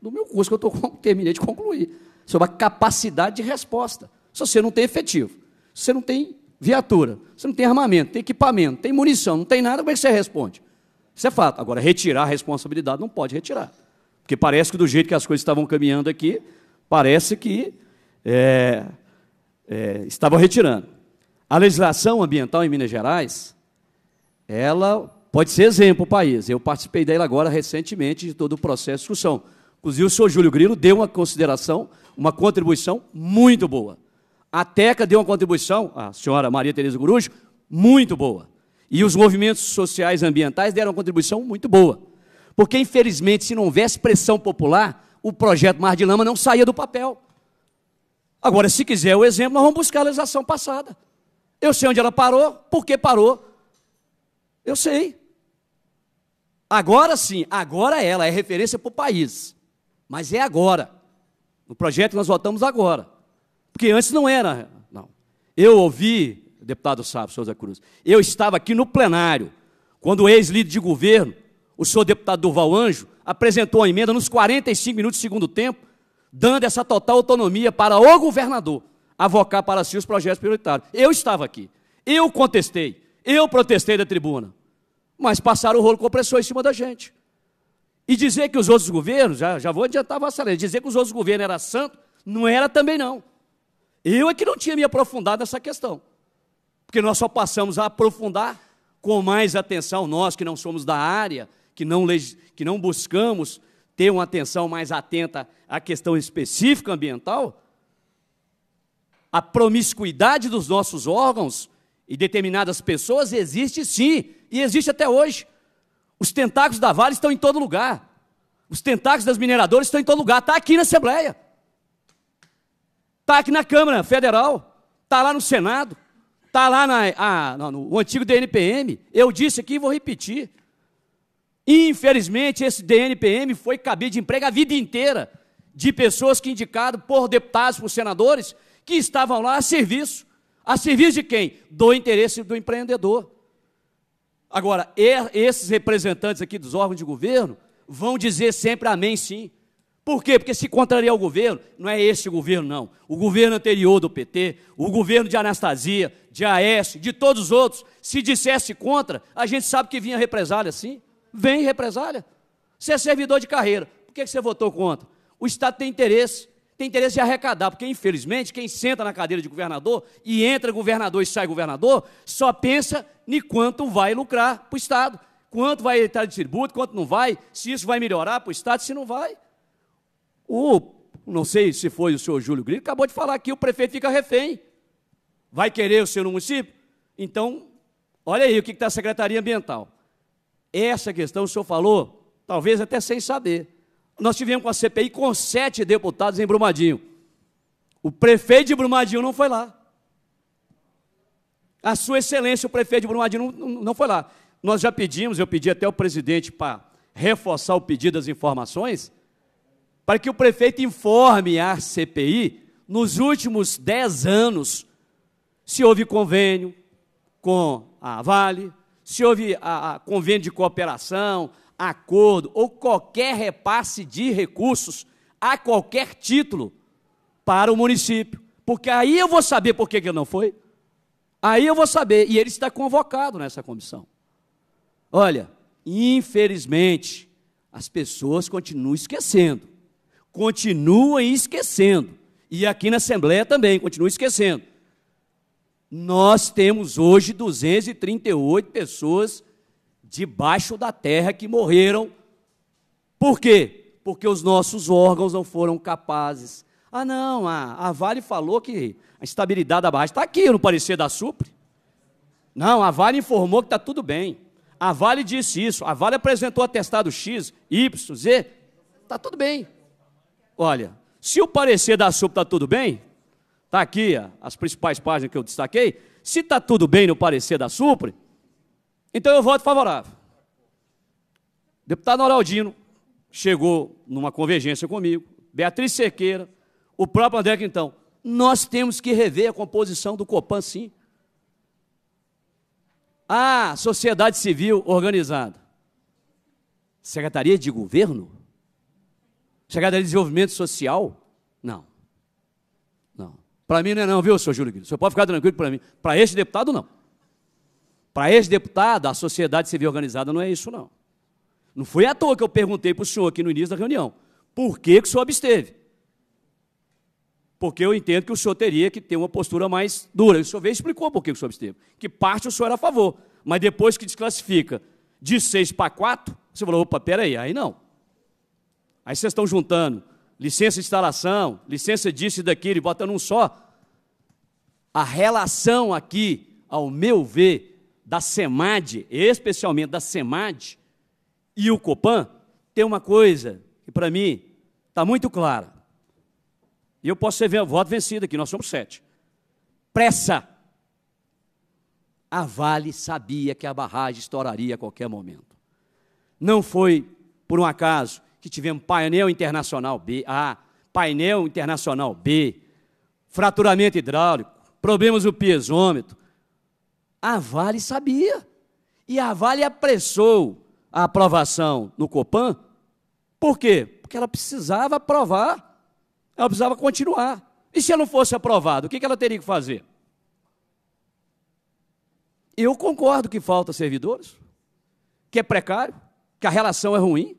do meu curso que eu tô, terminei de concluir, sobre a capacidade de resposta. Se você não tem efetivo, se você não tem viatura, você não tem armamento, tem equipamento, tem munição, não tem nada, como é que você responde? Isso é fato. Agora, retirar a responsabilidade não pode retirar, porque parece que do jeito que as coisas estavam caminhando aqui, parece que é, é, estavam retirando. A legislação ambiental em Minas Gerais, ela pode ser exemplo para o país. Eu participei dela agora recentemente de todo o processo de discussão. Inclusive, o senhor Júlio Grilo deu uma consideração, uma contribuição muito boa. A Teca deu uma contribuição, a senhora Maria Teresa Corujo, muito boa. E os movimentos sociais ambientais deram uma contribuição muito boa. Porque, infelizmente, se não houvesse pressão popular, o projeto Mar de Lama não saía do papel. Agora, se quiser o exemplo, nós vamos buscar a legislação passada. Eu sei onde ela parou, por que parou. Eu sei. Agora sim, agora ela é referência para o país. Mas é agora. O projeto que nós votamos agora. Porque antes não era. Não. Eu ouvi, deputado Sávio Souza Cruz, eu estava aqui no plenário, quando o ex-líder de governo, o senhor deputado Durval Anjo, apresentou a emenda nos quarenta e cinco minutos do segundo tempo, dando essa total autonomia para o governador avocar para si os projetos prioritários. Eu estava aqui. Eu contestei. Eu protestei da tribuna, mas passaram o rolo compressor em cima da gente. E dizer que os outros governos, já, já vou adiantar a vossa lei, dizer que os outros governos eram santos, não era também não. Eu é que não tinha me aprofundado nessa questão, porque nós só passamos a aprofundar com mais atenção, nós que não somos da área, que não, que não buscamos ter uma atenção mais atenta à questão específica ambiental, a promiscuidade dos nossos órgãos e determinadas pessoas existe sim, e existe até hoje. Os tentáculos da Vale estão em todo lugar. Os tentáculos das mineradoras estão em todo lugar. Está aqui na Assembleia. Está aqui na Câmara Federal. Está lá no Senado. Está lá na, a, no, no antigo D N P M. Eu disse aqui e vou repetir. Infelizmente, esse D N P M foi cabide de emprego a vida inteira de pessoas que indicaram por deputados, por senadores, que estavam lá a serviço. A serviço de quem? Do interesse do empreendedor. Agora, esses representantes aqui dos órgãos de governo vão dizer sempre amém sim. Por quê? Porque se contrariar o governo, não é esse governo não, o governo anterior do P T, o governo de Anastasia, de Aécio, de todos os outros, se dissesse contra, a gente sabe que vinha represália sim. Vem represália. Você é servidor de carreira, por que você votou contra? O Estado tem interesse. Tem interesse de arrecadar, porque, infelizmente, quem senta na cadeira de governador e entra governador e sai governador, só pensa em quanto vai lucrar para o Estado, quanto vai entrar de tributo, quanto não vai, se isso vai melhorar para o Estado, se não vai. O, não sei se foi o senhor Júlio Grilo, acabou de falar aqui, o prefeito fica refém. Vai querer o seu município? Então, olha aí o que está a Secretaria Ambiental. Essa questão o senhor falou, talvez até sem saber. Nós tivemos com a C P I com sete deputados em Brumadinho. O prefeito de Brumadinho não foi lá. A sua excelência, o prefeito de Brumadinho, não, não foi lá. Nós já pedimos, eu pedi até ao presidente para reforçar o pedido das informações, para que o prefeito informe a C P I, nos últimos dez anos, se houve convênio com a Vale, se houve a, a convênio de cooperação, acordo ou qualquer repasse de recursos a qualquer título para o município. Porque aí eu vou saber por que ele não foi. Aí eu vou saber. E ele está convocado nessa comissão. Olha, infelizmente, as pessoas continuam esquecendo. Continuam esquecendo. E aqui na Assembleia também, continuam esquecendo. Nós temos hoje duzentas e trinta e oito pessoas debaixo da terra que morreram. Por quê? Porque os nossos órgãos não foram capazes. Ah, não, a, a Vale falou que a estabilidade da barragem está aqui no parecer da SUPRE. Não, a Vale informou que está tudo bem. A Vale disse isso, a Vale apresentou atestado X, Y, Z, está tudo bem. Olha, se o parecer da SUPRE está tudo bem, está aqui ó, as principais páginas que eu destaquei, se está tudo bem no parecer da SUPRE, então eu voto favorável. O deputado Noraldino chegou numa convergência comigo, Beatriz Cerqueira, o próprio André Quintão. Nós temos que rever a composição do COPAM, sim. Ah, sociedade civil organizada. Secretaria de Governo? Secretaria de Desenvolvimento Social? Não. Não. Para mim não é não, viu, senhor Júlio Grilo? O senhor pode ficar tranquilo para mim. Para esse deputado, não. Para esse deputado, a sociedade civil organizada não é isso, não. Não foi à toa que eu perguntei para o senhor aqui no início da reunião. Por que, que o senhor absteve? Porque eu entendo que o senhor teria que ter uma postura mais dura. E o senhor veio e explicou por que o senhor absteve. Que parte o senhor era a favor. Mas depois que desclassifica de seis para quatro, você falou, opa, peraí, aí não. Aí vocês estão juntando licença de instalação, licença disso e daquilo, e botando um só. A relação aqui, ao meu ver, da SEMAD, especialmente da SEMAD e o COPAM, tem uma coisa que, para mim, está muito clara. E eu posso ser voto vencido aqui, nós somos sete. Pressa! A Vale sabia que a barragem estouraria a qualquer momento. Não foi, por um acaso, que tivemos painel internacional B, A, painel internacional B, fraturamento hidráulico, problemas no piezômetro. A Vale sabia. E a Vale apressou a aprovação no COPAM. Por quê? Porque ela precisava aprovar, ela precisava continuar. E se ela não fosse aprovada, o que ela teria que fazer? Eu concordo que falta servidores, que é precário, que a relação é ruim,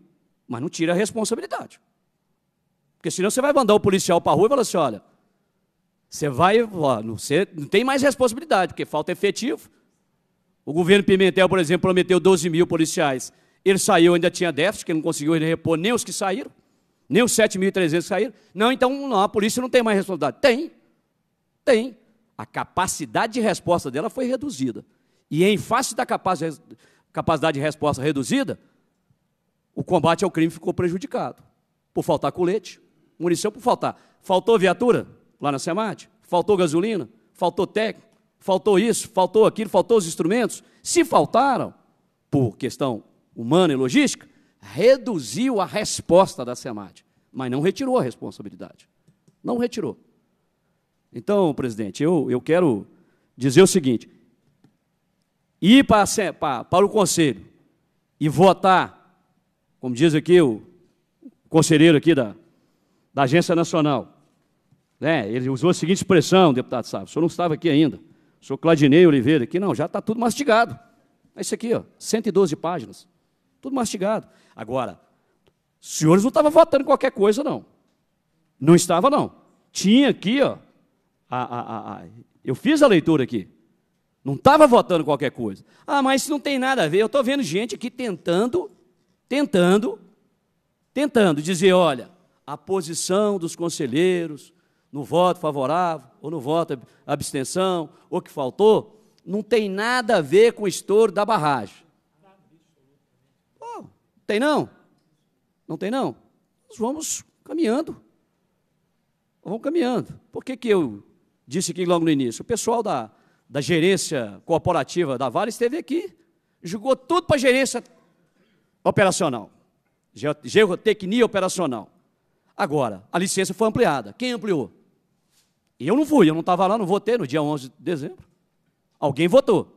mas não tira a responsabilidade. Porque senão você vai mandar o policial para a rua e falar assim, olha, você vai, ó, não, você não tem mais responsabilidade, porque falta efetivo. O governo Pimentel, por exemplo, prometeu doze mil policiais. Ele saiu, ainda tinha déficit, que não conseguiu repor nem os que saíram, nem os sete mil e trezentos que saíram. Não, então não, a polícia não tem mais responsabilidade. Tem, tem. A capacidade de resposta dela foi reduzida. E em face da capacidade de resposta reduzida, o combate ao crime ficou prejudicado. Por faltar colete, munição por faltar. Faltou viatura lá na SEMAD, faltou gasolina, faltou técnico, faltou isso, faltou aquilo, faltou os instrumentos. Se faltaram, por questão humana e logística, reduziu a resposta da SEMAD, mas não retirou a responsabilidade. Não retirou. Então, presidente, eu, eu quero dizer o seguinte, ir para, para, para o Conselho e votar, como diz aqui o conselheiro aqui da, da Agência Nacional, né? Ele usou a seguinte expressão, deputado Sávio, o senhor não estava aqui ainda, o senhor Claudinei Oliveira aqui, não, já está tudo mastigado. É isso aqui, ó, cento e doze páginas. Tudo mastigado. Agora, os senhores não estavam votando qualquer coisa, não. Não estava, não. Tinha aqui, ó, a, a, a, eu fiz a leitura aqui. Não estava votando qualquer coisa. Ah, mas isso não tem nada a ver. Eu estou vendo gente aqui tentando, tentando, tentando dizer, olha, a posição dos conselheiros no voto favorável, ou no voto abstenção, ou que faltou, não tem nada a ver com o estouro da barragem. Tem não? Não tem não? Nós vamos caminhando. Nós vamos caminhando. Por que que eu disse aqui logo no início? O pessoal da, da gerência corporativa da Vale esteve aqui, jogou tudo para a gerência operacional, geotecnia operacional. Agora, a licença foi ampliada. Quem ampliou? Eu não fui, eu não estava lá, não votei no dia onze de dezembro. Alguém votou.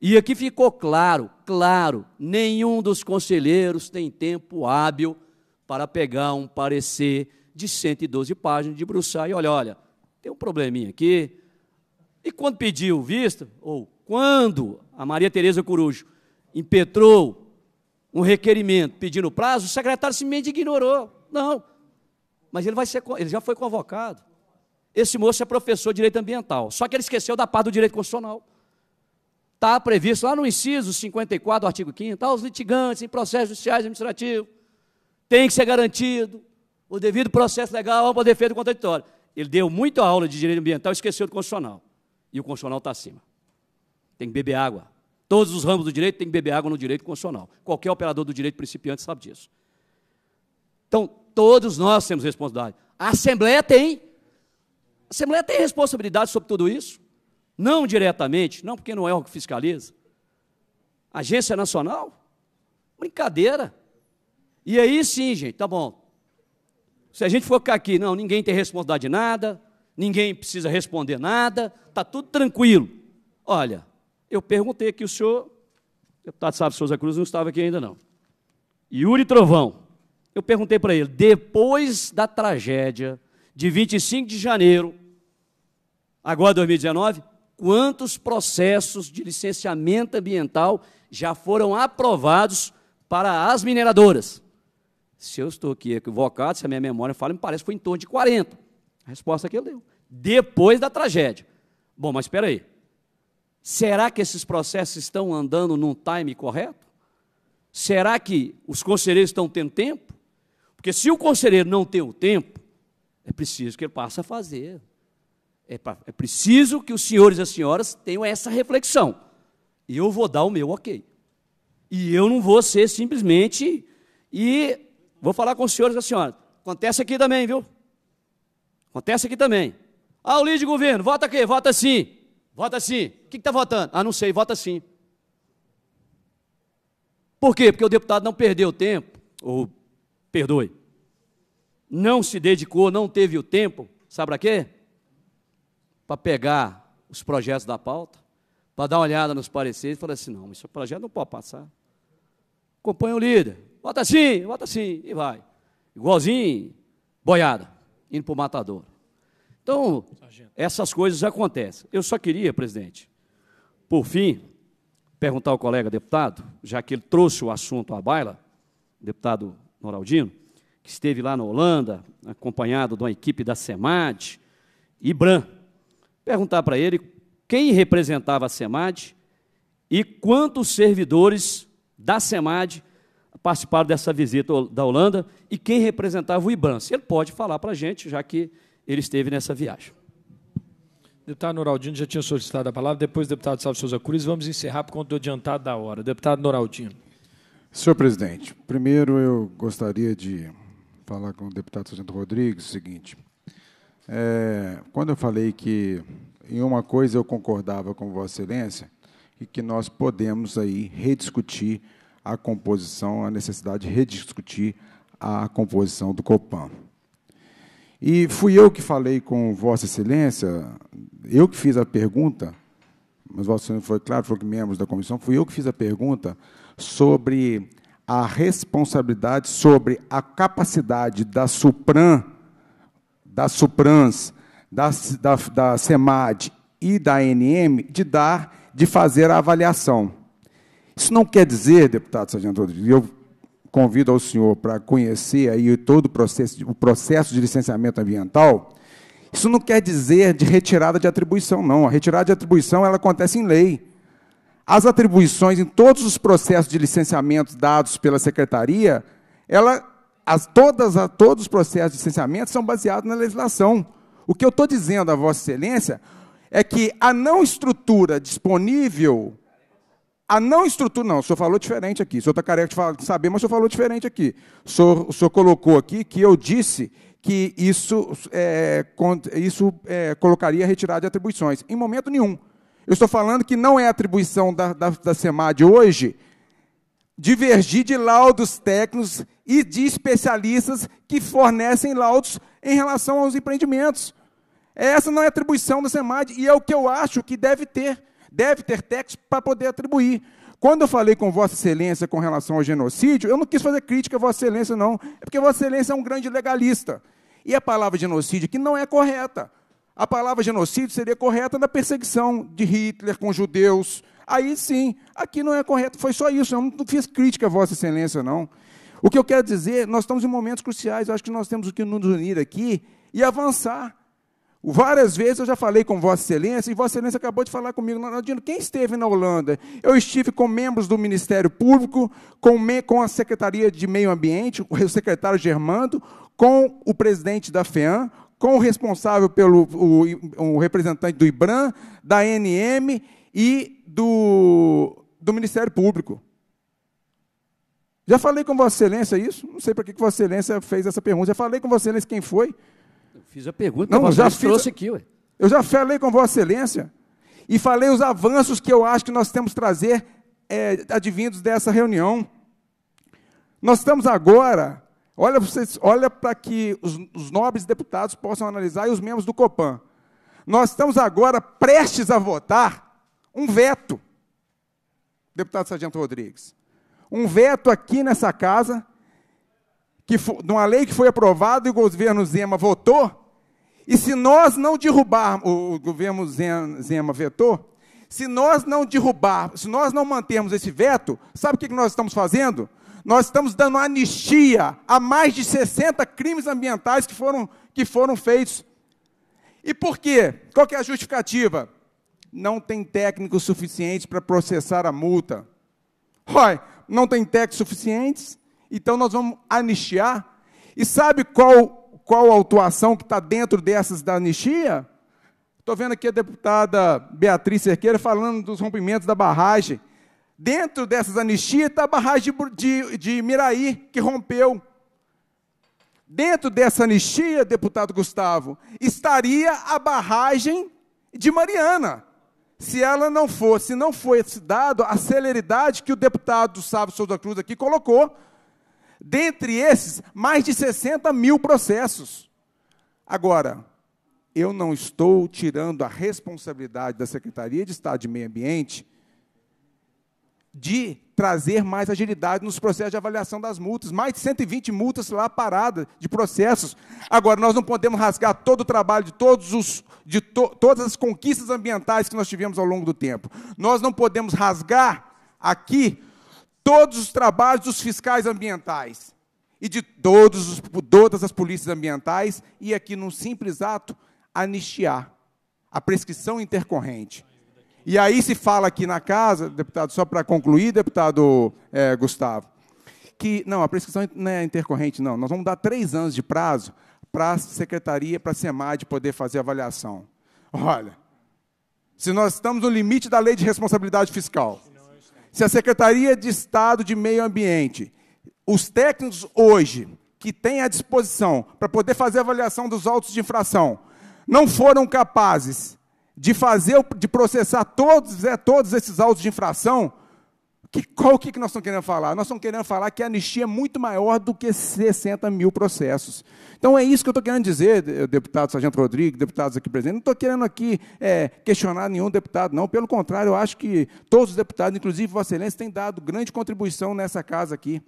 E aqui ficou claro, claro, nenhum dos conselheiros tem tempo hábil para pegar um parecer de cento e doze páginas, de bruçar e olha, olha, tem um probleminha aqui. E quando pediu vista, ou quando a Maria Teresa Corujo impetrou um requerimento pedindo prazo, o secretário simplesmente ignorou. Não, mas ele, vai ser, ele já foi convocado. Esse moço é professor de direito ambiental, só que ele esqueceu da parte do direito constitucional. Está previsto lá no inciso cinquenta e quatro do artigo quinto, aos litigantes em processos judiciais e administrativos, tem que ser garantido o devido processo legal para defesa do contraditório. Ele deu muita aula de direito ambiental e esqueceu do constitucional. E o constitucional está acima. Tem que beber água. Todos os ramos do direito têm que beber água no direito constitucional. Qualquer operador do direito principiante sabe disso. Então, todos nós temos responsabilidade. A Assembleia tem. A Assembleia tem responsabilidade sobre tudo isso. Não diretamente, não porque não é o que fiscaliza. Agência Nacional? Brincadeira. E aí sim, gente, tá bom. Se a gente focar aqui, não, ninguém tem responsabilidade de nada, ninguém precisa responder nada, tá tudo tranquilo. Olha, eu perguntei aqui, o senhor, deputado Sávio Souza Cruz, não estava aqui ainda não, Yuri Trovão, eu perguntei para ele, depois da tragédia de vinte e cinco de janeiro, agora dois mil e dezenove, quantos processos de licenciamento ambiental já foram aprovados para as mineradoras? Se eu estou aqui equivocado, se a minha memória fala, me parece que foi em torno de quarenta. A resposta que ele deu, depois da tragédia. Bom, mas espera aí. Será que esses processos estão andando num time correto? Será que os conselheiros estão tendo tempo? Porque se o conselheiro não tem o tempo, é preciso que ele passe a fazer. É, pra, é preciso que os senhores e as senhoras tenham essa reflexão. Eu vou dar o meu ok. E eu não vou ser simplesmente... E vou falar com os senhores e as senhoras. Acontece aqui também, viu? Acontece aqui também. Ah, o líder de governo, vota aqui, vota sim. Vota sim. O que está votando? Ah, não sei, vota sim. Por quê? Porque o deputado não perdeu tempo, ou, perdoe, não se dedicou, não teve o tempo, sabe para quê? Para pegar os projetos da pauta, para dar uma olhada nos pareceres e falar assim, não, esse projeto não pode passar. Acompanha o líder, vota sim, vota sim, e vai. Igualzinho, boiada, indo para o matador. Então, essas coisas acontecem. Eu só queria, presidente, por fim, perguntar ao colega deputado, já que ele trouxe o assunto à baila, deputado Noraldino, que esteve lá na Holanda, acompanhado de uma equipe da SEMAD, IBRAM, perguntar para ele quem representava a SEMAD e quantos servidores da SEMAD participaram dessa visita da Holanda e quem representava o IBRAM. Se ele pode falar para a gente, já que ele esteve nessa viagem. Deputado Noraldino já tinha solicitado a palavra, depois deputado Sávio Souza Cruz, vamos encerrar por conta do adiantado da hora. Deputado Noraldino. Senhor presidente, primeiro eu gostaria de falar com o deputado Sargento Rodrigues o seguinte, é, quando eu falei que em uma coisa eu concordava com Vossa Excelência, e que nós podemos aí rediscutir a composição, a necessidade de rediscutir a composição do COPAM. E fui eu que falei com Vossa Excelência, eu que fiz a pergunta, mas Vossa Excelência foi claro, foi que membros da comissão, fui eu que fiz a pergunta sobre a responsabilidade, sobre a capacidade da SUPRAM, das SUPRAMs, da, da, da SEMAD e da A N M de dar, de fazer a avaliação. Isso não quer dizer, deputado Sargento Rodrigues, eu convido ao senhor para conhecer aí todo o processo, o processo de licenciamento ambiental, isso não quer dizer de retirada de atribuição, não. A retirada de atribuição ela acontece em lei. As atribuições em todos os processos de licenciamento dados pela Secretaria, ela, as, todas, a, todos os processos de licenciamento são baseados na legislação. O que eu estou dizendo a Vossa Excelência é que a não estrutura disponível... A não estrutura, não, o senhor falou diferente aqui. O senhor está careca de saber, mas o senhor falou diferente aqui. O senhor, o senhor colocou aqui que eu disse que isso, é, isso é, colocaria retirada de atribuições. Em momento nenhum. Eu estou falando que não é atribuição da, da, da SEMAD hoje divergir de laudos técnicos e de especialistas que fornecem laudos em relação aos empreendimentos. Essa não é atribuição da SEMAD e é o que eu acho que deve ter. Deve ter texto para poder atribuir. Quando eu falei com Vossa Excelência com relação ao genocídio, eu não quis fazer crítica a Vossa Excelência, não. É porque Vossa Excelência é um grande legalista. E a palavra genocídio aqui não é correta. A palavra genocídio seria correta na perseguição de Hitler com judeus. Aí sim, aqui não é correto. Foi só isso, eu não fiz crítica a Vossa Excelência, não. O que eu quero dizer, nós estamos em momentos cruciais, eu acho que nós temos que nos unir aqui e avançar. Várias vezes eu já falei com Vossa Excelência, e Vossa Excelência acabou de falar comigo, Noraldino, quem esteve na Holanda? Eu estive com membros do Ministério Público, com, me, com a Secretaria de Meio Ambiente, o secretário Germando, com o presidente da FEAM, com o responsável pelo o, o representante do IBRAM, da A N M e do, do Ministério Público. Já falei com Vossa Excelência isso? Não sei para que Vossa Excelência fez essa pergunta. Já falei com Vossa Excelência quem foi? Eu fiz a pergunta, não, já trouxe a... aqui. Ué. Eu já falei com Vossa Excelência e falei os avanços que eu acho que nós temos que trazer é, advindos dessa reunião. Nós estamos agora, olha, vocês, olha para que os, os nobres deputados possam analisar e os membros do COPAM. Nós estamos agora prestes a votar um veto deputado Sargento Rodrigues, um veto aqui nessa casa, que foi, numa lei que foi aprovada e o governo Zema votou, e se nós não derrubarmos, o governo Zema vetou, se nós não derrubarmos, se nós não mantermos esse veto, sabe o que nós estamos fazendo? Nós estamos dando anistia a mais de sessenta crimes ambientais que foram, que foram feitos. E por quê? Qual que é a justificativa? Não tem técnicos suficientes para processar a multa. Olha, não tem técnicos suficientes, então nós vamos anistiar. E sabe qual, qual a autuação que está dentro dessas da anistia? Estou vendo aqui a deputada Beatriz Cerqueira falando dos rompimentos da barragem. Dentro dessas anistias está a barragem de, de, de Miraí, que rompeu. Dentro dessa anistia, deputado Gustavo, estaria a barragem de Mariana, se ela não fosse, se não fosse dado a celeridade que o deputado Sávio Souza Cruz aqui colocou. Dentre esses, mais de sessenta mil processos. Agora, eu não estou tirando a responsabilidade da Secretaria de Estado de Meio Ambiente de trazer mais agilidade nos processos de avaliação das multas. Mais de cento e vinte multas lá paradas de processos. Agora, nós não podemos rasgar todo o trabalho de, todos os, de to, todas as conquistas ambientais que nós tivemos ao longo do tempo. Nós não podemos rasgar aqui todos os trabalhos dos fiscais ambientais e de todos os, todas as polícias ambientais e aqui, num simples ato, anistiar a prescrição intercorrente. E aí se fala aqui na casa, deputado, só para concluir, deputado é, Gustavo, que não, a prescrição não é intercorrente, não. Nós vamos dar três anos de prazo para a Secretaria, para a SEMAD poder fazer a avaliação. Olha, se nós estamos no limite da lei de responsabilidade fiscal, se a Secretaria de Estado de Meio Ambiente, os técnicos hoje que têm à disposição para poder fazer a avaliação dos autos de infração, não foram capazes de fazer, de processar todos, é, todos esses autos de infração, que, qual que nós estamos querendo falar? Nós estamos querendo falar que a anistia é muito maior do que sessenta mil processos. Então, é isso que eu estou querendo dizer, deputado Sargento Rodrigues, deputados aqui presentes. Não estou querendo aqui é, questionar nenhum deputado, não. Pelo contrário, eu acho que todos os deputados, inclusive Vossa Excelência, têm dado grande contribuição nessa casa aqui.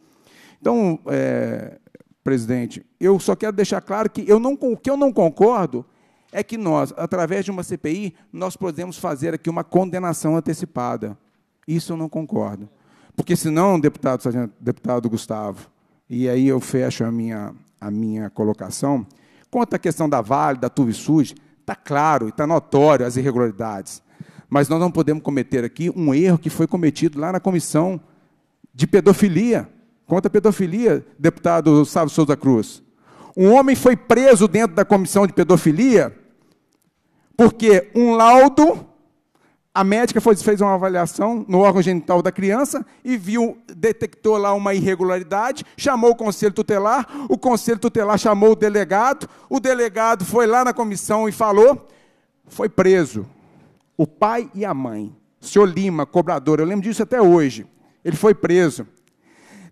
Então, é, presidente, eu só quero deixar claro que eu não, o que eu não concordo é que nós, através de uma C P I, nós podemos fazer aqui uma condenação antecipada. Isso eu não concordo. Porque, senão, deputado, deputado Gustavo, e aí eu fecho a minha, a minha colocação, quanto à questão da Vale, da TÜV SÜD, está claro, está notório as irregularidades, mas nós não podemos cometer aqui um erro que foi cometido lá na comissão de pedofilia. Quanto à pedofilia, deputado Sávio Souza Cruz, um homem foi preso dentro da comissão de pedofilia porque um laudo... A médica foi, fez uma avaliação no órgão genital da criança e viu, detectou lá uma irregularidade, chamou o conselho tutelar, o conselho tutelar chamou o delegado, o delegado foi lá na comissão e falou, foi preso. O pai e a mãe. O senhor Lima, cobrador, eu lembro disso até hoje. Ele foi preso.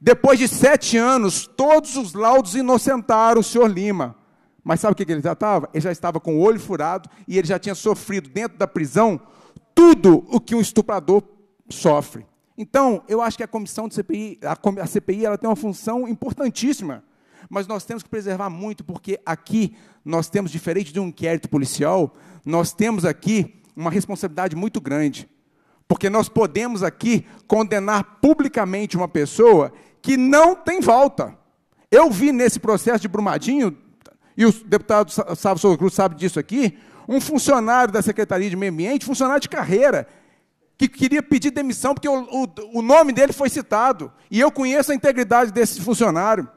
Depois de sete anos, todos os laudos inocentaram o senhor Lima. Mas sabe o que ele já estava? Ele já estava com o olho furado e ele já tinha sofrido dentro da prisão tudo o que um estuprador sofre. Então, eu acho que a comissão de C P I, a C P I, ela tem uma função importantíssima, mas nós temos que preservar muito, porque aqui nós temos, diferente de um inquérito policial, nós temos aqui uma responsabilidade muito grande, porque nós podemos aqui condenar publicamente uma pessoa que não tem volta. Eu vi nesse processo de Brumadinho, e o deputado Sávio Souza Cruz sabe disso aqui, um funcionário da Secretaria de Meio Ambiente, funcionário de carreira, que queria pedir demissão porque o, o, o nome dele foi citado. E eu conheço a integridade desse funcionário.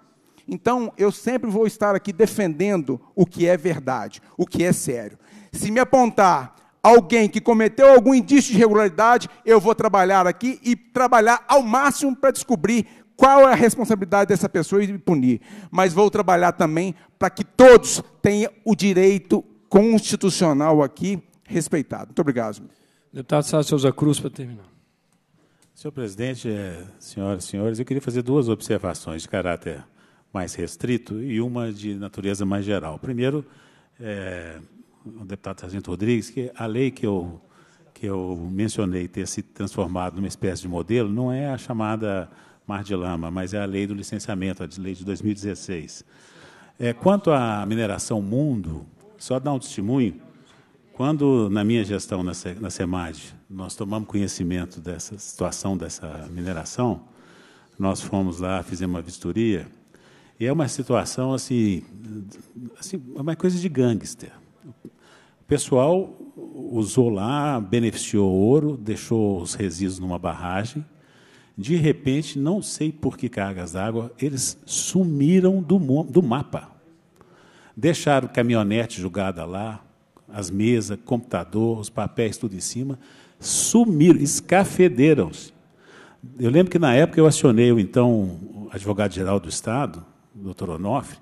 Então, eu sempre vou estar aqui defendendo o que é verdade, o que é sério. Se me apontar alguém que cometeu algum indício de irregularidade, eu vou trabalhar aqui e trabalhar ao máximo para descobrir qual é a responsabilidade dessa pessoa e me punir. Mas vou trabalhar também para que todos tenham o direito constitucional aqui respeitado. Muito obrigado, senhor. Deputado Sávio Souza Cruz, para terminar. Senhor presidente, senhoras e senhores, eu queria fazer duas observações de caráter mais restrito e uma de natureza mais geral. Primeiro, é, o deputado Sargento Rodrigues, que a lei que eu, que eu mencionei ter se transformado numa espécie de modelo, não é a chamada mar de lama, mas é a lei do licenciamento, a lei de dois mil e dezesseis. É, quanto à mineração mundo, só dar um testemunho, quando, na minha gestão na, na SEMAD, nós tomamos conhecimento dessa situação, dessa mineração, nós fomos lá, fizemos uma vistoria, e é uma situação, assim, assim uma coisa de gangster. O pessoal usou lá, beneficiou ouro, deixou os resíduos numa barragem. De repente, não sei por que cargas d'água, eles sumiram do, do mapa. Deixaram caminhonete jogada lá, as mesas, computador, os papéis, tudo em cima. Sumiram, escafederam-se. Eu lembro que, na época, eu acionei o então advogado-geral do Estado, o doutor Onofre,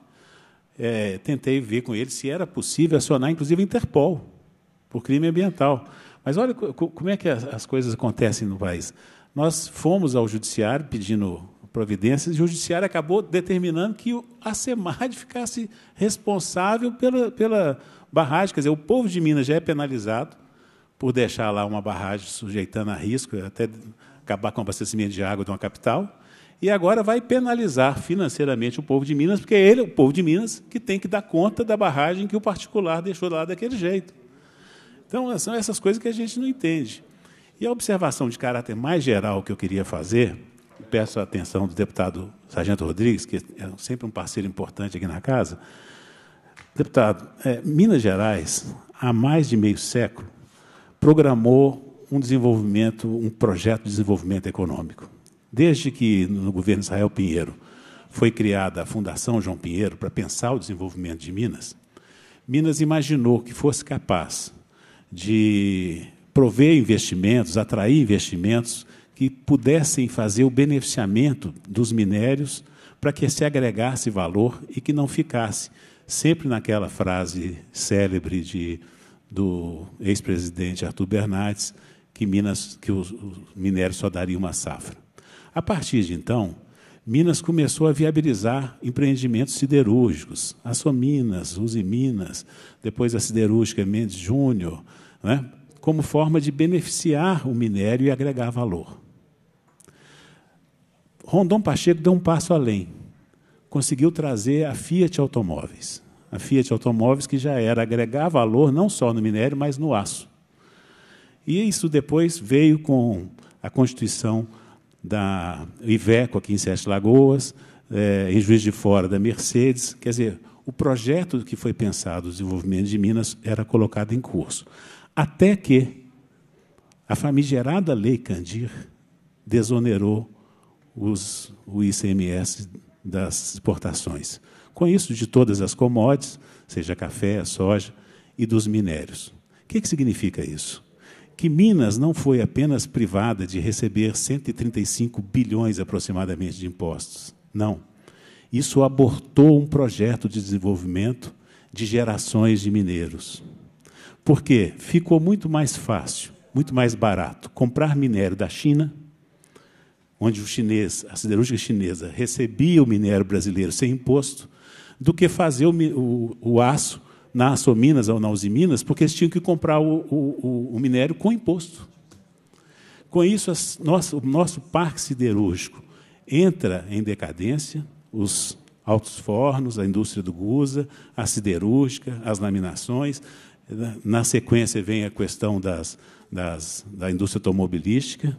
é, tentei ver com ele se era possível acionar, inclusive, a Interpol, por crime ambiental. Mas olha como é que as coisas acontecem no país. Nós fomos ao judiciário pedindo providências, e o judiciário acabou determinando que a SEMAD ficasse responsável pela, pela barragem. Quer dizer, o povo de Minas já é penalizado por deixar lá uma barragem sujeitando a risco, até acabar com o abastecimento de água de uma capital, e agora vai penalizar financeiramente o povo de Minas, porque é ele, o povo de Minas, que tem que dar conta da barragem que o particular deixou lá daquele jeito. Então, são essas coisas que a gente não entende. E a observação de caráter mais geral que eu queria fazer, peço a atenção do deputado Sargento Rodrigues, que é sempre um parceiro importante aqui na casa. Deputado, é, Minas Gerais, há mais de meio século, programou um desenvolvimento, um projeto de desenvolvimento econômico. Desde que, no governo Israel Pinheiro, foi criada a Fundação João Pinheiro para pensar o desenvolvimento de Minas, Minas imaginou que fosse capaz de prover investimentos, atrair investimentos que pudessem fazer o beneficiamento dos minérios para que se agregasse valor e que não ficasse sempre naquela frase célebre de, do ex-presidente Arthur Bernardes, que, Minas, que os, os minérios só dariam uma safra. A partir de então, Minas começou a viabilizar empreendimentos siderúrgicos, a Sominas, Usiminas, depois a siderúrgica Mendes Júnior, né? Como forma de beneficiar o minério e agregar valor. Rondon Pacheco deu um passo além. Conseguiu trazer a Fiat Automóveis. A Fiat Automóveis, que já era agregar valor não só no minério, mas no aço. E isso depois veio com a constituição da Iveco, aqui em Sete Lagoas, é, em Juiz de Fora, da Mercedes. Quer dizer, o projeto que foi pensado, o desenvolvimento de Minas, era colocado em curso. Até que a famigerada Lei Candir desonerou os, o I C M S das exportações. Com isso, de todas as commodities, seja café, soja, e dos minérios. O que, que significa isso? Que Minas não foi apenas privada de receber cento e trinta e cinco bilhões, aproximadamente, de impostos. Não. Isso abortou um projeto de desenvolvimento de gerações de mineiros. Porque ficou muito mais fácil, muito mais barato comprar minério da China, onde o chinês, a siderúrgica chinesa recebia o minério brasileiro sem imposto, do que fazer o, o, o aço na Açominas ou na Usiminas, porque eles tinham que comprar o, o, o minério com imposto. Com isso, as, nosso, o nosso parque siderúrgico entra em decadência, os altos fornos, a indústria do Gusa, a siderúrgica, as laminações. Na sequência, vem a questão das, das, da indústria automobilística.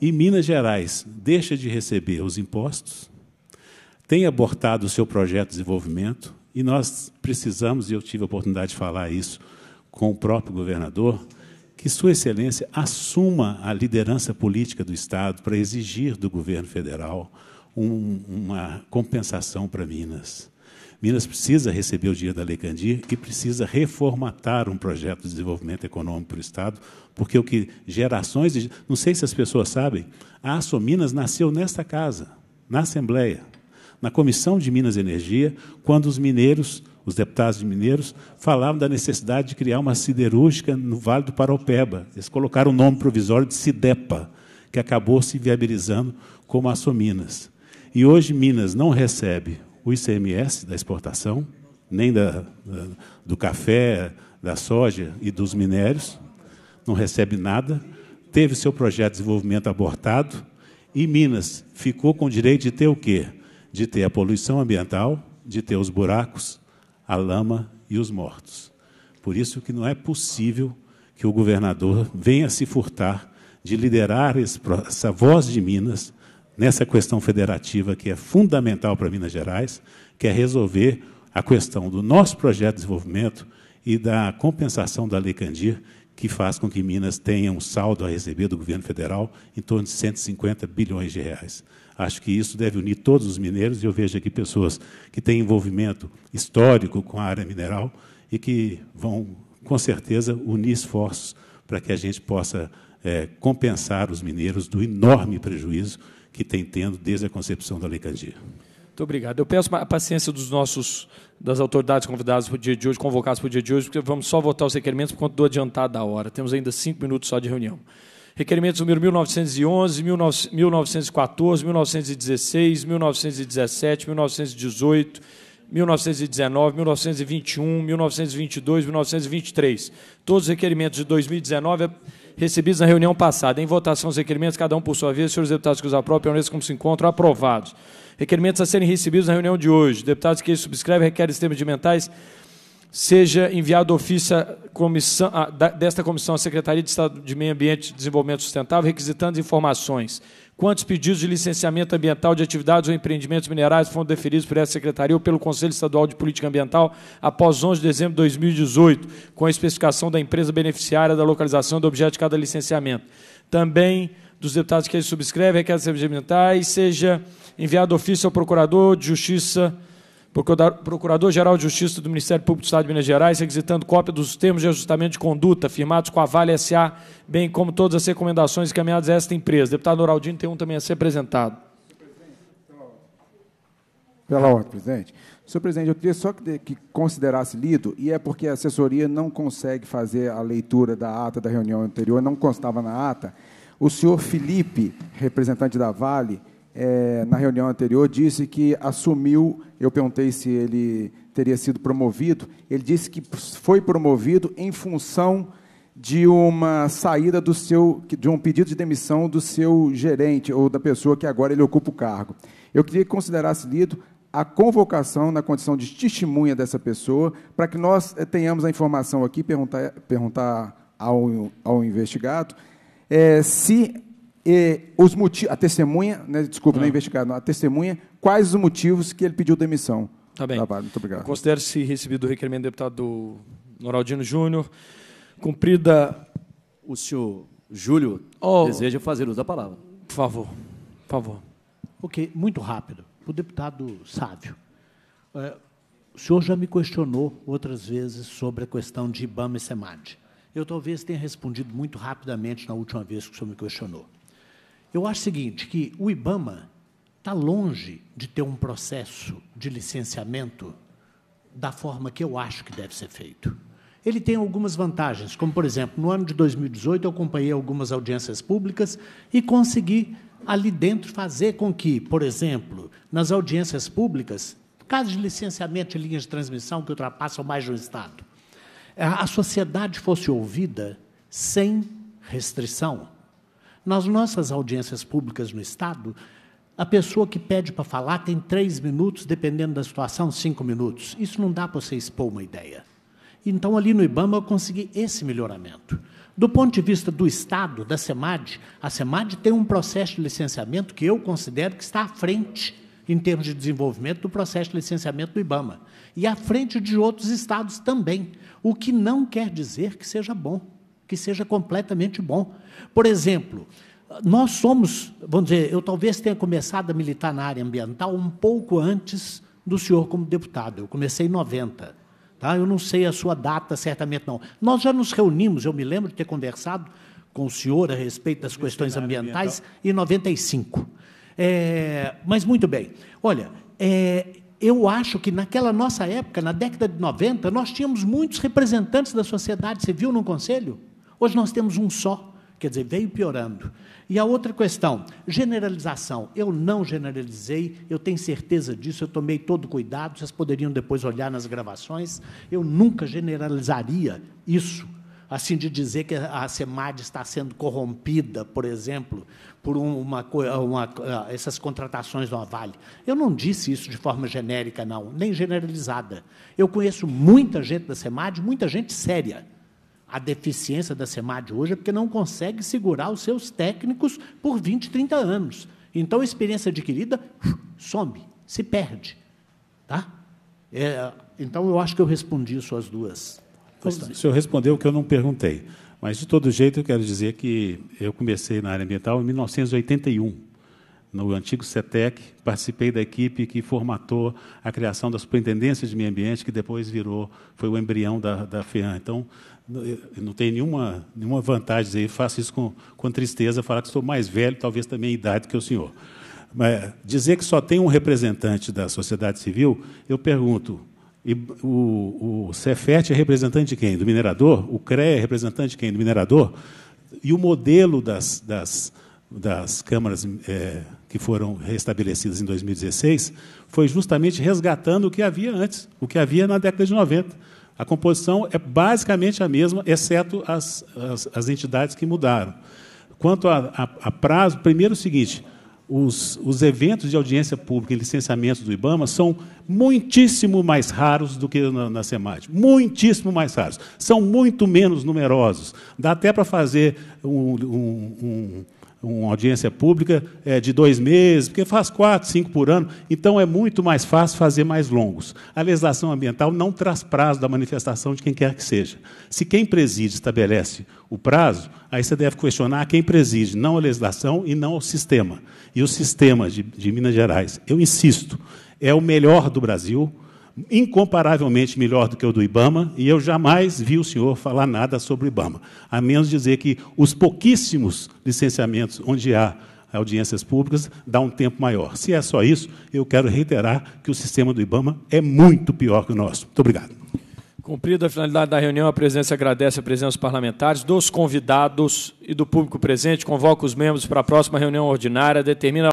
E Minas Gerais deixa de receber os impostos, tem abortado o seu projeto de desenvolvimento, e nós precisamos, e eu tive a oportunidade de falar isso com o próprio governador, que Sua Excelência assuma a liderança política do Estado para exigir do governo federal um, uma compensação para Minas. Minas precisa receber o dinheiro da Lei Candir e precisa reformatar um projeto de desenvolvimento econômico para o Estado, porque o que gerações... De, não sei se as pessoas sabem, a Açominas nasceu nesta casa, na Assembleia, na Comissão de Minas e Energia, quando os mineiros, os deputados de mineiros, falavam da necessidade de criar uma siderúrgica no Vale do Paraopeba. Eles colocaram o nome provisório de SIDEPA, que acabou se viabilizando como Açominas. E hoje Minas não recebe o I C M S da exportação, nem da, da, do café, da soja e dos minérios, não recebe nada, teve seu projeto de desenvolvimento abortado, e Minas ficou com o direito de ter o quê? De ter a poluição ambiental, de ter os buracos, a lama e os mortos. Por isso que não é possível que o governador venha se furtar de liderar esse, essa voz de Minas nessa questão federativa que é fundamental para Minas Gerais, que é resolver a questão do nosso projeto de desenvolvimento e da compensação da Lei Kandir, que faz com que Minas tenha um saldo a receber do governo federal em torno de cento e cinquenta bilhões de reais. Acho que isso deve unir todos os mineiros, e eu vejo aqui pessoas que têm envolvimento histórico com a área mineral e que vão, com certeza, unir esforços para que a gente possa é, compensar os mineiros do enorme prejuízo que tem tendo desde a concepção da Lei Kandir. Muito obrigado. Eu peço a paciência dos nossos, das autoridades convidadas para o dia de hoje, convocadas para o dia de hoje, porque vamos só votar os requerimentos por conta do adiantado da hora. Temos ainda cinco minutos só de reunião. Requerimentos número mil novecentos e onze, mil novecentos e quatorze, mil novecentos e dezesseis, mil novecentos e dezessete, mil novecentos e dezoito, mil novecentos e dezenove, mil novecentos e vinte e um, mil novecentos e vinte e dois, mil novecentos e vinte e três. Todos os requerimentos de dois mil e dezenove recebidos na reunião passada. Em votação, os requerimentos, cada um por sua vez. Senhores deputados que os aprovam, permaneçam como se encontram, aprovados. Requerimentos a serem recebidos na reunião de hoje. Deputados que subscrevem, requerem sistemas mentais, seja enviado ofício à comissão, à, desta comissão à Secretaria de Estado de Meio Ambiente e Desenvolvimento Sustentável, requisitando informações. Quantos pedidos de licenciamento ambiental de atividades ou empreendimentos minerais foram deferidos por essa Secretaria ou pelo Conselho Estadual de Política Ambiental após onze de dezembro de dois mil e dezoito, com a especificação da empresa beneficiária da localização do objeto de cada licenciamento? Também dos deputados que subscrevem, requerem sistemas mentais, seja enviado ofício ao Procurador de Justiça, Procurador-Geral de Justiça do Ministério Público do Estado de Minas Gerais, requisitando cópia dos termos de ajustamento de conduta firmados com a Vale S A, bem como todas as recomendações encaminhadas a esta empresa. Deputado Noraldino tem um também a ser apresentado. Pela ordem, presidente. Senhor presidente, eu queria só que, que considerasse lido, e é porque a assessoria não consegue fazer a leitura da ata da reunião anterior, não constava na ata. O senhor Felipe, representante da Vale, É, na reunião anterior, disse que assumiu, eu perguntei se ele teria sido promovido, ele disse que foi promovido em função de uma saída do seu, de um pedido de demissão do seu gerente, ou da pessoa que agora ele ocupa o cargo. Eu queria que considerasse lido a convocação na condição de testemunha dessa pessoa, para que nós tenhamos a informação aqui, perguntar, perguntar ao, ao investigado, é, se... E os motivos, a testemunha, né, desculpa, não é investigado, não, a testemunha, quais os motivos que ele pediu demissão. Tá bem. Trabalho. Muito obrigado. Considere-se recebido o requerimento do deputado Noraldino Júnior. Cumprida. O senhor Júlio oh, deseja fazer uso da palavra. Por favor. Por favor. Ok, muito rápido. O deputado Sávio. É, o senhor já me questionou outras vezes sobre a questão de IBAMA e SEMAD. Eu talvez tenha respondido muito rapidamente na última vez que o senhor me questionou. Eu acho o seguinte, que o IBAMA está longe de ter um processo de licenciamento da forma que eu acho que deve ser feito. Ele tem algumas vantagens, como, por exemplo, no ano de dois mil e dezoito, eu acompanhei algumas audiências públicas e consegui, ali dentro, fazer com que, por exemplo, nas audiências públicas, casos de licenciamento de linhas de transmissão que ultrapassam mais de um estado, a sociedade fosse ouvida sem restrição. Nas nossas audiências públicas no Estado, a pessoa que pede para falar tem três minutos, dependendo da situação, cinco minutos. Isso não dá para você expor uma ideia. Então, ali no IBAMA, eu consegui esse melhoramento. Do ponto de vista do Estado, da SEMAD, a SEMAD tem um processo de licenciamento que eu considero que está à frente, em termos de desenvolvimento, do processo de licenciamento do IBAMA. E à frente de outros estados também, o que não quer dizer que seja bom. que seja completamente bom. Por exemplo, nós somos, vamos dizer, eu talvez tenha começado a militar na área ambiental um pouco antes do senhor como deputado. Eu comecei em noventa. Tá? Eu não sei a sua data, certamente não. Nós já nos reunimos, eu me lembro de ter conversado com o senhor a respeito das questões ambientais em noventa e cinco. É, mas, muito bem, olha, é, eu acho que, naquela nossa época, na década de noventa, nós tínhamos muitos representantes da sociedade civil no Conselho. Hoje nós temos um só, quer dizer, veio piorando. E a outra questão, generalização. Eu não generalizei, eu tenho certeza disso, eu tomei todo cuidado, vocês poderiam depois olhar nas gravações. Eu nunca generalizaria isso, assim, de dizer que a SEMAD está sendo corrompida, por exemplo, por uma, uma, essas contratações da Vale. Eu não disse isso de forma genérica, não, nem generalizada. Eu conheço muita gente da SEMAD, muita gente séria. A deficiência da SEMAD hoje é porque não consegue segurar os seus técnicos por vinte, trinta anos. Então, a experiência adquirida some, se perde. Tá? É, então, eu acho que eu respondi suas duas questões. O senhor respondeu o que eu não perguntei. Mas, de todo jeito, eu quero dizer que eu comecei na área ambiental em mil novecentos e oitenta e um, no antigo CETEC, participei da equipe que formatou a criação da Superintendência de Meio Ambiente, que depois virou, foi o embrião da, da FEAM. Então, eu não tenho nenhuma, nenhuma vantagem aí, faço isso com, com tristeza, falar que sou mais velho, talvez também em idade que o senhor. Mas dizer que só tem um representante da sociedade civil, eu pergunto, e o, o CEFET é representante de quem? Do minerador? O CREA é representante de quem? Do minerador? E o modelo das, das, das câmaras é, que foram restabelecidas em dois mil e dezesseis foi justamente resgatando o que havia antes, o que havia na década de noventa. A composição é basicamente a mesma, exceto as, as, as entidades que mudaram. Quanto a, a, a prazo, primeiro o seguinte, os, os eventos de audiência pública e licenciamentos do IBAMA são muitíssimo mais raros do que na, na SEMAD, muitíssimo mais raros, são muito menos numerosos. Dá até para fazer um, um, um, uma audiência pública é, de dois meses, porque faz quatro, cinco por ano, então é muito mais fácil fazer mais longos. A legislação ambiental não traz prazo da manifestação de quem quer que seja. Se quem preside estabelece o prazo, aí você deve questionar quem preside, não a legislação e não o sistema. E o sistema de, de Minas Gerais, eu insisto, é o melhor do Brasil, incomparavelmente melhor do que o do IBAMA, e eu jamais vi o senhor falar nada sobre o IBAMA, a menos dizer que os pouquíssimos licenciamentos onde há audiências públicas dá um tempo maior. Se é só isso, eu quero reiterar que o sistema do IBAMA é muito pior que o nosso. Muito obrigado. Cumprida a finalidade da reunião, a presidência agradece a presença dos parlamentares, dos convidados e do público presente, convoca os membros para a próxima reunião ordinária, determina